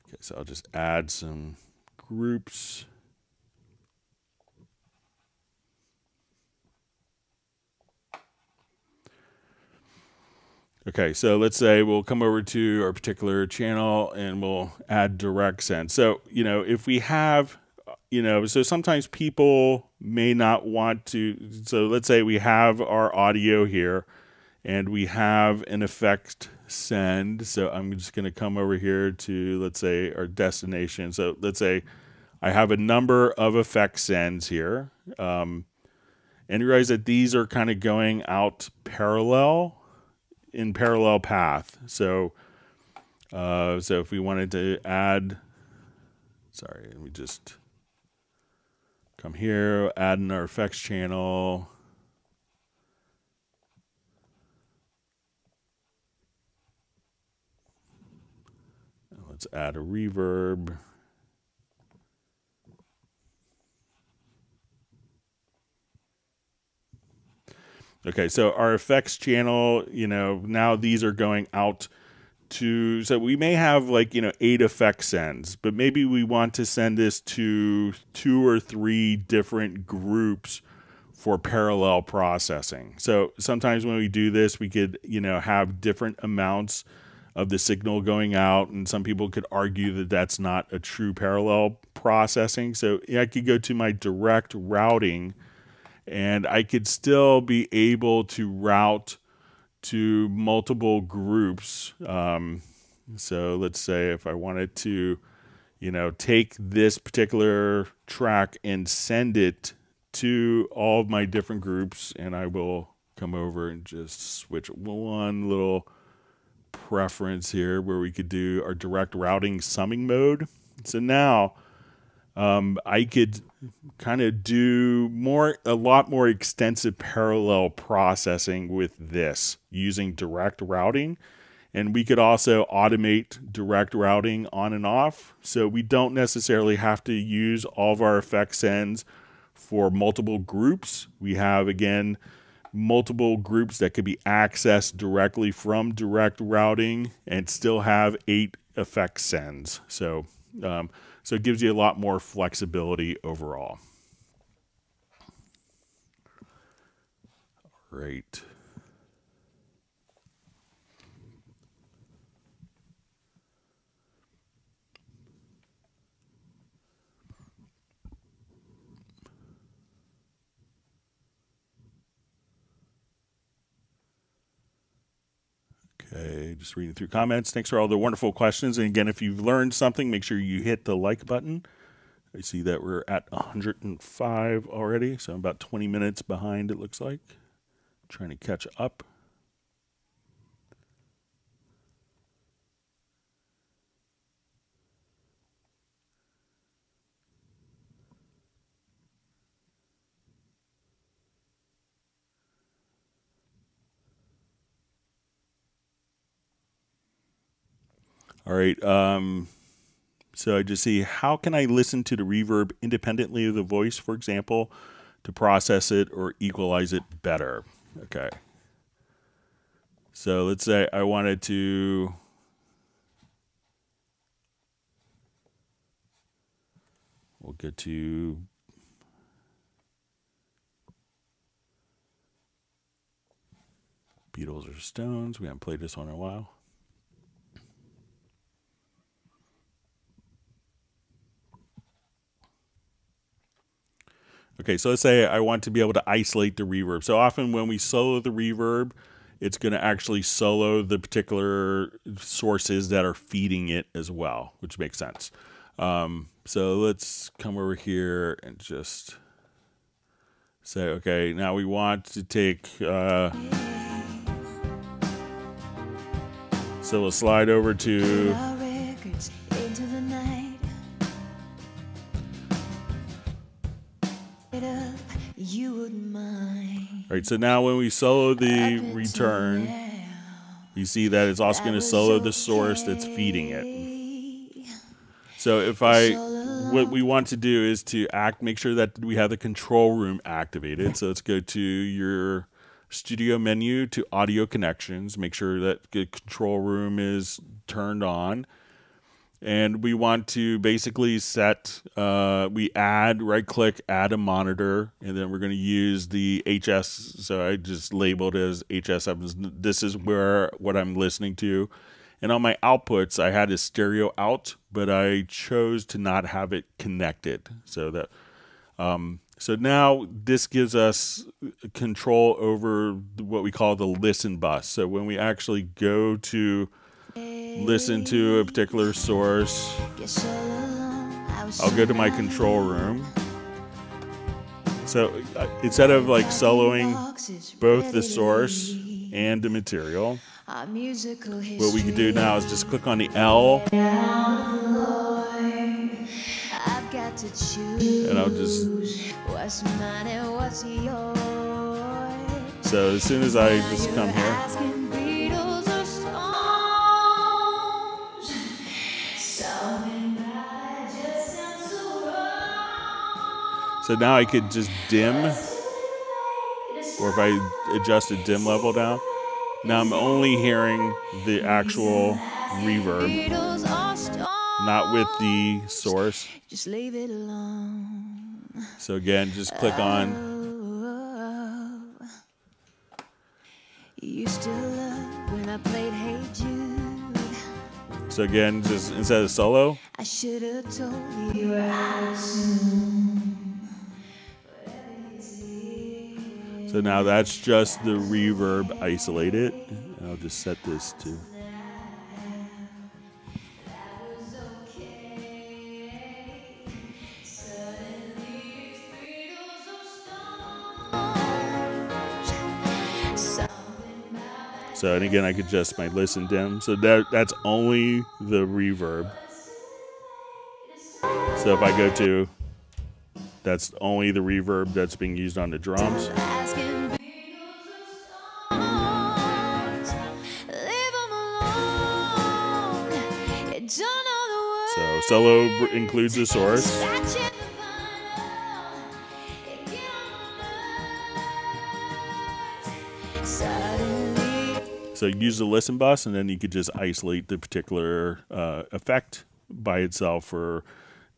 Okay, so I'll just add some groups. Okay, so let's say we'll come over to our particular channel and we'll add direct send. So, you know, if we have, you know, so sometimes people may not want to, so let's say we have our audio here and we have an effect send. So I'm just going to come over here to, let's say, our destination. So let's say I have a number of effect sends here. Um, and you realize that these are kind of going out parallel. in parallel path. So, uh, so if we wanted to add, sorry, let me just come here, add in our effects channel. Let's add a reverb. Okay, so our effects channel, you know, now these are going out to, so we may have like, you know, eight effect sends, but maybe we want to send this to two or three different groups for parallel processing. So sometimes when we do this, we could, you know, have different amounts of the signal going out, and some people could argue that that's not a true parallel processing. So I could go to my direct routing, and I could still be able to route to multiple groups. Um, so let's say if I wanted to, you know, take this particular track and send it to all of my different groups, and I will come over and just switch one little preference here where we could do our direct routing summing mode. So now um, I could kind of do more, a lot more extensive parallel processing with this using direct routing. And we could also automate direct routing on and off. So we don't necessarily have to use all of our effect sends for multiple groups. We have, again, multiple groups that could be accessed directly from direct routing and still have eight effect sends. So, um, so it gives you a lot more flexibility overall. All right. Okay, just reading through comments. Thanks for all the wonderful questions. And again, if you've learned something, make sure you hit the like button. I see that we're at one hundred and five already, so I'm about twenty minutes behind, it looks like. Trying to catch up. All right, um, so I just see, how can I listen to the reverb independently of the voice, for example, to process it or equalize it better? Okay. So let's say I wanted to... We'll get to... Beatles or Stones. We haven't played this one in a while. Okay, so let's say I want to be able to isolate the reverb. So often when we solo the reverb, it's going to actually solo the particular sources that are feeding it as well, which makes sense. Um, so let's come over here and just say, okay, now we want to take... Uh, so we'll slide over to... All right, so now when we solo the return, you see that it's also going to solo the source that's feeding it. So if I, what we want to do is to act, make sure that we have the control room activated. So let's go to your studio menu to audio connections, make sure that the control room is turned on. And we want to basically set, uh, we add, right click, add a monitor, and then we're going to use the H S. So I just labeled as H S. This is where what I'm listening to. And on my outputs, I had a stereo out, but I chose to not have it connected. So that, um, so now this gives us control over what we call the listen bus. So when we actually go to listen to a particular source, I'll go to my control room. So uh, instead of like soloing both the source and the material, what we can do now is just click on the L, and I'll just, so as soon as I just come here, so now I could just dim, or if I adjust the dim level down, now I'm only hearing the actual reverb, not with the source. Just leave it alone. So again, just click on. Oh, oh, oh. You still love when I played Hey Jude. So again, just instead of solo. I should have told you. So now that's just the reverb isolated. And I'll just set this to. So, and again, I could adjust my listen dim. So that that's only the reverb. So if I go to, that's only the reverb that's being used on the drums. So solo includes the source. So use the listen bus, and then you could just isolate the particular uh, effect by itself for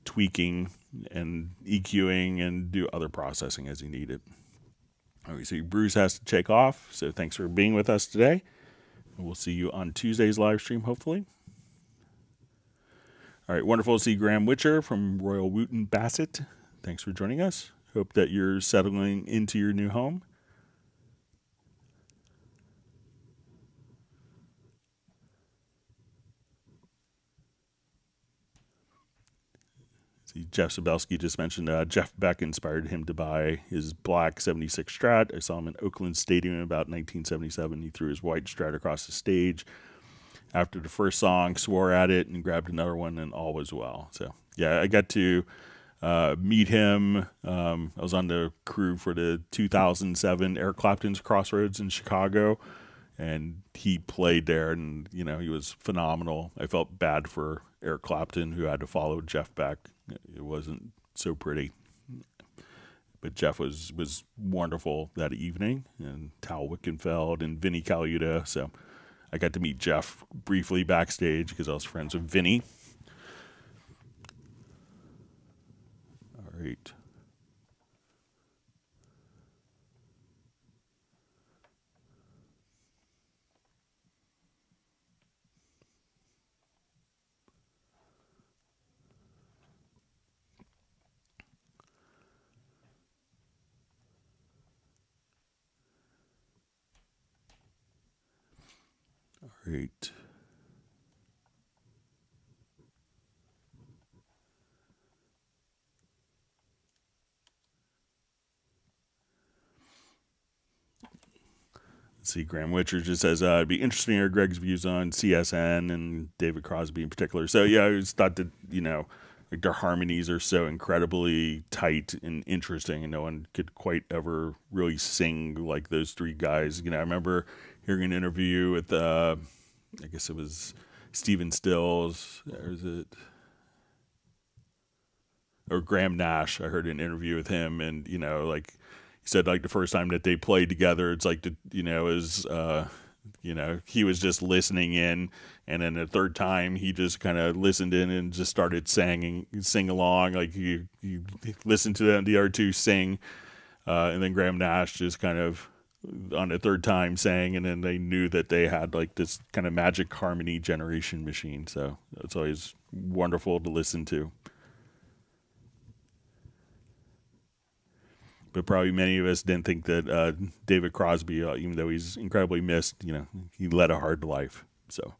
tweaking and EQing and do other processing as you need it. All right, so Bruce has to take off. So thanks for being with us today. We'll see you on Tuesday's live stream, hopefully. All right, wonderful to see Graham Witcher from Royal Wooton Bassett. Thanks for joining us. Hope that you're settling into your new home. Jeff Zabelski just mentioned uh, Jeff Beck inspired him to buy his black seventy-six Strat. I saw him in Oakland Stadium about nineteen seventy-seven. He threw his white Strat across the stage. After the first song, swore at it and grabbed another one, and all was well. So, yeah, I got to uh, meet him. Um, I was on the crew for the two thousand seven Eric Clapton's Crossroads in Chicago, and he played there, and, you know, he was phenomenal. I felt bad for Eric Clapton, who had to follow Jeff Beck. It wasn't so pretty, but Jeff was was wonderful that evening, and Tal Wickenfeld and Vinnie Caliuta. So I got to meet Jeff briefly backstage because I was friends with Vinnie. All right. Great. Let's see, Graham Witcher just says, uh, it'd be interesting to hear Greg's views on C S N and David Crosby in particular. So, yeah, I just thought that, you know, like their harmonies are so incredibly tight and interesting, and no one could quite ever really sing like those three guys. You know, I remember hearing an interview with, uh, I guess it was Stephen Stills, or is it, or Graham Nash. I heard an interview with him, and, you know, like he said, like the first time that they played together, it's like, the, you know, is, uh, you know, he was just listening in, and then the third time he just kind of listened in and just started singing, sing along, like you, you listen to them, the other two sing, uh, and then Graham Nash just kind of, on the third time sang, and then they knew that they had like this kind of magic harmony generation machine. So it's always wonderful to listen to. But probably many of us didn't think that uh, David Crosby, uh, even though he's incredibly missed, you know, he led a hard life. So.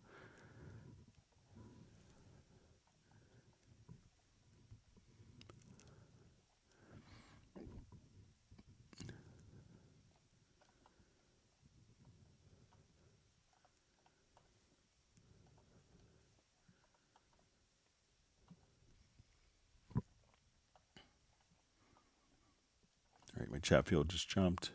All right, my chat field just jumped.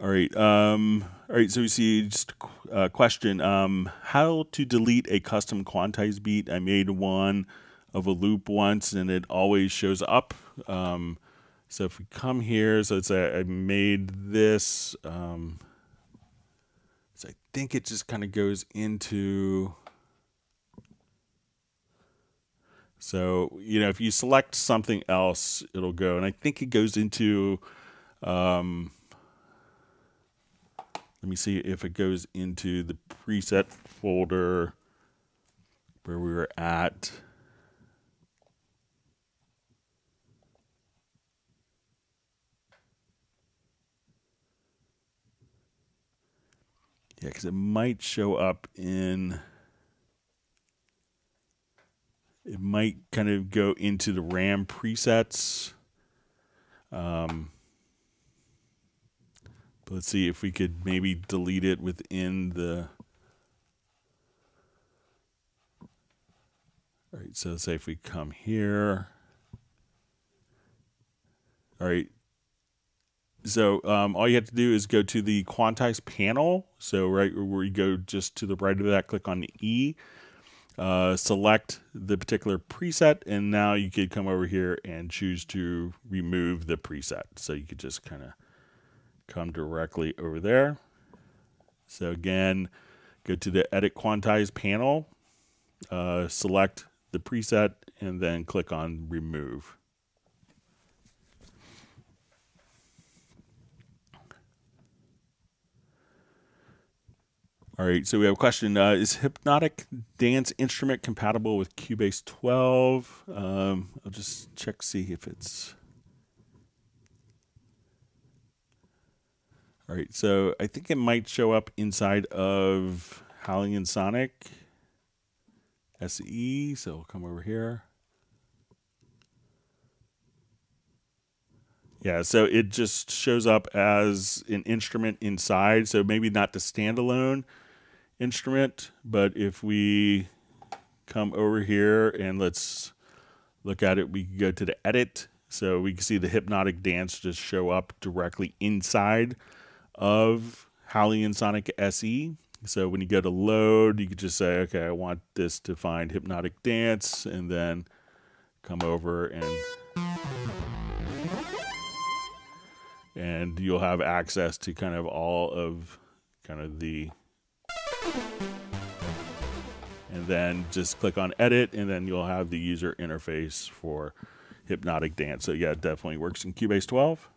All right, um, all right. So we see just a question: um, how to delete a custom quantized beat? I made one of a loop once, and it always shows up. Um, so if we come here, so it's a, I made this. Um, so I think it just kind of goes into. So, you know, if you select something else, it'll go. And I think it goes into, um, let me see if it goes into the preset folder where we were at. Yeah, because it might show up in... It might kind of go into the RAM presets. Um, but let's see if we could maybe delete it within the. All right, so let's say if we come here. All right. So um, all you have to do is go to the quantize panel. So right where you go just to the right of that, click on the E. Uh, select the particular preset, and now you could come over here and choose to remove the preset. So you could just kind of come directly over there. So again, go to the Edit Quantize panel, uh, select the preset, and then click on Remove. All right, so we have a question. Uh, is Hypnotic Dance Instrument compatible with Cubase twelve? Um, I'll just check, see if it's... All right, so I think it might show up inside of Howling and Sonic S E, so we'll come over here. Yeah, so it just shows up as an instrument inside, so maybe not the standalone instrument, but if we come over here and let's look at it, we can go to the edit, so we can see the Hypnotic Dance just show up directly inside of Howling and Sonic S E. So when you go to load, you can just say, okay, I want this to find Hypnotic Dance, and then come over and and you'll have access to kind of all of kind of the, and then just click on edit, and then you'll have the user interface for Hypnotic Dance. So yeah, it definitely works in Cubase twelve.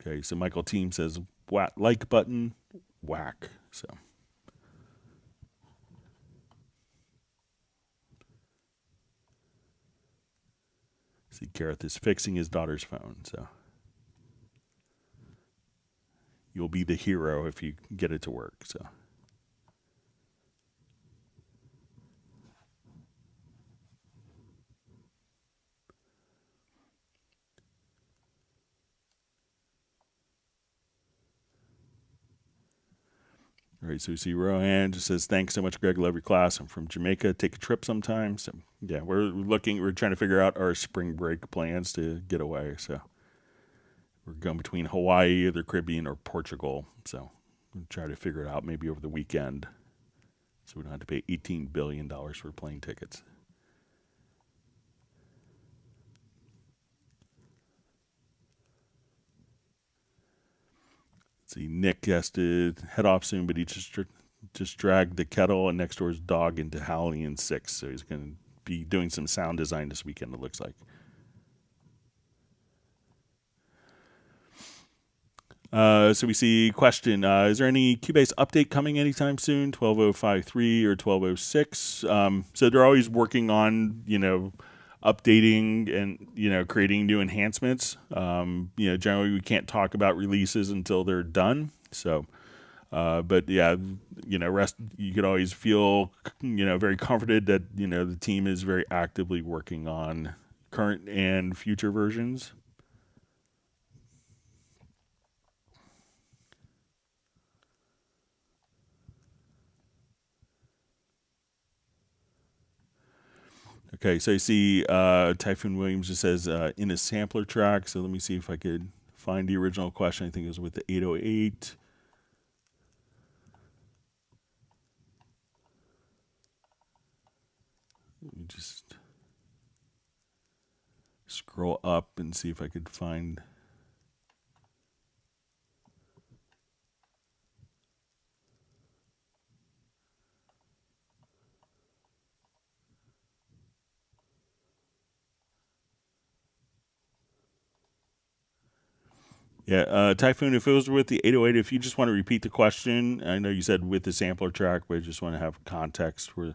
Okay, so Michael Team says, whack, like button, whack, so. See, Gareth is fixing his daughter's phone, so you'll be the hero if you get it to work. So, all right. So we see Rohan just says, "Thanks so much, Greg. Love your class. I'm from Jamaica. Take a trip sometime." So. Yeah, we're looking, we're trying to figure out our spring break plans to get away. So we're going between Hawaii, the Caribbean, or Portugal. So we'll try to figure it out maybe over the weekend so we don't have to pay eighteen billion dollars for plane tickets. Let's see, Nick has to head off soon, but he just, just dragged the kettle and next door's dog into Howling and six. So he's going to be doing some sound design this weekend, it looks like. Uh, so we see question, uh, is there any Cubase update coming anytime soon, twelve oh five three or twelve oh six? Um, so they're always working on, you know, updating and, you know, creating new enhancements. Um, you know, generally we can't talk about releases until they're done. So Uh, but yeah, you know, rest, you could always feel, you know, very comforted that, you know, the team is very actively working on current and future versions. Okay, so you see uh, Typhoon Williams just says uh, in a sampler track. So let me see if I could find the original question. I think it was with the eight oh eight. Let me just scroll up and see if I could find... Yeah, uh, Typhoon, if it was with the eight oh eight, if you just want to repeat the question, I know you said with the sampler track, but I just want to have context for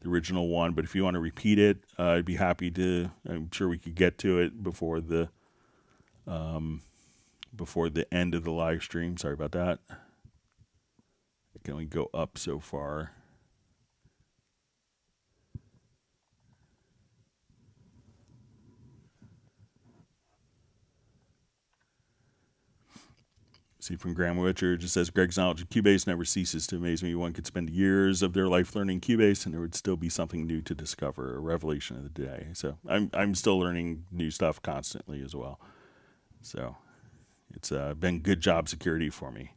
the original one. But if you want to repeat it, uh, I'd be happy to. I'm sure we could get to it before the um, before the end of the live stream. Sorry about that. I can only go up so far. See from Graham Witcher, just says, Greg's knowledge of Cubase never ceases to amaze me. One could spend years of their life learning Cubase and there would still be something new to discover, a revelation of the day. So I'm, I'm still learning new stuff constantly as well. So it's uh, been good job security for me.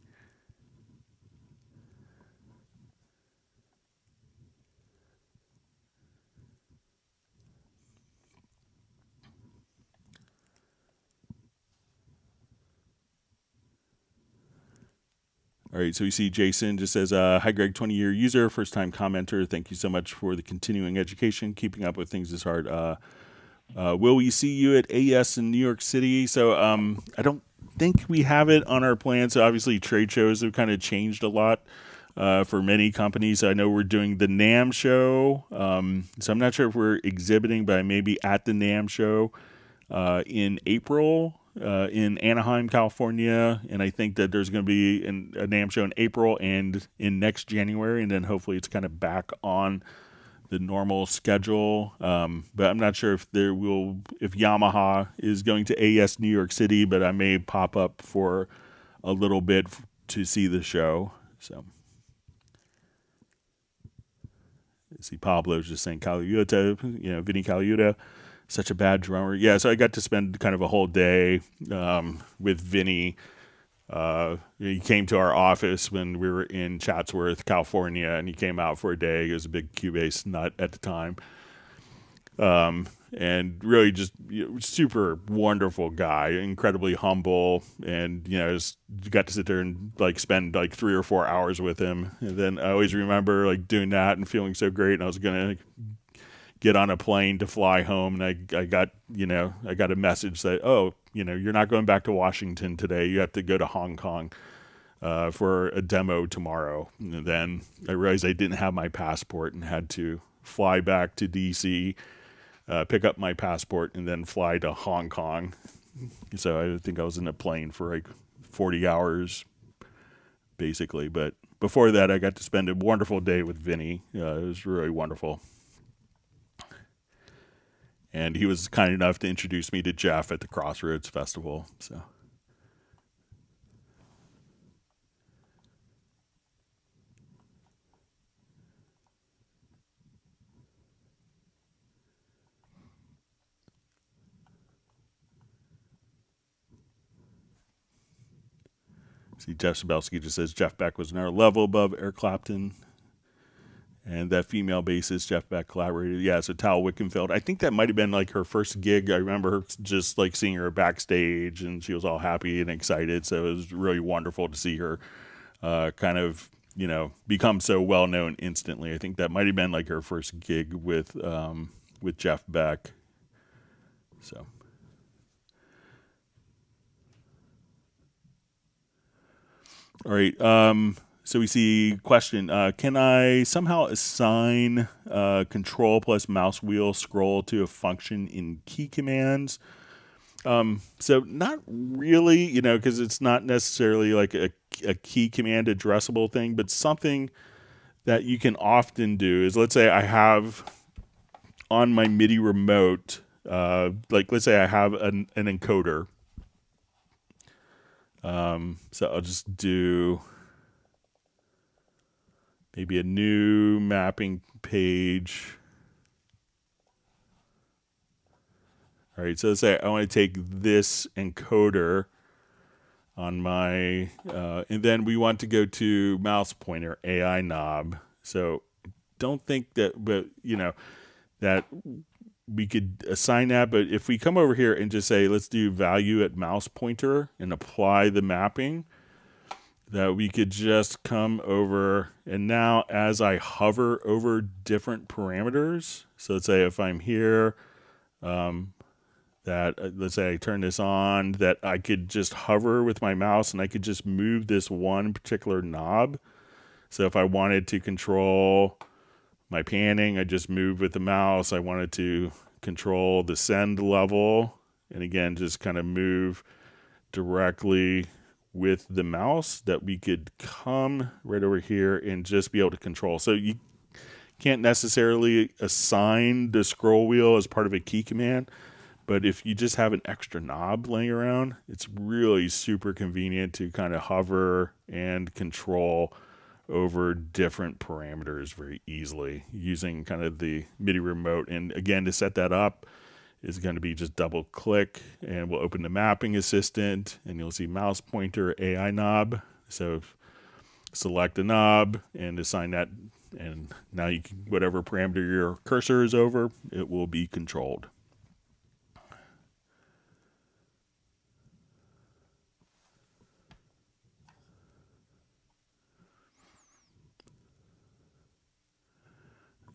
All right, so we see Jason just says, uh, hi, Greg, twenty-year user, first-time commenter. Thank you so much for the continuing education. Keeping up with things is hard. Uh, uh, will we see you at A E S in New York City? So um, I don't think we have it on our plan. So obviously trade shows have kind of changed a lot uh, for many companies. I know we're doing the NAMM show. Um, so I'm not sure if we're exhibiting, but I may be at the NAMM show uh, in April. Uh, in Anaheim, California, and I think that there's going to be an, a NAMM show in April and in next January, and then hopefully it's kind of back on the normal schedule. Um, but I'm not sure if there will if Yamaha is going to A E S New York City, but I may pop up for a little bit f to see the show. So, I see Pablo's just saying Caliuta, you know, Vinny Caliuta. Such a bad drummer. Yeah, so I got to spend kind of a whole day um, with Vinny. Uh, he came to our office when we were in Chatsworth, California, and he came out for a day. He was a big Cubase nut at the time. Um, and really just you know, super wonderful guy, incredibly humble. And, you know, just got to sit there and, like, spend, like, three or four hours with him. And then I always remember, like, doing that and feeling so great, and I was going to... Like, get on a plane to fly home, and I, I got, you know, I got a message that, oh, you know, you're not going back to Washington today. You have to go to Hong Kong uh, for a demo tomorrow. And then I realized I didn't have my passport and had to fly back to D C, uh, pick up my passport, and then fly to Hong Kong. So I think I was in a plane for like forty hours, basically. But before that, I got to spend a wonderful day with Vinny. Uh, it was really wonderful. And he was kind enough to introduce me to Jeff at the Crossroads Festival. So, see, Jeff Zabelski just says Jeff Beck was another level above Eric Clapton. And that female bassist, Jeff Beck, collaborated. Yeah, so Tal Wickenfeld. I think that might have been, like, her first gig. I remember just, like, seeing her backstage, and she was all happy and excited. So it was really wonderful to see her uh, kind of, you know, become so well-known instantly. I think that might have been, like, her first gig with, um, with Jeff Beck. So... All right, um... So we see question, uh, can I somehow assign uh, control plus mouse wheel scroll to a function in key commands? Um, so not really, you know, because it's not necessarily like a, a key command addressable thing, but something that you can often do is, let's say I have on my MIDI remote, uh, like let's say I have an, an encoder. Um, so I'll just do... Maybe a new mapping page. All right, so let's say I want to take this encoder on my, uh, and then we want to go to mouse pointer, A I knob. So I don't think that, but you know, that we could assign that. But if we come over here and just say, let's do value at mouse pointer and apply the mapping, that we could just come over. And now as I hover over different parameters, so let's say if I'm here, um, that let's say I turn this on, that I could just hover with my mouse and I could just move this one particular knob. So if I wanted to control my panning, I just move with the mouse. I wanted to control the send level. And again, just kind of move directly with the mouse, that we could come right over here and just be able to control. So you can't necessarily assign the scroll wheel as part of a key command, but if you just have an extra knob laying around, it's really super convenient to kind of hover and control over different parameters very easily using kind of the MIDI remote. And again, to set that up is going to be just double click, and we'll open the mapping assistant and you'll see mouse pointer A I knob. So select a knob and assign that, and now you can, whatever parameter your cursor is over, it will be controlled.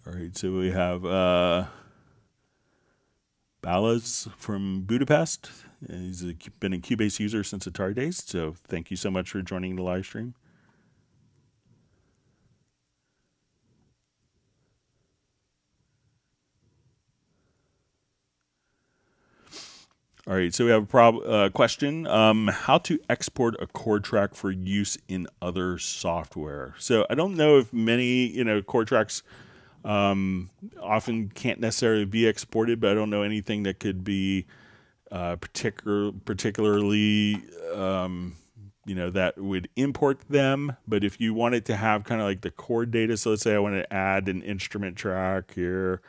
All right, so we have uh, Ballas from Budapest. He's a, been a Cubase user since Atari days, so thank you so much for joining the live stream. All right, so we have a prob uh, question. Um, how to export a chord track for use in other software? So I don't know if many, you know, chord tracks Um, often can't necessarily be exported, but I don't know anything that could be uh, particular, particularly, um, you know, that would import them. But if you wanted to have kind of like the chord data, so let's say I want to add an instrument track here.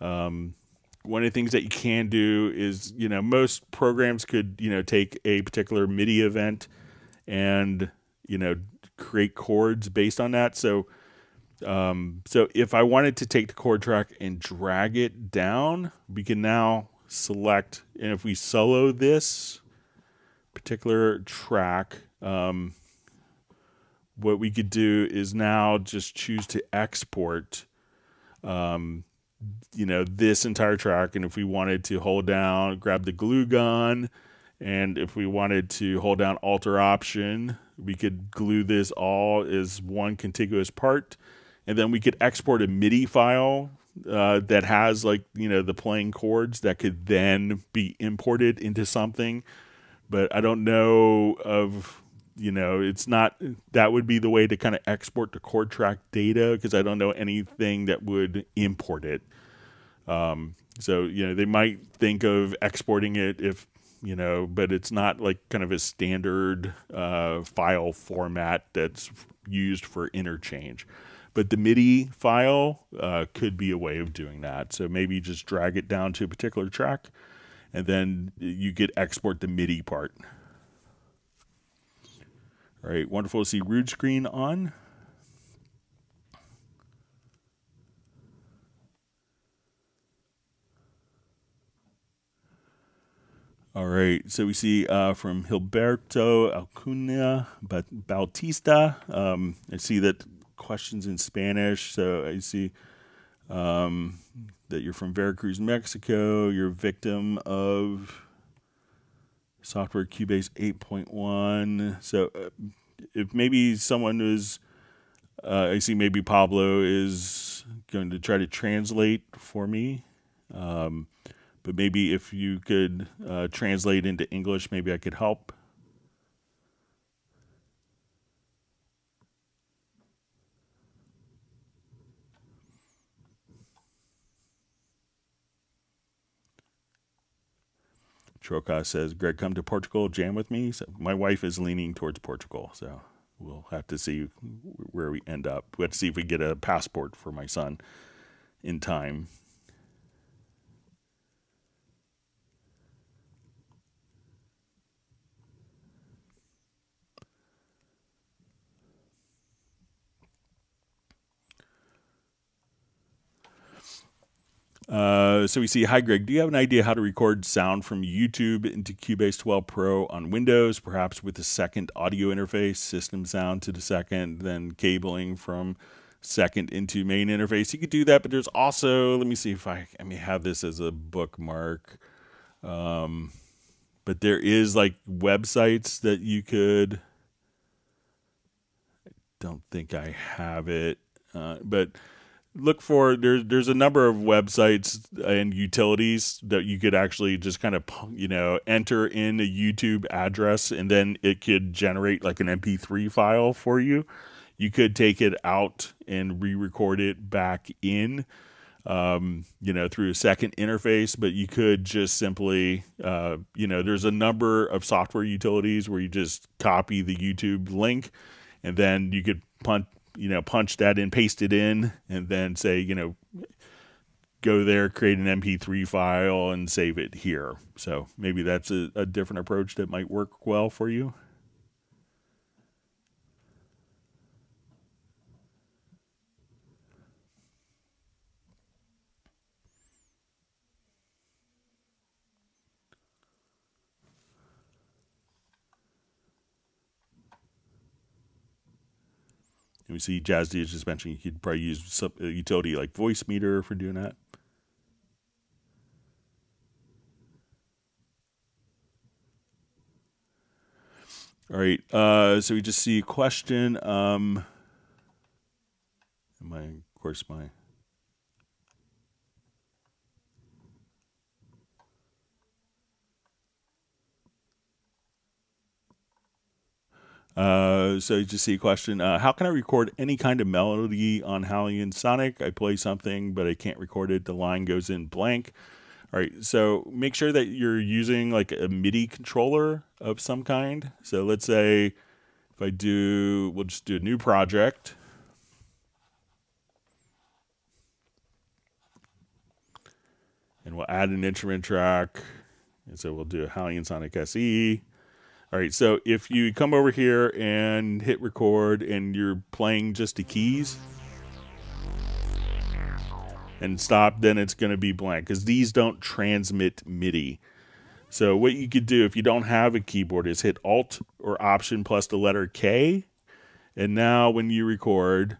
Um, one of the things that you can do is, you know, most programs could, you know, take a particular MIDI event and, you know, create chords based on that. So Um, so if I wanted to take the chord track and drag it down, we can now select, and if we solo this particular track, um, what we could do is now just choose to export, um, you know, this entire track. And if we wanted to hold down, grab the glue gun, and if we wanted to hold down Alt or Option, we could glue this all as one contiguous part. And then we could export a MIDI file uh, that has, like, you know, the playing chords that could then be imported into something. But I don't know of, you know, it's not, that would be the way to kind of export the chord track data, because I don't know anything that would import it. Um, so, you know, they might think of exporting it if, you know, but it's not like kind of a standard uh, file format that's used for interchange. But the MIDI file uh, could be a way of doing that. So maybe you just drag it down to a particular track, and then you could export the MIDI part. All right, wonderful to see Rude Screen on. All right, so we see uh, from Hilberto Alcuna Bautista. Um, I see that questions in Spanish. So I see um, that you're from Veracruz, Mexico. You're a victim of software Cubase eight point one. So uh, if maybe someone is, uh, I see maybe Pablo is going to try to translate for me. Um, but maybe if you could uh, translate into English, maybe I could help. Troca says, Greg, come to Portugal, jam with me. So my wife is leaning towards Portugal, so we'll have to see where we end up. We'll have to see if we get a passport for my son in time. Uh, so we see, hi, Greg, do you have an idea how to record sound from YouTube into Cubase twelve Pro on Windows, perhaps with a second audio interface, system sound to the second, then cabling from second into main interface? You could do that, but there's also, let me see if I, I may have this as a bookmark. Um, but there is like websites that you could, I don't think I have it, uh, but look for, there's there's a number of websites and utilities that you could actually just kind of, you know, enter in a YouTube address, and then it could generate like an M P three file for you. You could take it out and re-record it back in, um, you know, through a second interface, but you could just simply, uh, you know, there's a number of software utilities where you just copy the YouTube link, and then you could punt, you know, punch that in, paste it in, and then say, you know, go there, create an M P three file and save it here. So maybe that's a, a different approach that might work well for you. And we see Jazz Dude is just mentioning you could probably use some utility like Voice Meter for doing that. All right. Uh, so we just see a question. Um, my, of course, my. Uh, so you just see a question, uh, how can I record any kind of melody on Halion Sonic? I play something, but I can't record it. The line goes in blank. All right. So make sure that you're using like a MIDI controller of some kind. So let's say if I do, we'll just do a new project. And we'll add an instrument track. And so we'll do a Halion Sonic S E. All right, so if you come over here and hit record and you're playing just the keys and stop, then it's going to be blank because these don't transmit MIDI. So what you could do if you don't have a keyboard is hit Alt or Option plus the letter K. And now when you record,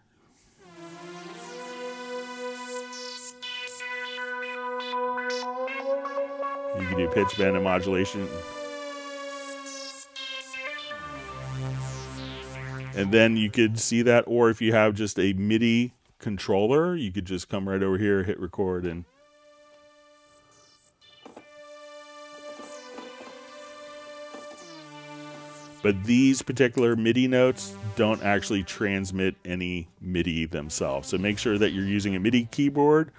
you can do pitch bend and modulation. And then you could see that, or if you have just a MIDI controller, you could just come right over here, hit record, and but these particular MIDI notes don't actually transmit any MIDI themselves. So make sure that you're using a MIDI keyboard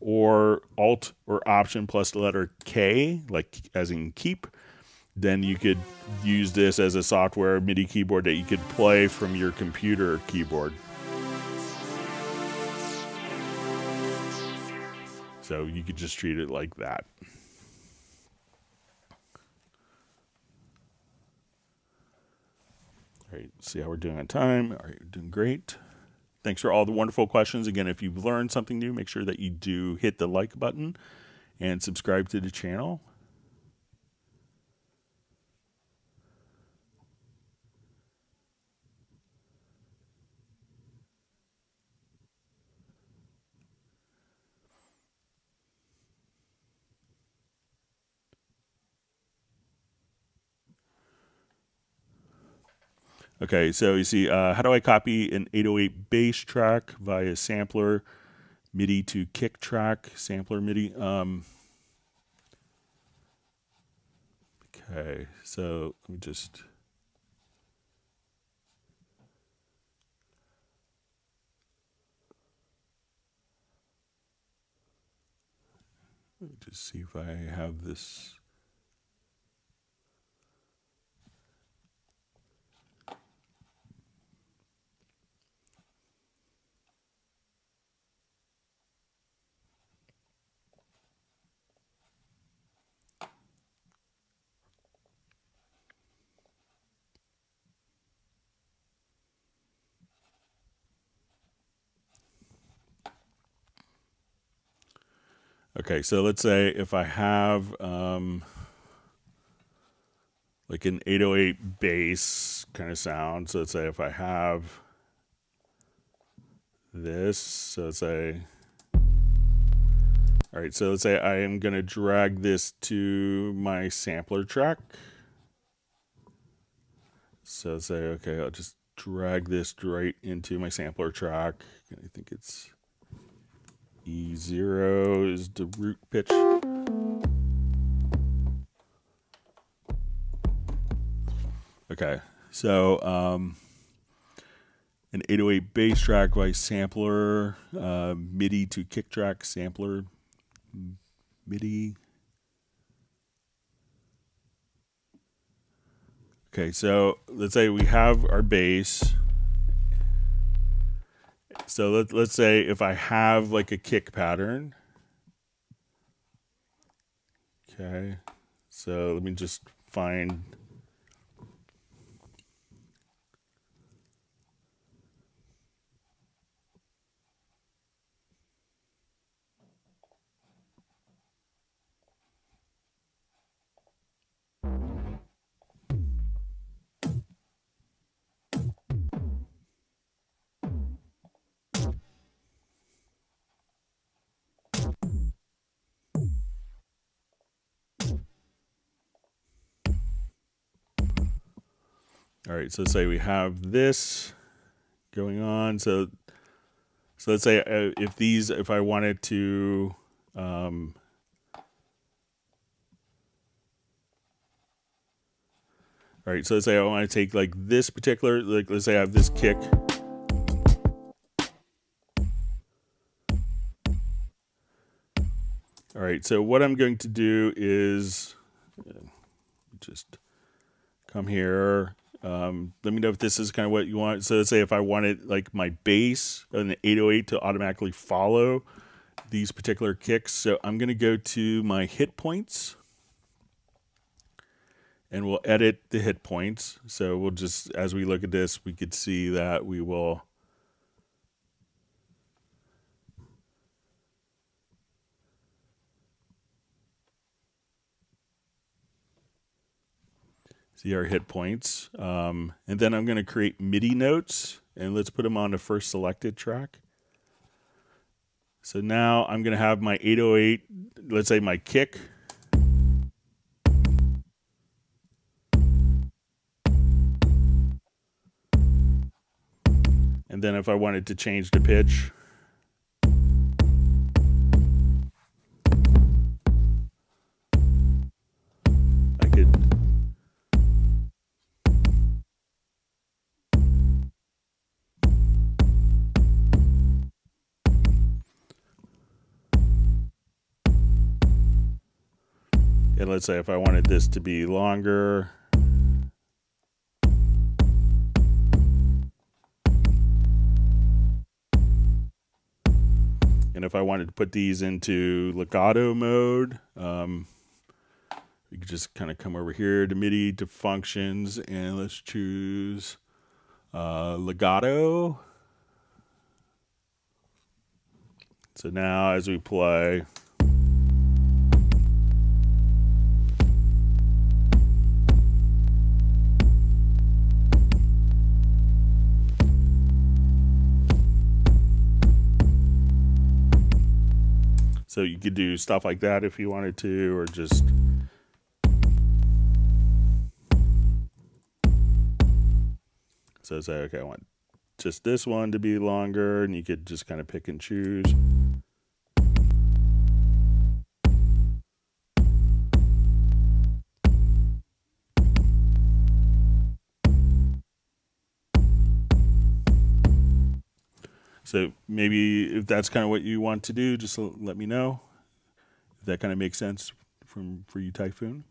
or Alt or Option plus the letter K, like as in keep. Then you could use this as a software MIDI keyboard that you could play from your computer keyboard. So you could just treat it like that. All right, let's see how we're doing on time. All right, we're doing great. Thanks for all the wonderful questions. Again, if you've learned something new, make sure that you do hit the like button and subscribe to the channel. Okay, so you see, uh, how do I copy an eight oh eight bass track via sampler MIDI to kick track, sampler MIDI? Um, okay, so let me just... Let me just see if I have this... Okay, so let's say if I have um, like an eight oh eight bass kind of sound. So let's say if I have this, so let's say, all right, so let's say I am going to drag this to my sampler track. So let's say, okay, I'll just drag this right into my sampler track. I think it's E zero is the root pitch. Okay, so um, an eight oh eight bass track by sampler, uh, MIDI to kick track, sampler, MIDI. Okay, so let's say we have our bass. So let, let's say if I have like a kick pattern. Okay, so let me just find. All right, so let's say we have this going on. So, so let's say if these, if I wanted to, um, all right, so let's say I want to take like this particular, like let's say I have this kick. All right, so what I'm going to do is just come here. Um, let me know if this is kind of what you want. So let's say if I wanted like my bass and the eight oh eight to automatically follow these particular kicks. So I'm going to go to my hit points and we'll edit the hit points. So we'll just, as we look at this, we could see that we will. See our hit points. Um, and then I'm going to create MIDI notes and let's put them on the first selected track. So now I'm going to have my eight oh eight, let's say my kick. And then if I wanted to change the pitch. And let's say if I wanted this to be longer. And if I wanted to put these into legato mode, um, we could just kind of come over here to MIDI, to functions, and let's choose uh, legato. So now as we play, so you could do stuff like that if you wanted to, or just. So say, okay, I want just this one to be longer, and you could just kind of pick and choose. So maybe if that's kind of what you want to do, just let me know if that kind of makes sense from for you, Typhoon.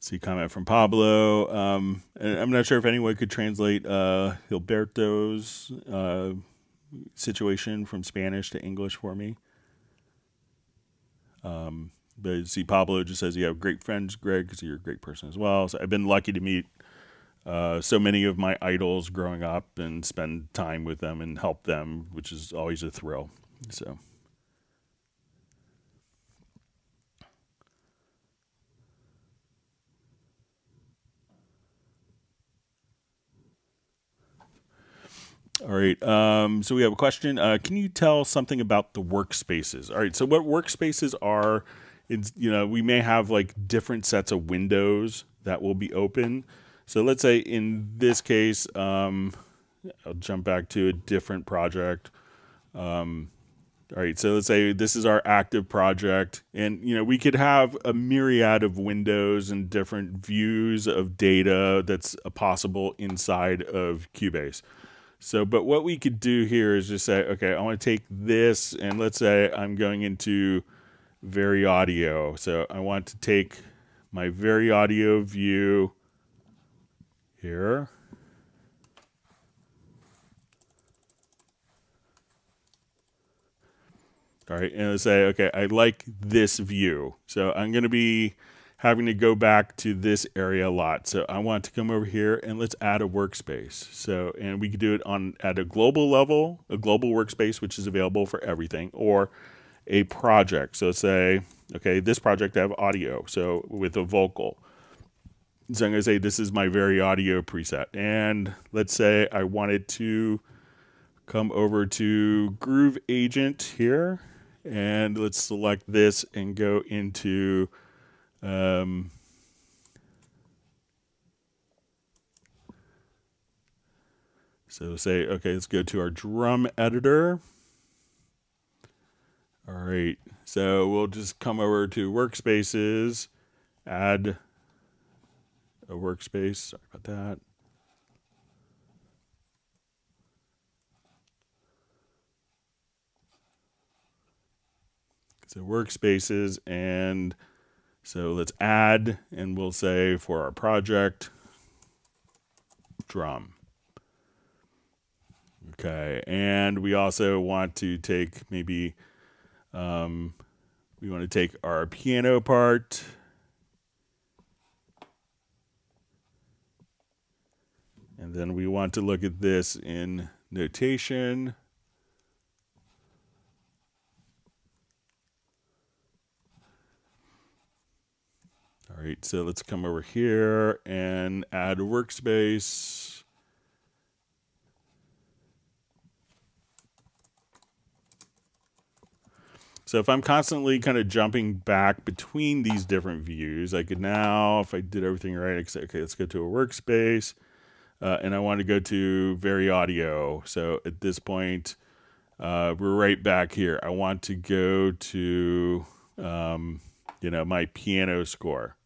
See comment from Pablo. Um, and I'm not sure if anyone could translate uh, Gilberto's uh, situation from Spanish to English for me. Um, but see, Pablo just says you have great friends, Greg, because you're a great person as well. So I've been lucky to meet uh, so many of my idols growing up and spend time with them and help them, which is always a thrill. So. All right, um, so we have a question. Uh, can you tell something about the workspaces? All right, so what workspaces are, it's, you know, we may have like different sets of windows that will be open. So let's say in this case, um, I'll jump back to a different project. Um, all right, so let's say this is our active project. And, you know, we could have a myriad of windows and different views of data that's possible inside of Cubase. So, but what we could do here is just say, okay, I want to take this and let's say I'm going into Very Audio. So I want to take my Very Audio view here. All right, and let's say, okay, I like this view. So I'm going to be having to go back to this area a lot. So I want to come over here and let's add a workspace. So, and we could do it on at a global level, a global workspace, which is available for everything, or a project. So say, okay, this project I have audio, so with a vocal. So I'm gonna say this is my Very Audio preset. And let's say I wanted to come over to Groove Agent here, and let's select this and go into Um, so say, okay, let's go to our drum editor. All right, so we'll just come over to workspaces, add a workspace, sorry about that. So workspaces, and so let's add, and we'll say for our project, drum. Okay, and we also want to take maybe, um, we want to take our piano part. And then we want to look at this in notation. All right, so let's come over here and add a workspace. So if I'm constantly kind of jumping back between these different views, I could now, if I did everything right, I could say, okay, let's go to a workspace. Uh, and I want to go to Very Audio. So at this point, uh, we're right back here. I want to go to, um, you know, my piano score.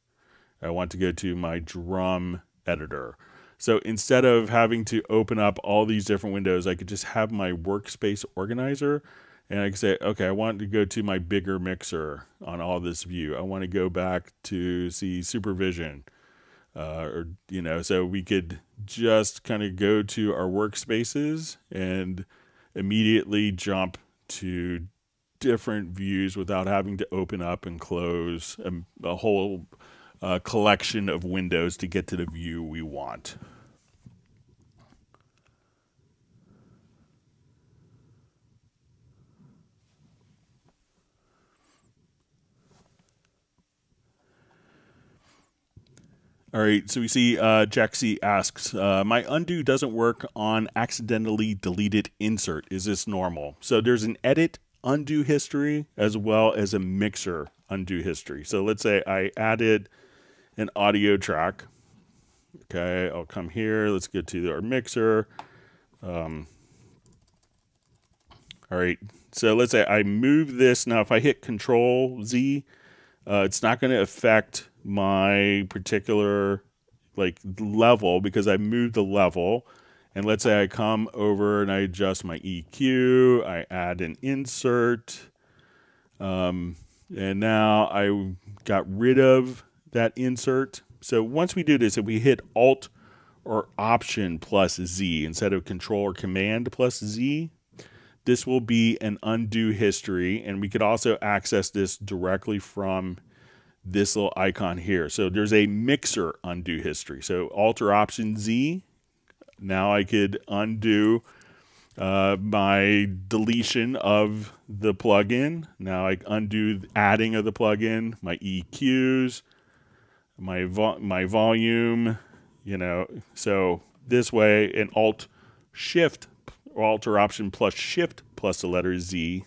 I want to go to my drum editor. So instead of having to open up all these different windows, I could just have my workspace organizer, and I could say, okay, I want to go to my bigger mixer on all this view. I want to go back to see supervision, uh, or, you know, so we could just kind of go to our workspaces and immediately jump to different views without having to open up and close a, a whole uh, collection of windows to get to the view we want. All right, so we see uh, Jaxie asks, uh, my undo doesn't work on accidentally deleted insert. Is this normal? So there's an edit undo history as well as a mixer undo history. So let's say I added an audio track. Okay, I'll come here. Let's go to our mixer. Um, all right, so let's say I move this. Now, if I hit Control Z, uh, it's not going to affect my particular like level because I moved the level. And let's say I come over and I adjust my E Q, I add an insert, um, and now I got rid of that insert. So once we do this, if we hit Alt or Option plus Z instead of Control or Command plus Z, this will be an undo history, and we could also access this directly from this little icon here. So there's a mixer undo history. So Alt or Option Z. Now I could undo uh, my deletion of the plugin. Now I undo the adding of the plugin, my E Qs, my vo my volume, you know. So this way, an Alt Shift, or Alt or Option plus Shift plus the letter Z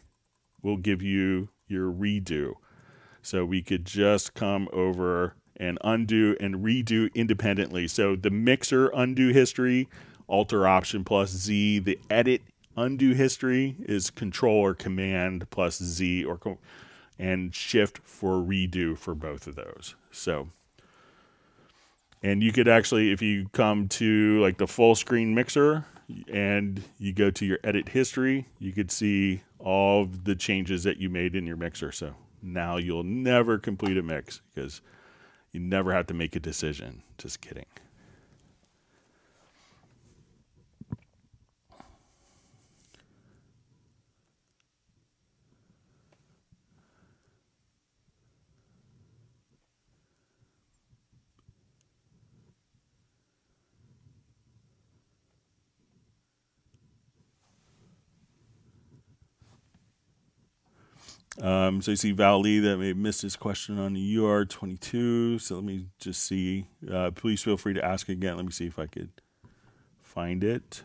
will give you your redo. So we could just come over and undo and redo independently. So the mixer undo history, Alt or Option plus Z. The edit undo history is Control or Command plus Z, or and Shift for redo for both of those. So, and you could actually, if you come to like the full screen mixer and you go to your edit history, you could see all of the changes that you made in your mixer. So now you'll never complete a mix because you never have to make a decision. Just kidding. Um, so you see Val Lee that may have missed his question on the U R twenty-two. So let me just see. Uh, please feel free to ask again. Let me see if I could find it.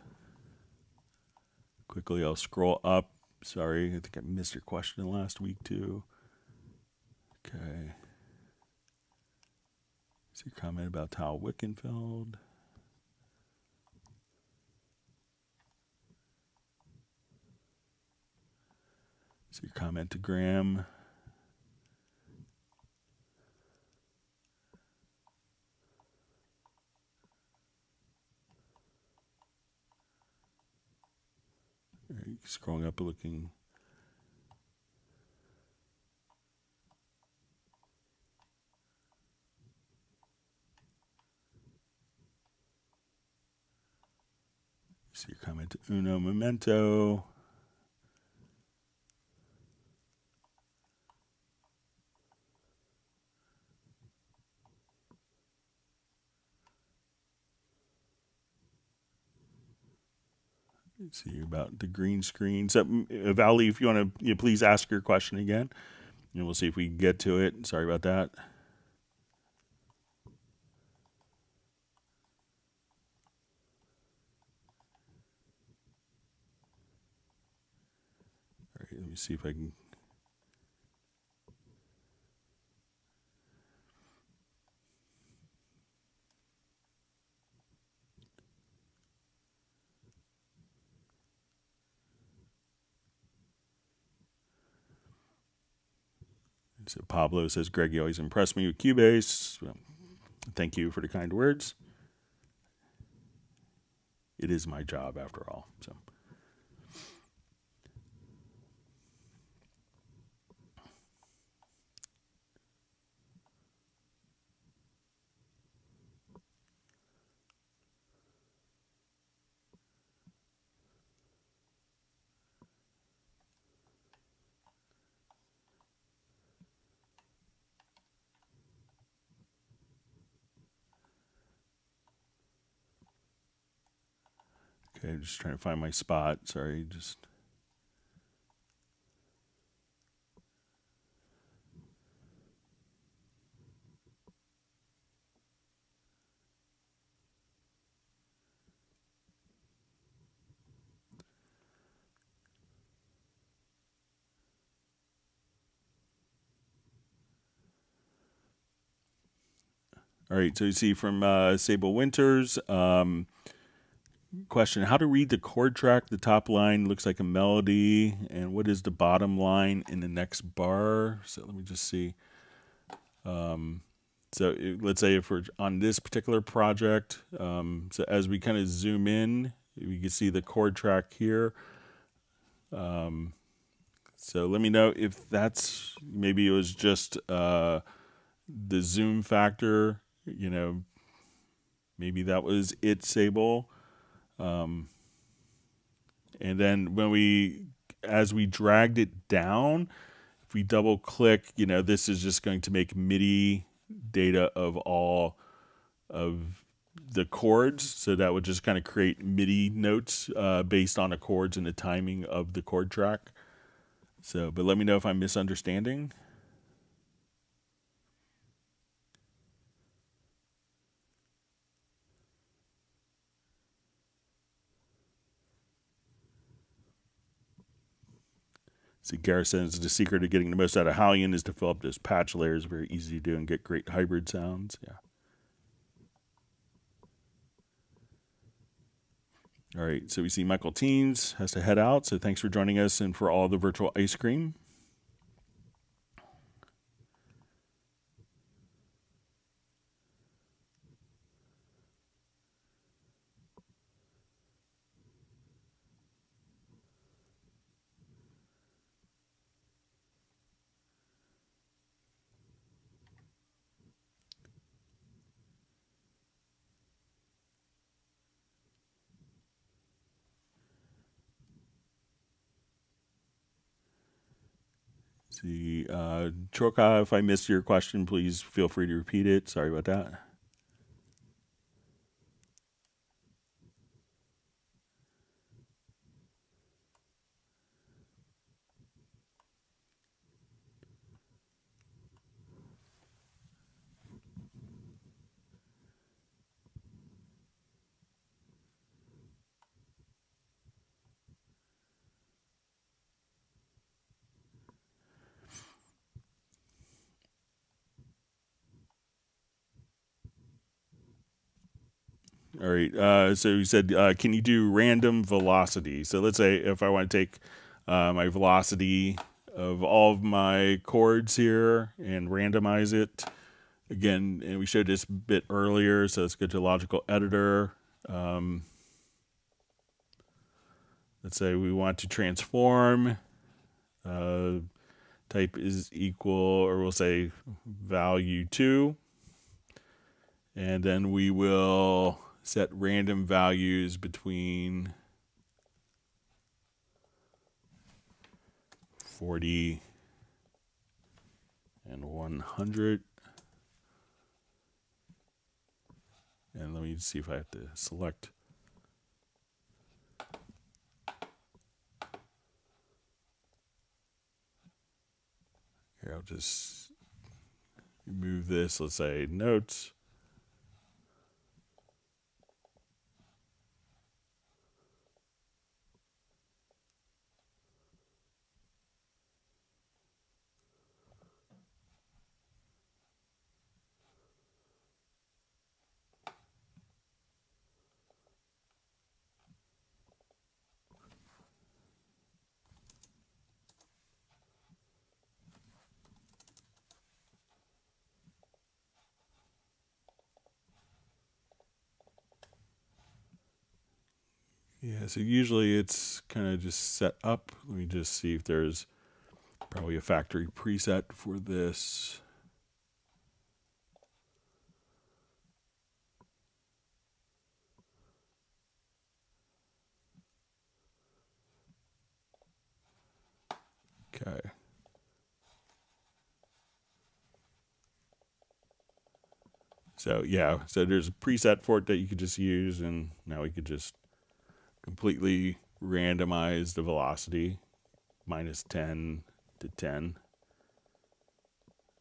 Quickly, I'll scroll up. Sorry, I think I missed your question last week too. Okay. See your comment about Tal Wickenfeld. So your comment to Graham. Scrolling up, looking. So your comment to Uno Memento. See about the green screen. So, Valley, if you want to, you know, please ask your question again, and we'll see if we can get to it. Sorry about that. All right, let me see if I can. So Pablo says, Greg, you always impress me with Cubase. Well, thank you for the kind words. It is my job after all. So, I'm just trying to find my spot. Sorry, just. All right, so you see from uh, Sable Winters. Um, Question: how to read the chord track? The top line looks like a melody, and what is the bottom line in the next bar? So let me just see. Um, so it, let's say if we're on this particular project, um, so as we kind of zoom in, you can see the chord track here. Um, so let me know if that's, maybe it was just uh, the zoom factor. You know, maybe that was it, Sable. Um, and then when we as we dragged it down, if we double click, you know, this is just going to make MIDI data of all of the chords. So that would just kind of create MIDI notes uh, based on the chords and the timing of the chord track. So, but let me know if I'm misunderstanding. So Gareth says the secret to getting the most out of Halion is to fill up those patch layers. Very easy to do and get great hybrid sounds. Yeah. All right. So we see Michael Teens has to head out. So thanks for joining us and for all the virtual ice cream. The uh, Chorka, if I missed your question, please feel free to repeat it. Sorry about that. All right, uh, so you said, uh, can you do random velocity? So let's say if I want to take uh, my velocity of all of my chords here and randomize it. Again, and we showed this a bit earlier, so let's go to Logical Editor. Um, let's say we want to transform. Uh, type is equal, or we'll say value two. And then we will set random values between forty and one hundred. And let me see if I have to select. Here, I'll just remove this. Let's say notes. Yeah, so usually it's kind of just set up. Let me just see if there's probably a factory preset for this. Okay. So yeah, so there's a preset for it that you could just use, and now we could just completely randomize the velocity, minus ten to ten,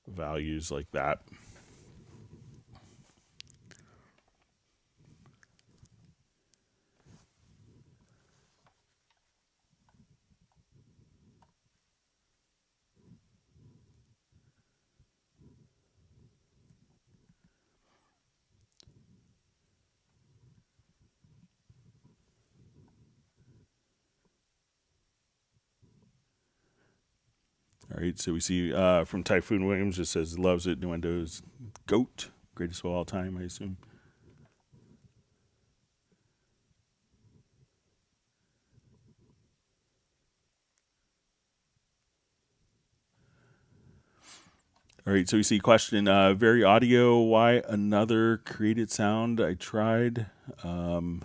values like that. All right, so we see uh, from Typhoon Williams, it says, loves it, Greg Undo's GOAT, greatest of all time, I assume. All right, so we see question, uh, Very Audio, why another created sound I tried? Um...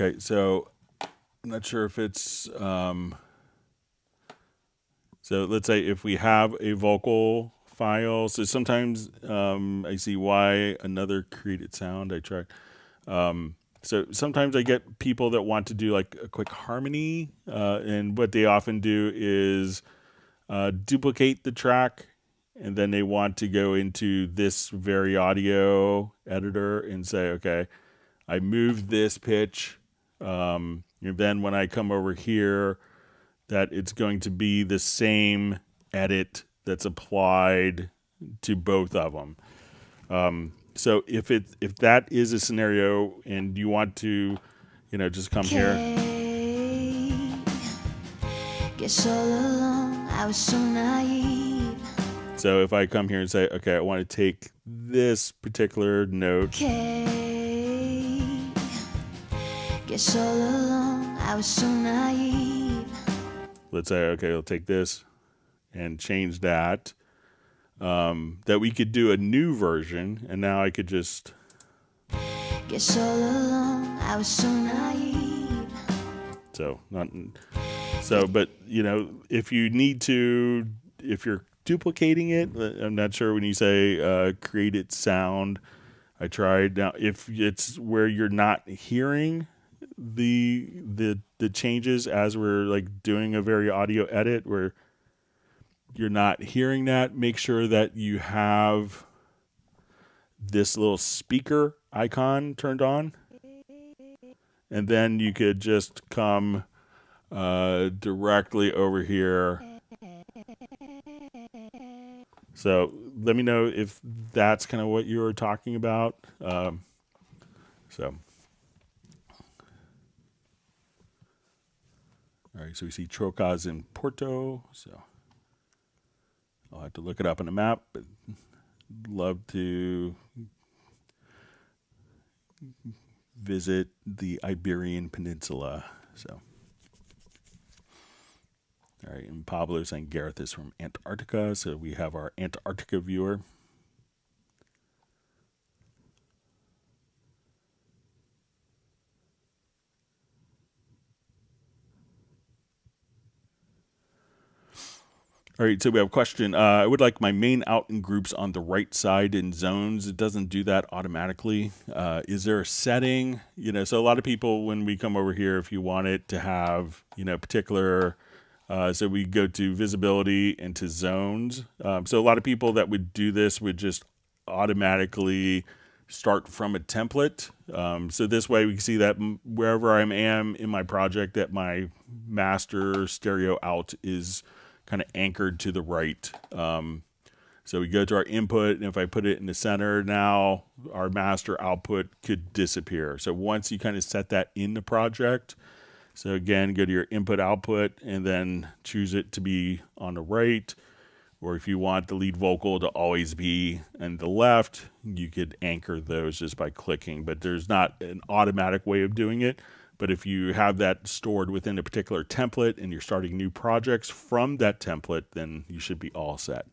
Okay, so I'm not sure if it's, um, so let's say if we have a vocal file, so sometimes um, I see why another created sound I tried. Um, so sometimes I get people that want to do like a quick harmony, uh, and what they often do is uh, duplicate the track, and then they want to go into this very audio editor and say, okay, I moved this pitch. Um, and then when I come over here, that it's going to be the same edit that's applied to both of them. Um, so if it, if that is a scenario and you want to, you know, just come K, here. Guess all along I was so naive. So if I come here and say, okay, I want to take this particular note. Okay. Guess all along I was so naive. Let's say, okay, I'll take this and change that. Um, that we could do a new version, and now I could just. Guess all along I was so naive. So not. So, but you know, if you need to, if you're duplicating it, I'm not sure when you say uh, created sound. I tried. Now, if it's where you're not hearing the the the changes as we're like doing a very audio edit, where you're not hearing that, make sure that you have this little speaker icon turned on, and then you could just come uh, directly over here. So let me know if that's kind of what you were talking about. Um, so, all right. So we see Troca's in Porto. So I'll have to look it up on the map. But love to visit the Iberian Peninsula. So, all right, and Pablo saying Gareth is from Antarctica, so we have our Antarctica viewer. All right, so we have a question. Uh, I would like my main out and groups on the right side in zones. It doesn't do that automatically. Uh, is there a setting? You know, so a lot of people, when we come over here, if you want it to have, you know, particular... Uh, so we go to visibility and to zones. Um, so a lot of people that would do this would just automatically start from a template. Um, so this way we can see that wherever I am in my project, that my master stereo out is kind of anchored to the right. Um, so we go to our input, and if I put it in the center now, our master output could disappear. So once you kind of set that in the project, so again, go to your input output and then choose it to be on the right. Or if you want the lead vocal to always be on the left, you could anchor those just by clicking. But there's not an automatic way of doing it. But if you have that stored within a particular template and you're starting new projects from that template, then you should be all set.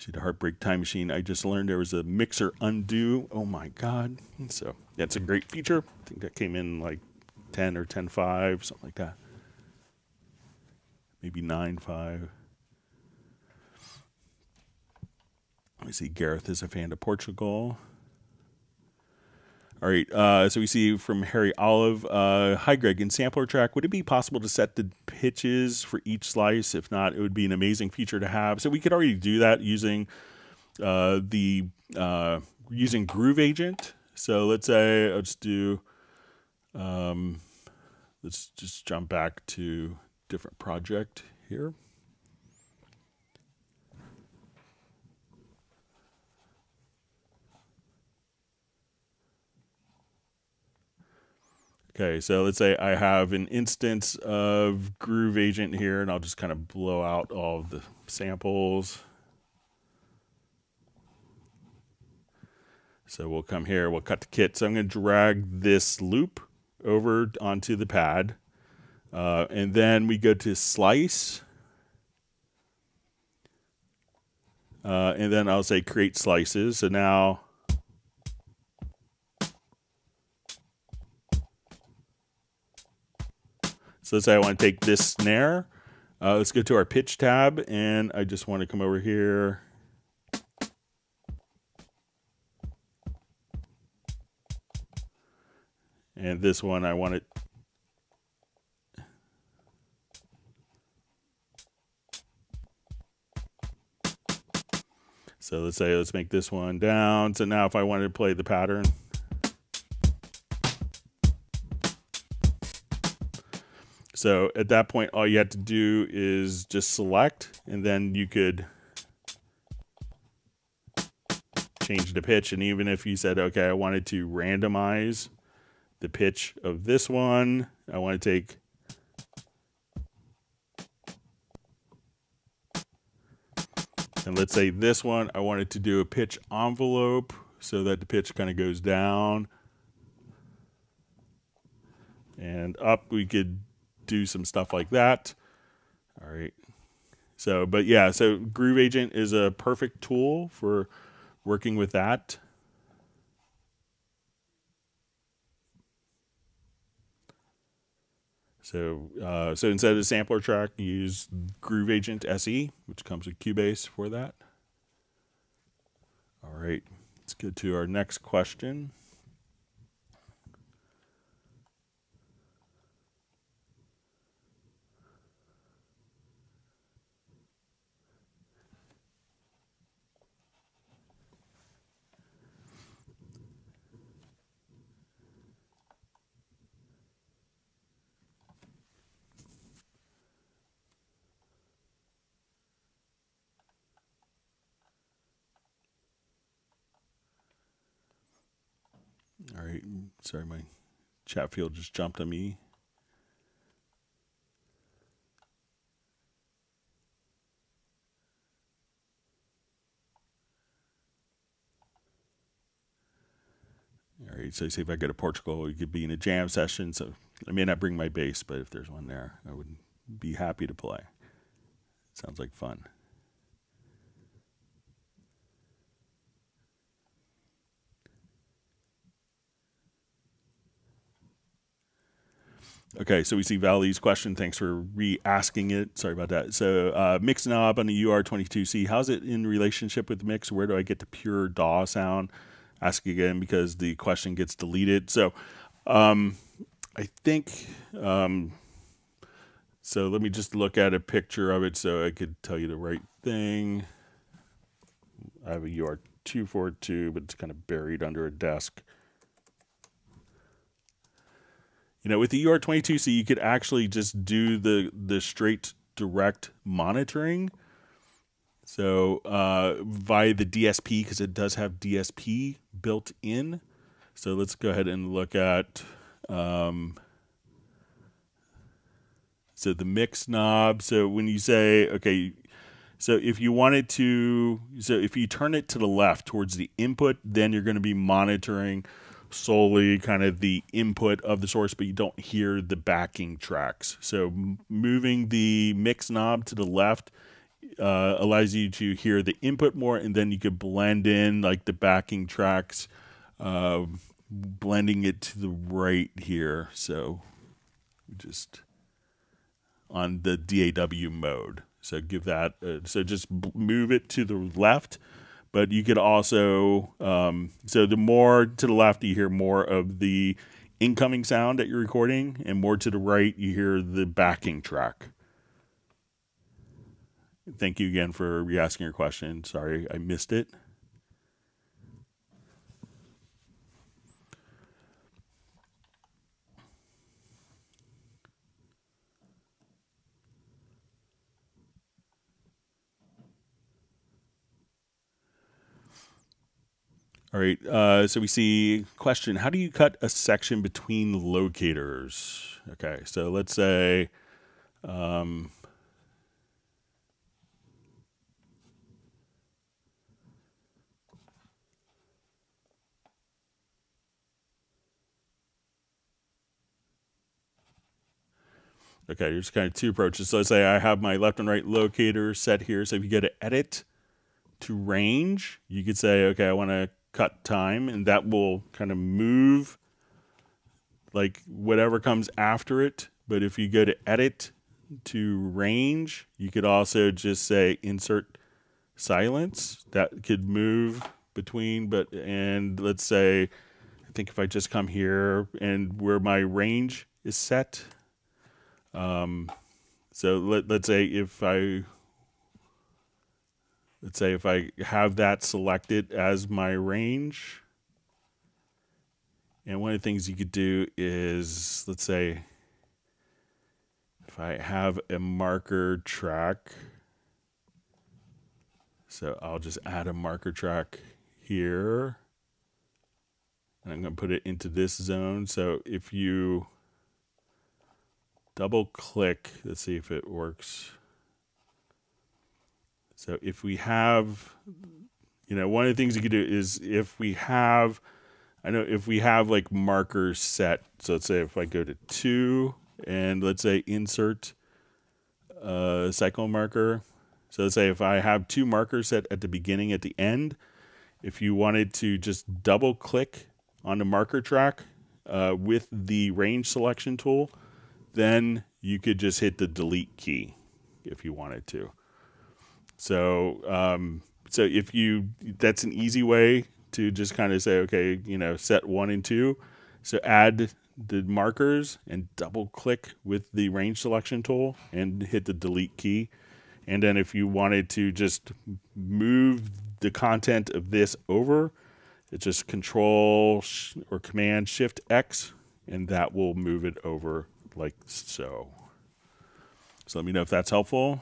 See the Heartbreak Time Machine. I just learned there was a mixer undo. Oh my God. So that's a great feature. I think that came in like ten or ten point five, something like that. Maybe nine point five. We see Gareth is a fan of Portugal. All right, uh, so we see from Harry Olive, uh, hi Greg, in sampler track, would it be possible to set the pitches for each slice? If not, it would be an amazing feature to have. So we could already do that using uh, the uh, using Groove Agent. So let's say I'll just do, um, let's just jump back to different project here. Okay, so let's say I have an instance of Groove Agent here, and I'll just kind of blow out all of the samples. So we'll come here, we'll cut the kit. So I'm going to drag this loop over onto the pad. Uh, and then we go to Slice. Uh, and then I'll say create slices. So now so let's say I want to take this snare. Uh, let's go to our pitch tab, and I just want to come over here. And this one, I want it. So let's say, let's make this one down. So now if I wanted to play the pattern. So at that point, all you have to do is just select, and then you could change the pitch. And even if you said, okay, I wanted to randomize the pitch of this one, I want to take and let's say this one I wanted to do a pitch envelope so that the pitch kind of goes down and up. We could do some stuff like that. All right, so but yeah, so Groove Agent is a perfect tool for working with that. So, uh, so instead of the sampler track, you use Groove Agent S E, which comes with Cubase for that. All right, let's get to our next question. All right, sorry, my chat field just jumped on me. All right, so say if I go to Portugal, we could be in a jam session. So I may not bring my bass, but if there's one there, I would be happy to play. Sounds like fun. Okay, so we see Valley's question. Thanks for re-asking it. Sorry about that. So uh, mix knob on the U R twenty-two C. How's it in relationship with mix? Where do I get the pure D A W sound? Ask again because the question gets deleted. So um, I think, um, so let me just look at a picture of it so I could tell you the right thing. I have a U R two forty-two, but it's kind of buried under a desk. You know, with the U R twenty-two C, you could actually just do the the straight direct monitoring. So uh, via the D S P, because it does have D S P built in. So let's go ahead and look at. Um, so the mix knob. So when you say, okay, so if you wanted to, so if you turn it to the left towards the input, then you're going to be monitoring solely kind of the input of the source, but you don't hear the backing tracks. So moving the mix knob to the left uh, allows you to hear the input more, and then you could blend in like the backing tracks, uh, blending it to the right here. So just on the D A W mode. So give that, uh, so just move it to the left. But you could also, um, so the more to the left, you hear more of the incoming sound that you're recording, and more to the right, you hear the backing track. Thank you again for re-asking your question. Sorry, I missed it. All right, uh, so we see question, how do you cut a section between locators? Okay, so let's say, um, okay, there's kind of two approaches. So let's say I have my left and right locator set here. So if you go to edit, to range, you could say, okay, I want to cut time, and that will kind of move like whatever comes after it. But if you go to edit to range, you could also just say insert silence. That could move between, but, and let's say, I think if I just come here and where my range is set. Um, so let, let's say if I, let's say if I have that selected as my range. And one of the things you could do is, let's say, if I have a marker track, so I'll just add a marker track here, and I'm going to put it into this zone. So if you double click, let's see if it works. So if we have, you know, one of the things you could do is if we have, I know if we have like markers set, so let's say if I go to two and let's say insert a cycle marker. So let's say if I have two markers set at the beginning, at the end, if you wanted to just double click on the marker track uh, with the range selection tool, then you could just hit the delete key if you wanted to. So, um, so if you, that's an easy way to just kind of say, okay, you know, set one and two. So add the markers and double click with the range selection tool and hit the delete key. And then if you wanted to just move the content of this over, it's just control or command shift X, and that will move it over like so. So let me know if that's helpful.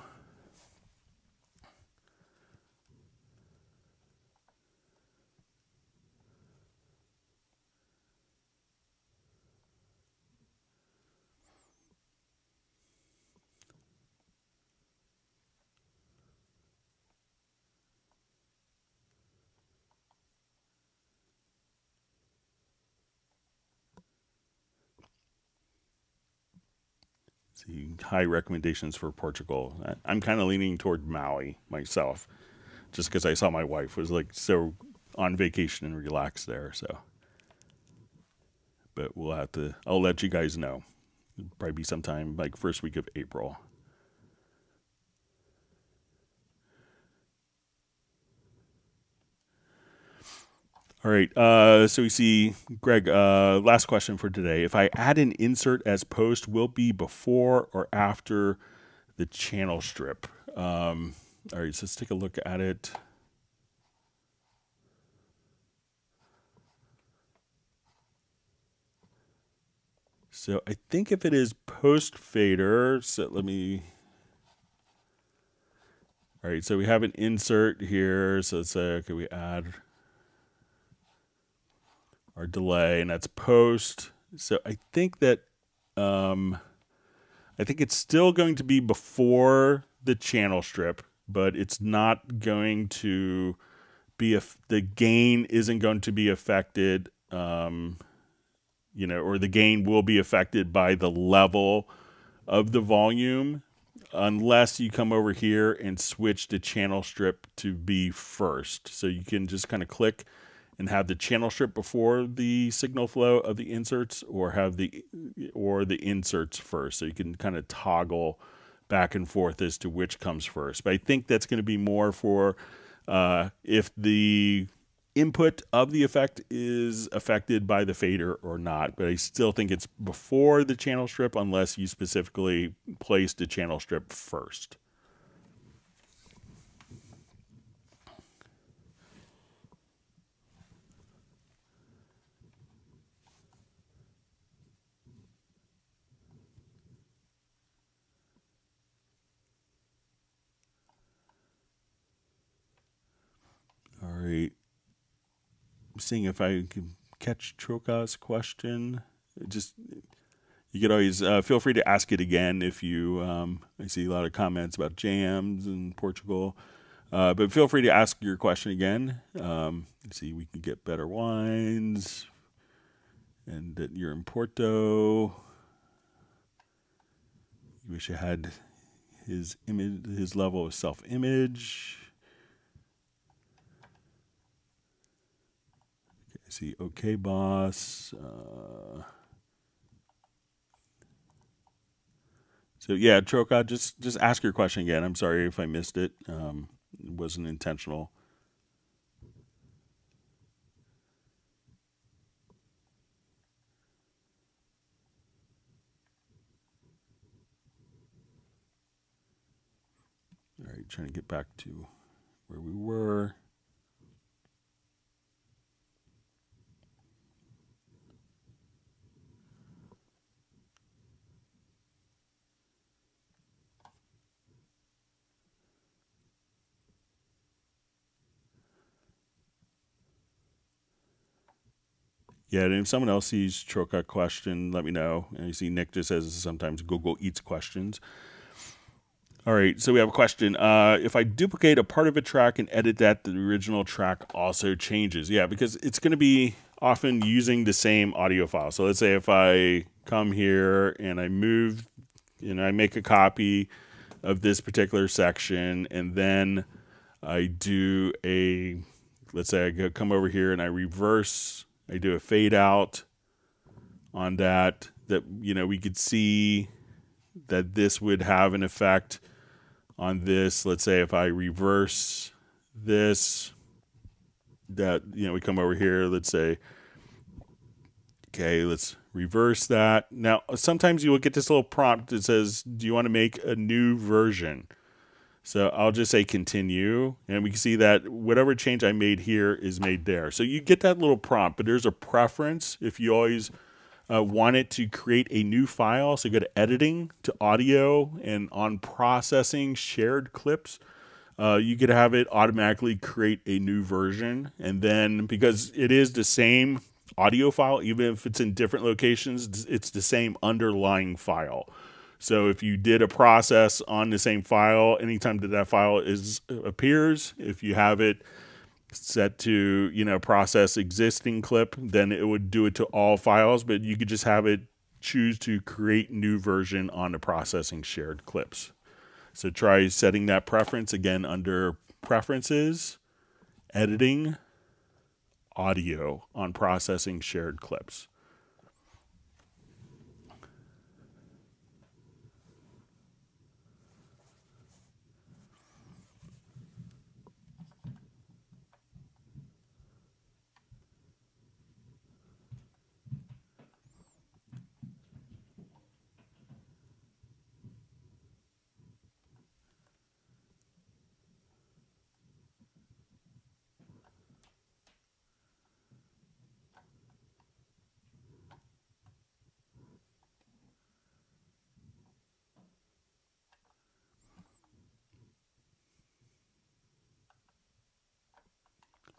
High recommendations for Portugal. I'm kind of leaning toward Maui myself, just because I saw my wife was like so on vacation and relaxed there. So, but we'll have to, I'll let you guys know. It'll probably be sometime like first week of April. All right, uh, so we see, Greg, uh, last question for today. If I add an insert as post, will it be before or after the channel strip? Um, all right, so let's take a look at it. So I think if it is post fader, so let me, all right, so we have an insert here. So let's say, okay, we add our delay, and that's post. So I think that, um, I think it's still going to be before the channel strip, but it's not going to be, if the gain isn't going to be affected, um, you know, or the gain will be affected by the level of the volume, unless you come over here and switch the channel strip to be first. So you can just kind of click and have the channel strip before the signal flow of the inserts, or have the, or the inserts first. So you can kind of toggle back and forth as to which comes first. But I think that's going to be more for uh, if the input of the effect is affected by the fader or not. But I still think it's before the channel strip, unless you specifically place the channel strip first. All right, I'm seeing if I can catch Troka's question. It just, you could always uh, feel free to ask it again if you, um, I see a lot of comments about jams in Portugal, uh, but feel free to ask your question again. Um, let's see, we can get better wines, and that you're in Porto. You wish you had his image, his level of self-image. I see OK Boss. Uh, so, yeah, Troca, just, just ask your question again. I'm sorry if I missed it. Um, it wasn't intentional. All right, trying to get back to where we were. Yeah, and if someone else sees Troca question, let me know. And you see Nick just says sometimes Google eats questions. All right, so we have a question. Uh, if I duplicate a part of a track and edit that, the original track also changes. Yeah, because it's going to be often using the same audio file. So let's say if I come here and I move, and you know, I make a copy of this particular section, and then I do a, let's say I come over here and I reverse, I do a fade out on that, that, you know, we could see that this would have an effect on this. Let's say if I reverse this, that, you know, we come over here, let's say, okay, let's reverse that. Now, sometimes you will get this little prompt that says, do you want to make a new version? So I'll just say continue. And we can see that whatever change I made here is made there. So you get that little prompt, but there's a preference if you always uh, want it to create a new file. So you go to editing, to audio, and on processing shared clips, uh, you could have it automatically create a new version. And then because it is the same audio file, even if it's in different locations, it's the same underlying file. So if you did a process on the same file, anytime that that file is appears, if you have it set to, you know, process existing clip, then it would do it to all files, but you could just have it choose to create new version on the processing shared clips. So try setting that preference again under preferences, editing, audio on processing shared clips.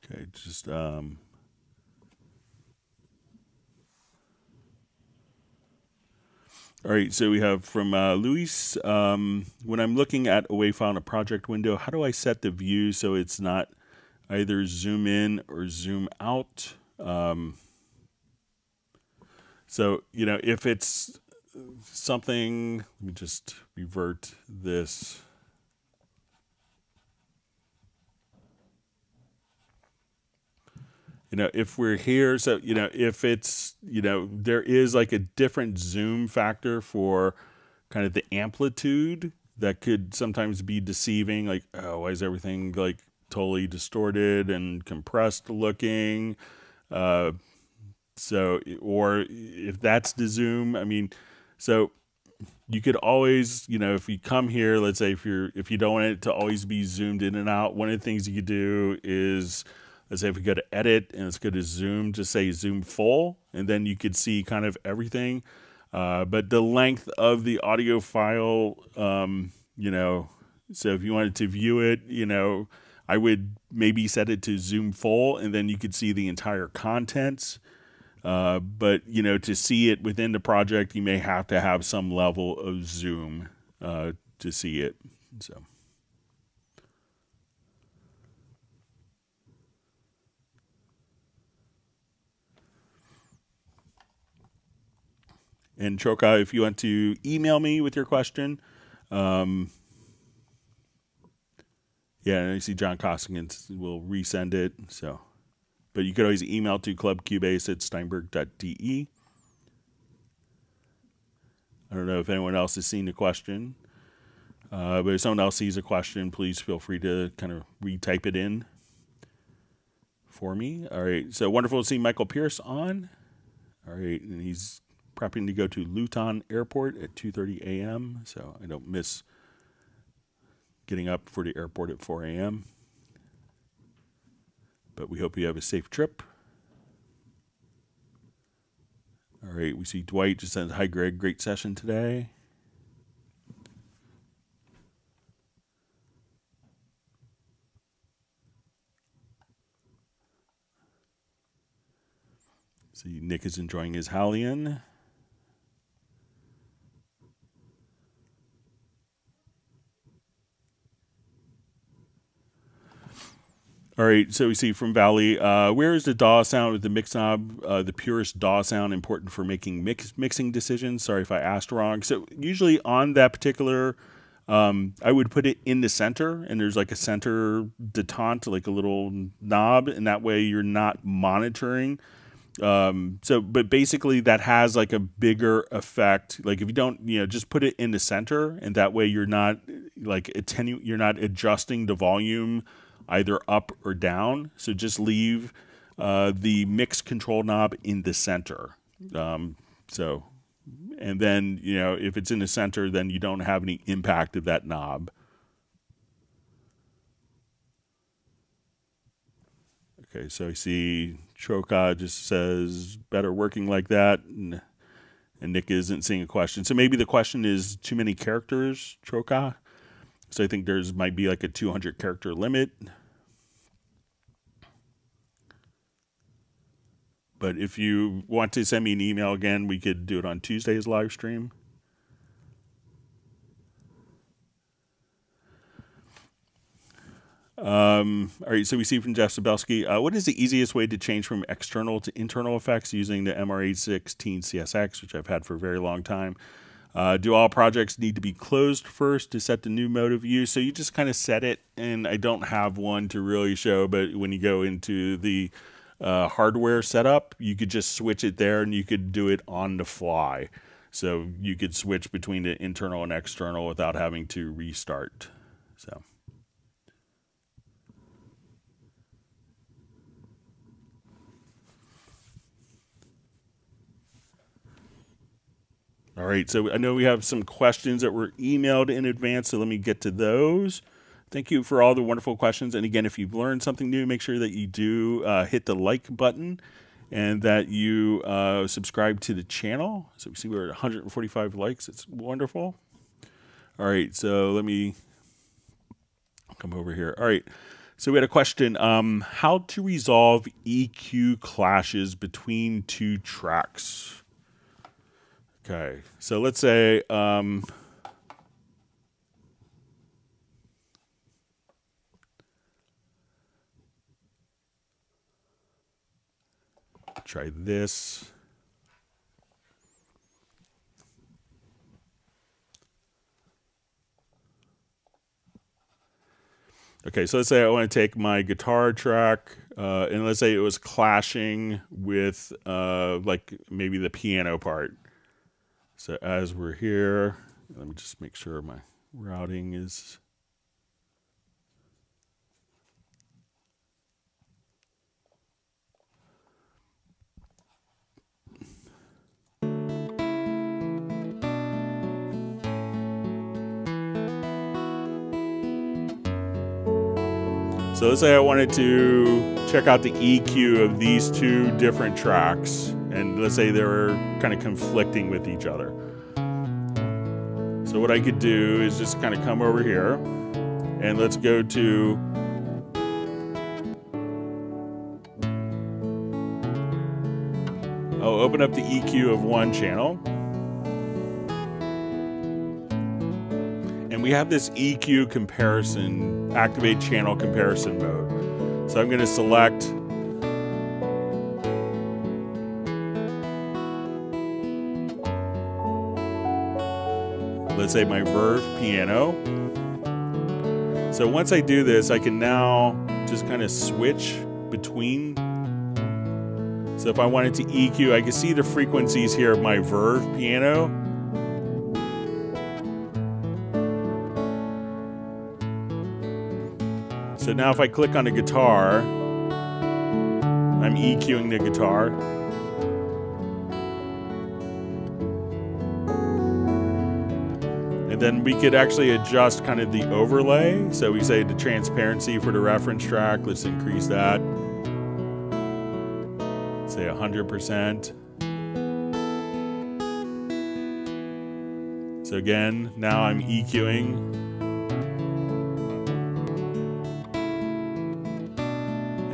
Okay, just um, all right. So we have from uh, Luis. Um, when I'm looking at a WAV file in a project window, how do I set the view so it's not either zoom in or zoom out? Um, so you know, if it's something, let me just revert this. You know, if we're here, so, you know, if it's, you know, there is like a different zoom factor for kind of the amplitude that could sometimes be deceiving. Like, oh, why is everything like totally distorted and compressed looking? Uh, so, or if that's the zoom, I mean, so you could always, you know, if you come here, let's say if you're, if you don't want it to always be zoomed in and out, one of the things you could do is, let's say if we go to edit and let's go to zoom, just say zoom full, and then you could see kind of everything. Uh, but the length of the audio file, um, you know, so if you wanted to view it, you know, I would maybe set it to zoom full and then you could see the entire contents. Uh, but, you know, to see it within the project, you may have to have some level of zoom uh, to see it. So. And Troca, if you want to email me with your question, um, yeah, and I see John Costigan will resend it. So, But you could always email to club cubase at steinberg dot d e. I don't know if anyone else has seen the question. Uh, but if someone else sees a question, please feel free to kind of retype it in for me. All right. So wonderful to see Michael Pierce on. All right. And he's prepping to go to Luton Airport at two thirty a m So I don't miss getting up for the airport at four a m But we hope you have a safe trip. All right. We see Dwight just says, hi, Greg. Great session today. See, Nick is enjoying his Hallian. All right, so we see from Valley, uh, where is the D A W sound with the mix knob, uh, the purest D A W sound important for making mix, mixing decisions? Sorry if I asked wrong. So usually on that particular, um, I would put it in the center, and there's like a center detente, like a little knob, and that way you're not monitoring. Um, so, but basically that has like a bigger effect. Like if you don't, you know, just put it in the center, and that way you're not like attenu- you're not adjusting the volume either up or down. So just leave, uh, the mix control knob in the center. Um, so, and then, you know, if it's in the center, then you don't have any impact of that knob. Okay. So I see Troca just says better working like that, and, and Nick isn't seeing a question. So maybe the question is too many characters, Troca. So I think there's might be like a two hundred character limit. But if you want to send me an email again, we could do it on Tuesday's live stream. Um, all right, so we see from Jeff Zabelski, uh, what is the easiest way to change from external to internal effects using the M R eight sixteen C S X, which I've had for a very long time? Uh, do all projects need to be closed first to set the new mode of use? So you just kind of set it, and I don't have one to really show, but when you go into the uh, hardware setup, you could just switch it there, and you could do it on the fly. So you could switch between the internal and external without having to restart. So... all right, so I know we have some questions that were emailed in advance, so let me get to those. Thank you for all the wonderful questions. And again, if you've learned something new, make sure that you do uh, hit the like button and that you uh, subscribe to the channel. So we see we're at one hundred forty-five likes. It's wonderful. All right, so let me come over here. All right, so we had a question. Um, how to resolve E Q clashes between two tracks? Okay, so let's say, um, try this. Okay, so let's say I want to take my guitar track, uh, and let's say it was clashing with, uh, like, maybe the piano part. So as we're here, let me just make sure my routing is. So let's say I wanted to check out the E Q of these two different tracks. And let's say they're kind of conflicting with each other. So what I could do is just kind of come over here, and let's go to I'll open up the E Q of one channel. And we have this E Q comparison, activate channel comparison mode. So I'm going to select let's say my Verve piano. So once I do this, I can now just kind of switch between So if I wanted to E Q, I could see the frequencies here of my Verve piano. So now if I click on the guitar, I'm EQing the guitar. And then we could actually adjust kind of the overlay. So we say the transparency for the reference track, let's increase that. Say one hundred percent. So again, now I'm EQing.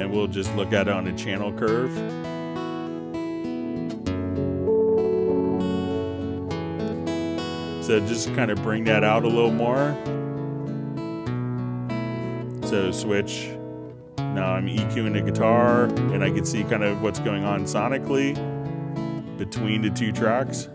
And we'll just look at it on a channel curve. So just kind of bring that out a little more. So switch. Now I'm EQing the guitar and I can see kind of what's going on sonically between the two tracks.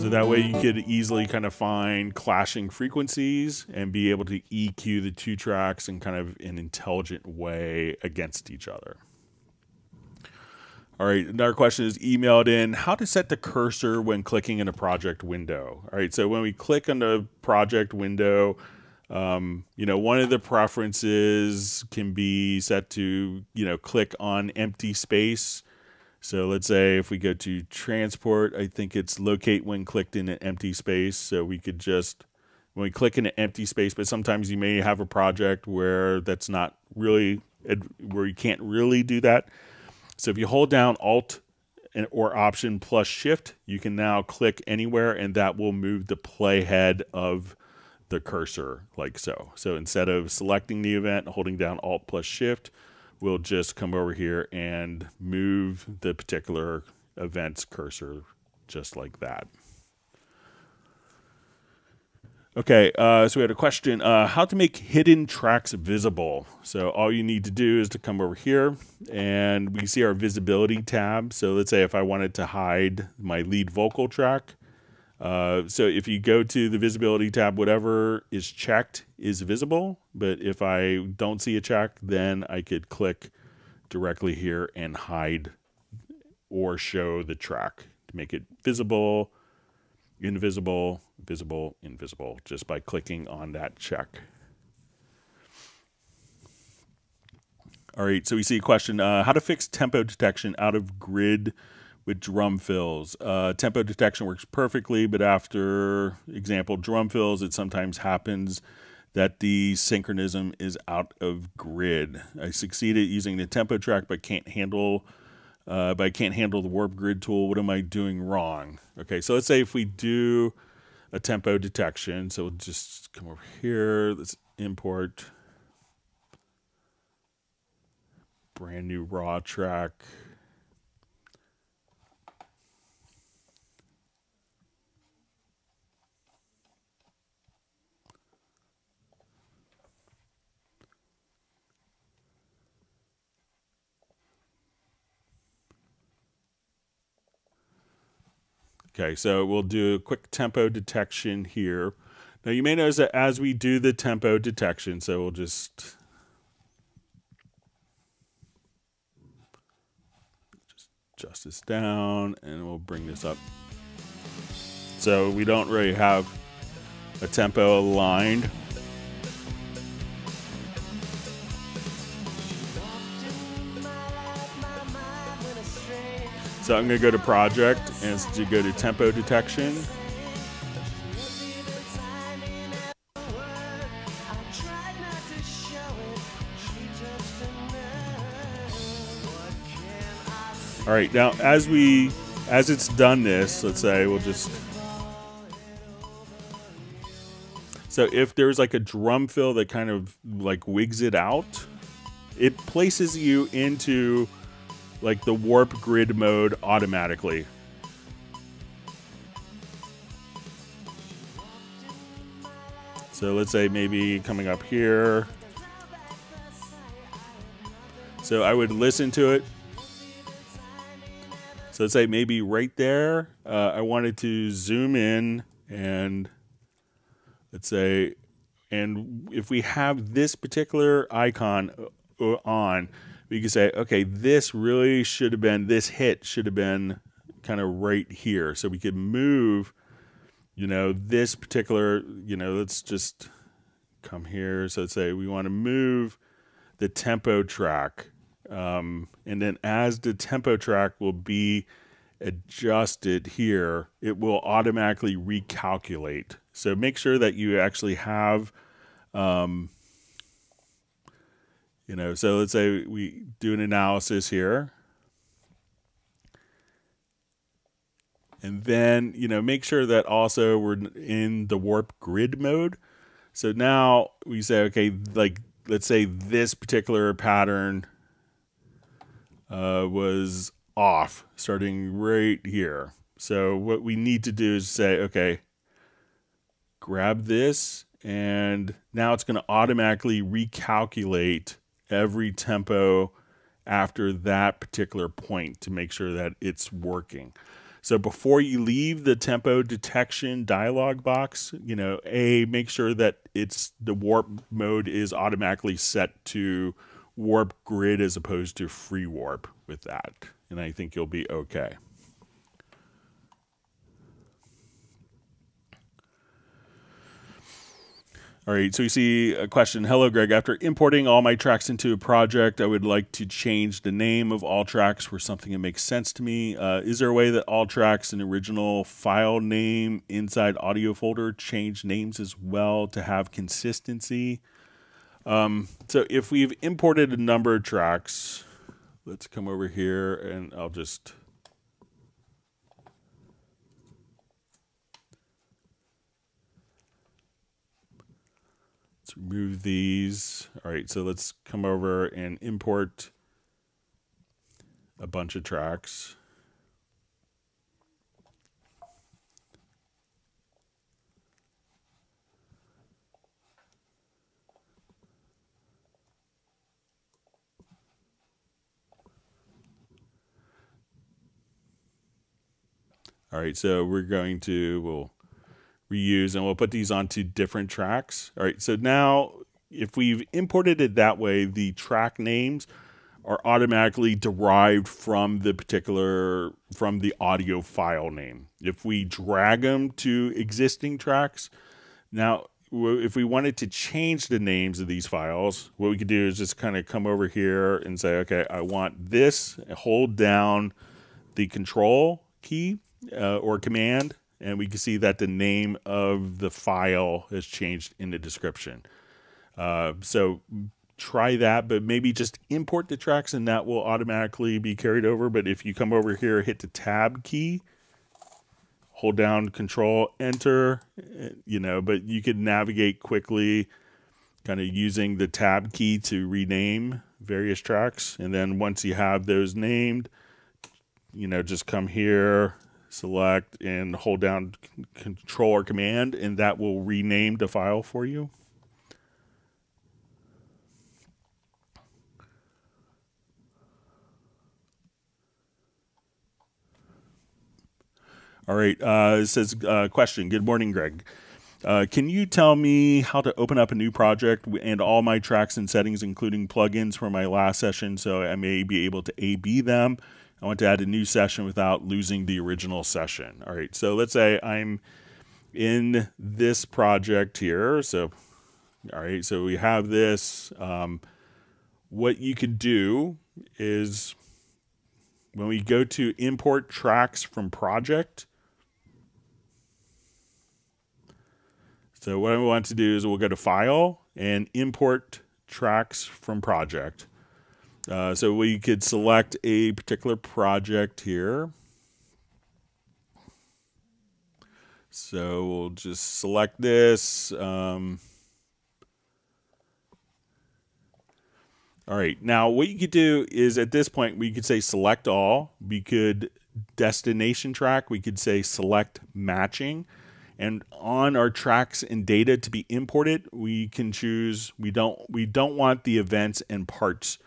So that way you could easily kind of find clashing frequencies and be able to E Q the two tracks in kind of an intelligent way against each other. All right, another question is emailed in, how to set the cursor when clicking in a project window. All right, so when we click on the project window, um, you know, one of the preferences can be set to, you know, click on empty space. So let's say if we go to transport, I think it's locate when clicked in an empty space. So we could just, when we click in an empty space, but sometimes you may have a project where that's not really, where you can't really do that. So if you hold down Alt and, or Option plus Shift, you can now click anywhere and that will move the playhead of the cursor like so. So instead of selecting the event, holding down Alt plus Shift, we'll just come over here and move the particular event's cursor just like that. Okay, uh, so we had a question, uh, how to make hidden tracks visible. So all you need to do is to come over here and we see our visibility tab. So let's say if I wanted to hide my lead vocal track. Uh, so if you go to the visibility tab, whatever is checked is visible. But if I don't see a check, then I could click directly here and hide or show the track to make it visible, invisible, visible, invisible, just by clicking on that check. All right, so we see a question, uh, how to fix tempo detection out of grid with drum fills. Uh, tempo detection works perfectly, but after example drum fills, it sometimes happens that the synchronism is out of grid. I succeeded using the tempo track, but can't handle Uh, but I can't handle the warp grid tool. What am I doing wrong? Okay, so let's say if we do a tempo detection, so we'll just come over here, let's import brand new raw track. Okay, so we'll do a quick tempo detection here. Now you may notice that as we do the tempo detection, so we'll just, just adjust this down and we'll bring this up. So we don't really have a tempo aligned. So I'm going to go to project and to go to tempo detection. All right, now as we, as it's done this, let's say we'll just. So if there's like a drum fill that kind of like wigs it out, it places you into like the warp grid mode automatically. So let's say maybe coming up here. So I would listen to it. So let's say maybe right there, uh, I wanted to zoom in and let's say, and if we have this particular icon on, you can say, okay, this really should have been, this hit should have been kind of right here. So we could move, you know, this particular, you know, let's just come here. So let's say we want to move the tempo track. Um, and then as the tempo track will be adjusted here, it will automatically recalculate. So make sure that you actually have, um, you know, so let's say we do an analysis here. And then, you know, make sure that also we're in the warp grid mode. So now we say, okay, like, let's say this particular pattern uh, was off starting right here. So what we need to do is say, okay, grab this, and now it's going to automatically recalculate every tempo after that particular point to make sure that it's working. So before you leave the tempo detection dialog box, you know, A, make sure that it's the warp mode is automatically set to warp grid as opposed to free warp with that. And I think you'll be okay. All right, so we see a question. Hello, Greg. After importing all my tracks into a project, I would like to change the name of all tracks for something that makes sense to me. Uh, is there a way that all tracks in original file name inside audio folder change names as well to have consistency? Um, so if we've imported a number of tracks, let's come over here and I'll just... remove these. All right, so let's come over and import a bunch of tracks. All right, so we're going to, we'll reuse, and we'll put these onto different tracks. All right, so now if we've imported it that way, the track names are automatically derived from the particular, from the audio file name. If we drag them to existing tracks, now if we wanted to change the names of these files, what we could do is just kind of come over here and say, okay, I want this, hold down the control key uh, or command, and we can see that the name of the file has changed in the description. Uh, so try that, but maybe just import the tracks and that will automatically be carried over. But if you come over here, hit the tab key, hold down control, enter, you know, but you can navigate quickly kind of using the tab key to rename various tracks. And then once you have those named, you know, just come here, select and hold down control or command, and that will rename the file for you. All right, uh, it says, uh, question, good morning, Greg. Uh, can you tell me how to open up a new project and all my tracks and settings, including plugins for my last session, so I may be able to A B them? I want to add a new session without losing the original session. All right, so let's say I'm in this project here. So, all right, so we have this. Um, what you could do is when we go to import tracks from project. So what I want to do is we'll go to file and import tracks from project. Uh, so we could select a particular project here. So we'll just select this. Um, all right. Now what you could do is at this point, we could say select all. We could destination track. We could say select matching. And on our tracks and data to be imported, we can choose, we don't, we don't want the events and parts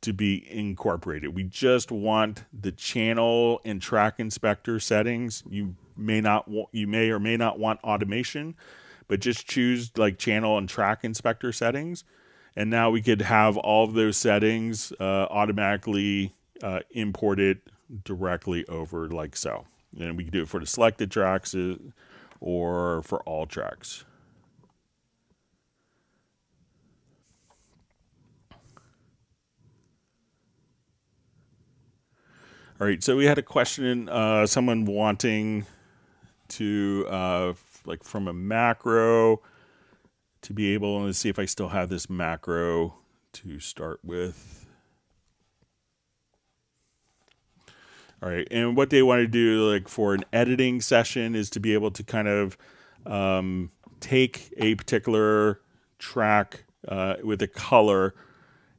to be incorporated. We just want the channel and track inspector settings. You may not want, you may or may not want automation, but just choose like channel and track inspector settings. And now we could have all of those settings uh, automatically uh, imported directly over like so. And we can do it for the selected tracks or for all tracks. All right, so we had a question, uh, someone wanting to, uh, like from a macro, to be able to see if I still have this macro to start with. All right, and what they want to do, like for an editing session, is to be able to kind of um, take a particular track uh, with a color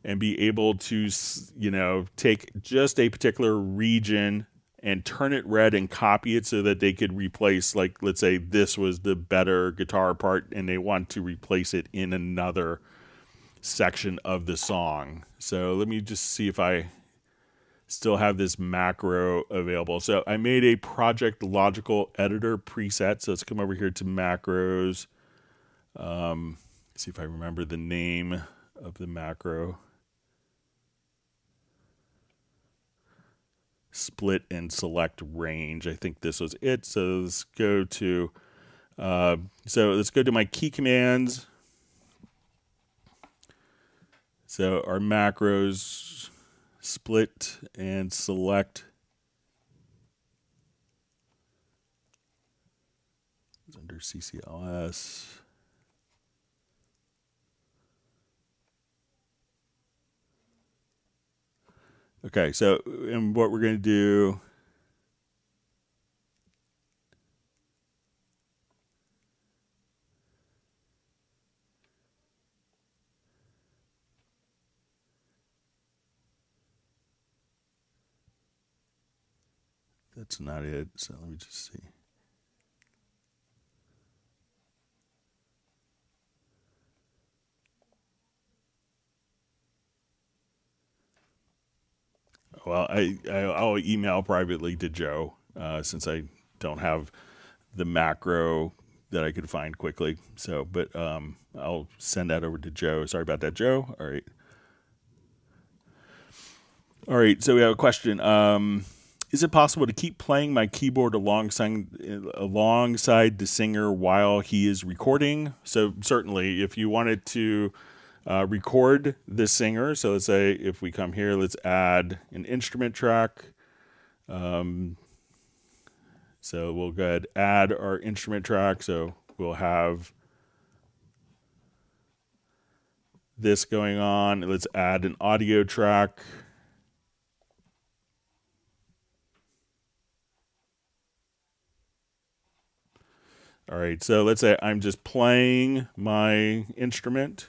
and be able to, you know, take just a particular region and turn it red and copy it so that they could replace, like, let's say this was the better guitar part and they want to replace it in another section of the song. So let me just see if I still have this macro available. So I made a Project Logical Editor preset. So let's come over here to macros. Um, see if I remember the name of the macro. Split and select range. I think this was it. So let's go to, uh, so let's go to my key commands. So our macros, split and select. It's under C C L S. Okay, so and what we're going to do that's not it, so let me just see. Well, I, I, I'll email privately to Joe uh, since I don't have the macro that I could find quickly. So, but um, I'll send that over to Joe. Sorry about that, Joe. All right. All right. So we have a question. Um, is it possible to keep playing my keyboard alongside, alongside the singer while he is recording? So certainly if you wanted to Uh, record the singer. So let's say if we come here, let's add an instrument track. Um, so we'll go ahead, add our instrument track. So we'll have this going on. Let's add an audio track. All right, so let's say I'm just playing my instrument.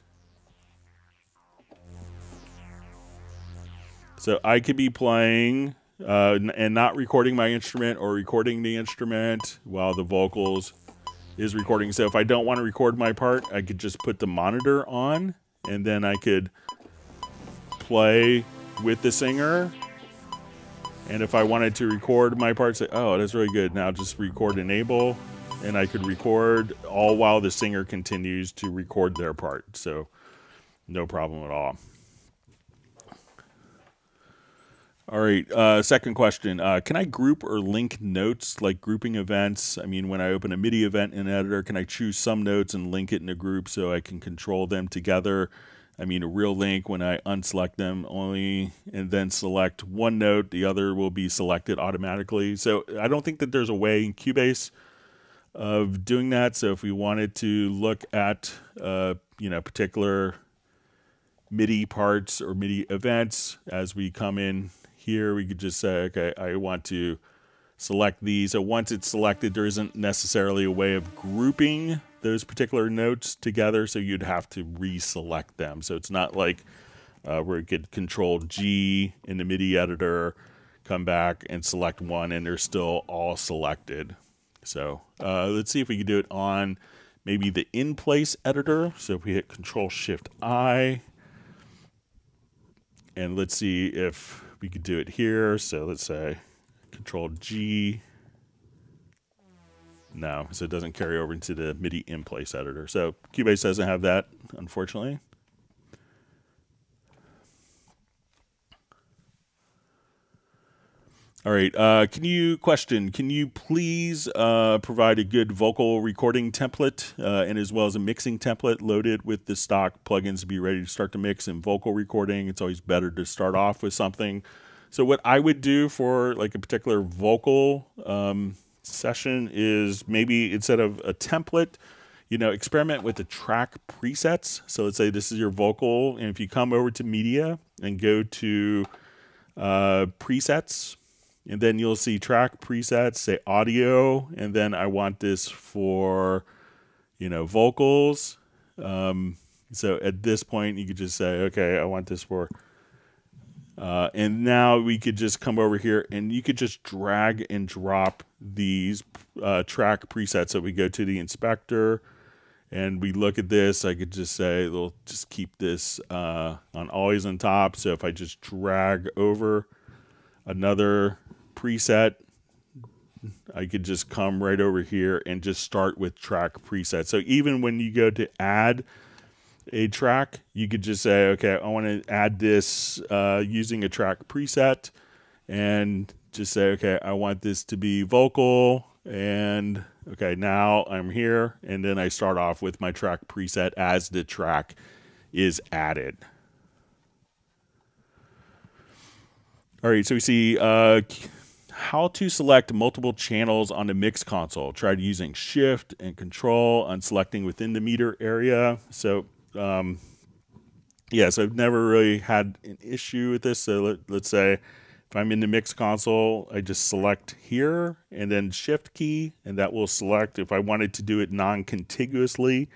So I could be playing uh, and not recording my instrument, or recording the instrument while the vocals is recording. So if I don't want to record my part, I could just put the monitor on and then I could play with the singer. And if I wanted to record my part, say, oh, that's really good. Now just record enable, and I could record all while the singer continues to record their part. So no problem at all. All right, uh, second question. Uh, can I group or link notes, like grouping events? I mean, when I open a MIDI event in editor, can I choose some notes and link it in a group so I can control them together? I mean, a real link when I unselect them only and then select one note, the other will be selected automatically. So I don't think that there's a way in Cubase of doing that. So if we wanted to look at, uh, you know, particular MIDI parts or MIDI events as we come in, here we could just say, okay, I want to select these. So once it's selected, there isn't necessarily a way of grouping those particular notes together. So you'd have to reselect them. So it's not like uh, where you could control G in the MIDI editor, come back and select one, and they're still all selected. So uh, let's see if we can do it on maybe the in-place editor. So if we hit Control Shift I, and let's see if we could do it here. So let's say Control G. No, so it doesn't carry over into the MIDI in place editor. So Cubase doesn't have that, unfortunately. All right. Uh, can you question? Can you please uh, provide a good vocal recording template uh, and as well as a mixing template loaded with the stock plugins to be ready to start to mix in vocal recording? It's always better to start off with something. So what I would do for like a particular vocal um, session is maybe instead of a template, you know, experiment with the track presets. So let's say this is your vocal, and if you come over to Media and go to uh, Presets. And then you'll see track presets, say audio, and then I want this for, you know, vocals. Um, so at this point, you could just say, okay, I want this for, uh, and now we could just come over here and you could just drag and drop these uh, track presets. So we go to the inspector and we look at this. I could just say, we'll just keep this uh, on always on top. So if I just drag over another preset, I could just come right over here and just start with track preset. So even when you go to add a track, you could just say, okay, I want to add this uh, using a track preset, and just say, okay, I want this to be vocal, and okay, now I'm here, and then I start off with my track preset as the track is added. All right, so we see uh, how to select multiple channels on the mix console. Try using shift and control on selecting within the meter area. So, um, yes, I've never really had an issue with this. So let, let's say if I'm in the mix console, I just select here and then shift key, and that will select. If I wanted to do it non-contiguously,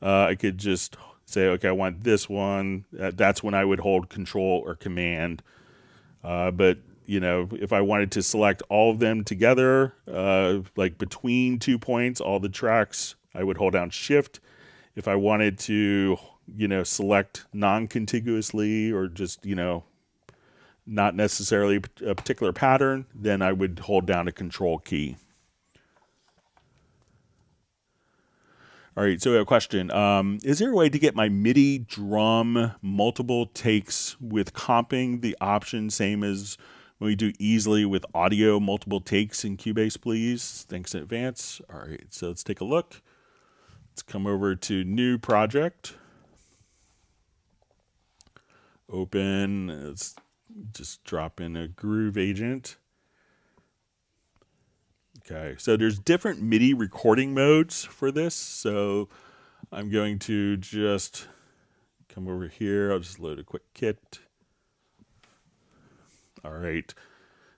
uh, I could just say, okay, I want this one. That's when I would hold control or command. Uh, but, you know, if I wanted to select all of them together, uh, like between two points, all the tracks, I would hold down shift. If I wanted to, you know, select non-contiguously or just, you know, not necessarily a particular pattern, then I would hold down a control key. All right, so we have a question. Um, is there a way to get my MIDI drum multiple takes with comping the option, same as when we do easily with audio multiple takes in Cubase, please? Thanks in advance. All right, so let's take a look. Let's come over to new project. Open, let's just drop in a groove agent. Okay, so there's different MIDI recording modes for this. So I'm going to just come over here. I'll just load a quick kit. All right.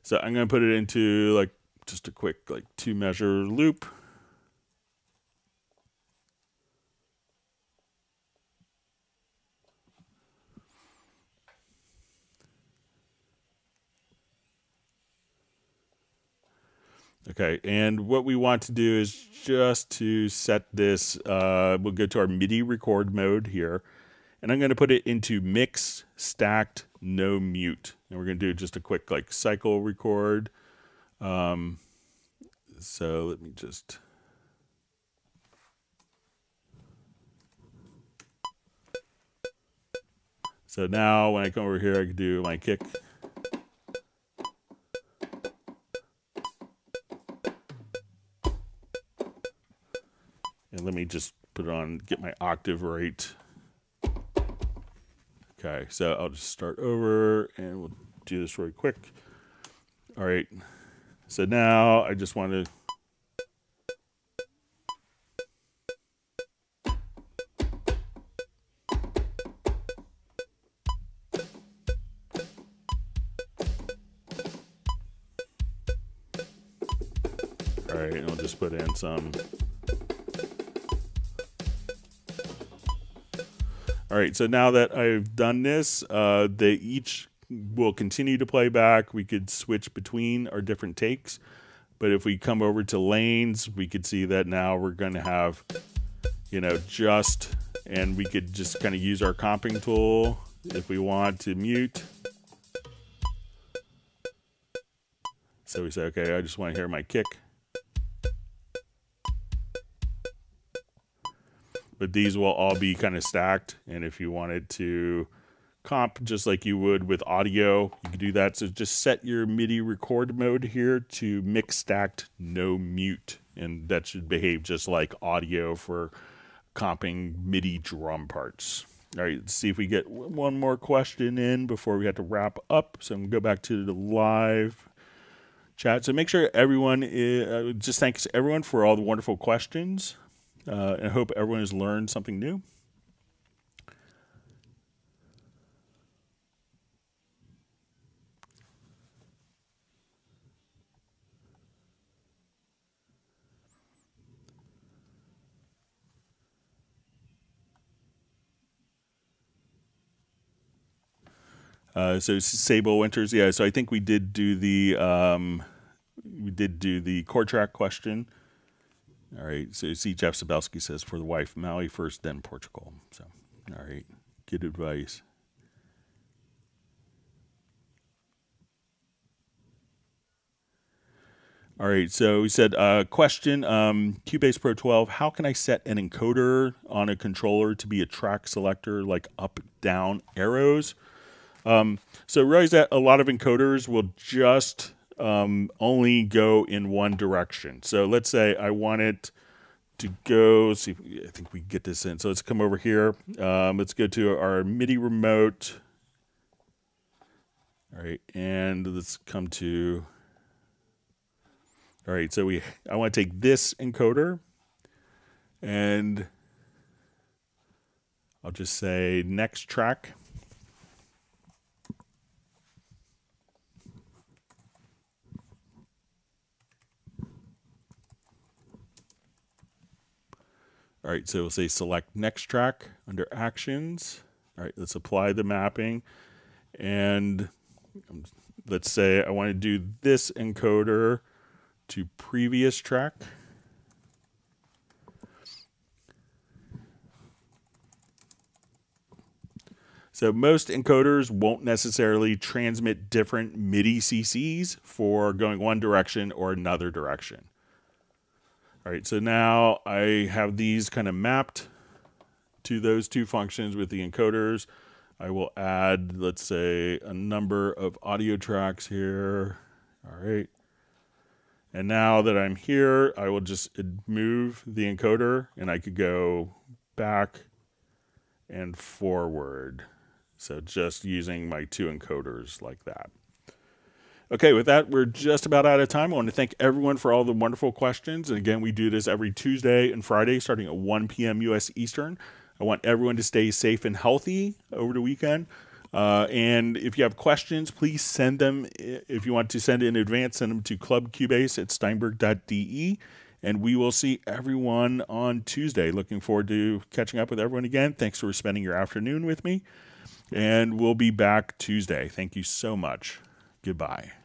So I'm going to put it into like just a quick like two measure loop. Okay, and what we want to do is just to set this, uh, we'll go to our MIDI record mode here, and I'm going to put it into mix, stacked, no mute. And we're going to do just a quick like cycle record. Um, so let me just... So now when I come over here, I can do my kick. And let me just put it on, get my octave right. Okay, so I'll just start over and we'll do this really quick. All right, so now I just want to. All right, and I'll just put in some. All right, so now that I've done this, uh, they each will continue to play back. We could switch between our different takes. But if we come over to lanes, we could see that now we're going to have, you know, just, and we could just kind of use our comping tool if we want to mute. So we say, okay, I just want to hear my kick. But these will all be kind of stacked, and if you wanted to comp just like you would with audio. You can do that. So just set your MIDI record mode here to mix stacked, no mute. And that should behave just like audio for comping MIDI drum parts. All right, let's see if we get one more question in before we have to wrap up. So I'm going to go back to the live chat. So make sure everyone is, uh, just thanks everyone for all the wonderful questions. Uh, and I hope everyone has learned something new. Uh, so Sable Winters, yeah. So I think we did do the um, we did do the core track question. All right. So you see, Jeff Zabelski says for the wife, Maui first, then Portugal. So all right, good advice. All right. So we said uh, question um, Cubase Pro twelve. How can I set an encoder on a controller to be a track selector, like up, down arrows? Um, so realize that a lot of encoders will just um, only go in one direction. So let's say I want it to go, see, I think we get this in. So let's come over here. Um, let's go to our MIDI remote. All right, and let's come to, all right, so we, I want to take this encoder and I'll just say next track. All right, so we'll say select next track under actions. All right, let's apply the mapping. And let's say I want to do this encoder to previous track. So most encoders won't necessarily transmit different MIDI C Cs for going one direction or another direction. All right, so now I have these kind of mapped to those two functions with the encoders. I will add, let's say, a number of audio tracks here. All right. And now that I'm here, I will just move the encoder and I could go back and forward. So just using my two encoders like that. Okay, with that, we're just about out of time. I want to thank everyone for all the wonderful questions. And again, we do this every Tuesday and Friday starting at one P M U S Eastern. I want everyone to stay safe and healthy over the weekend. Uh, and if you have questions, please send them. If you want to send it in advance, send them to club cubase at steinberg dot D E. And we will see everyone on Tuesday. Looking forward to catching up with everyone again. Thanks for spending your afternoon with me. And we'll be back Tuesday. Thank you so much. Goodbye.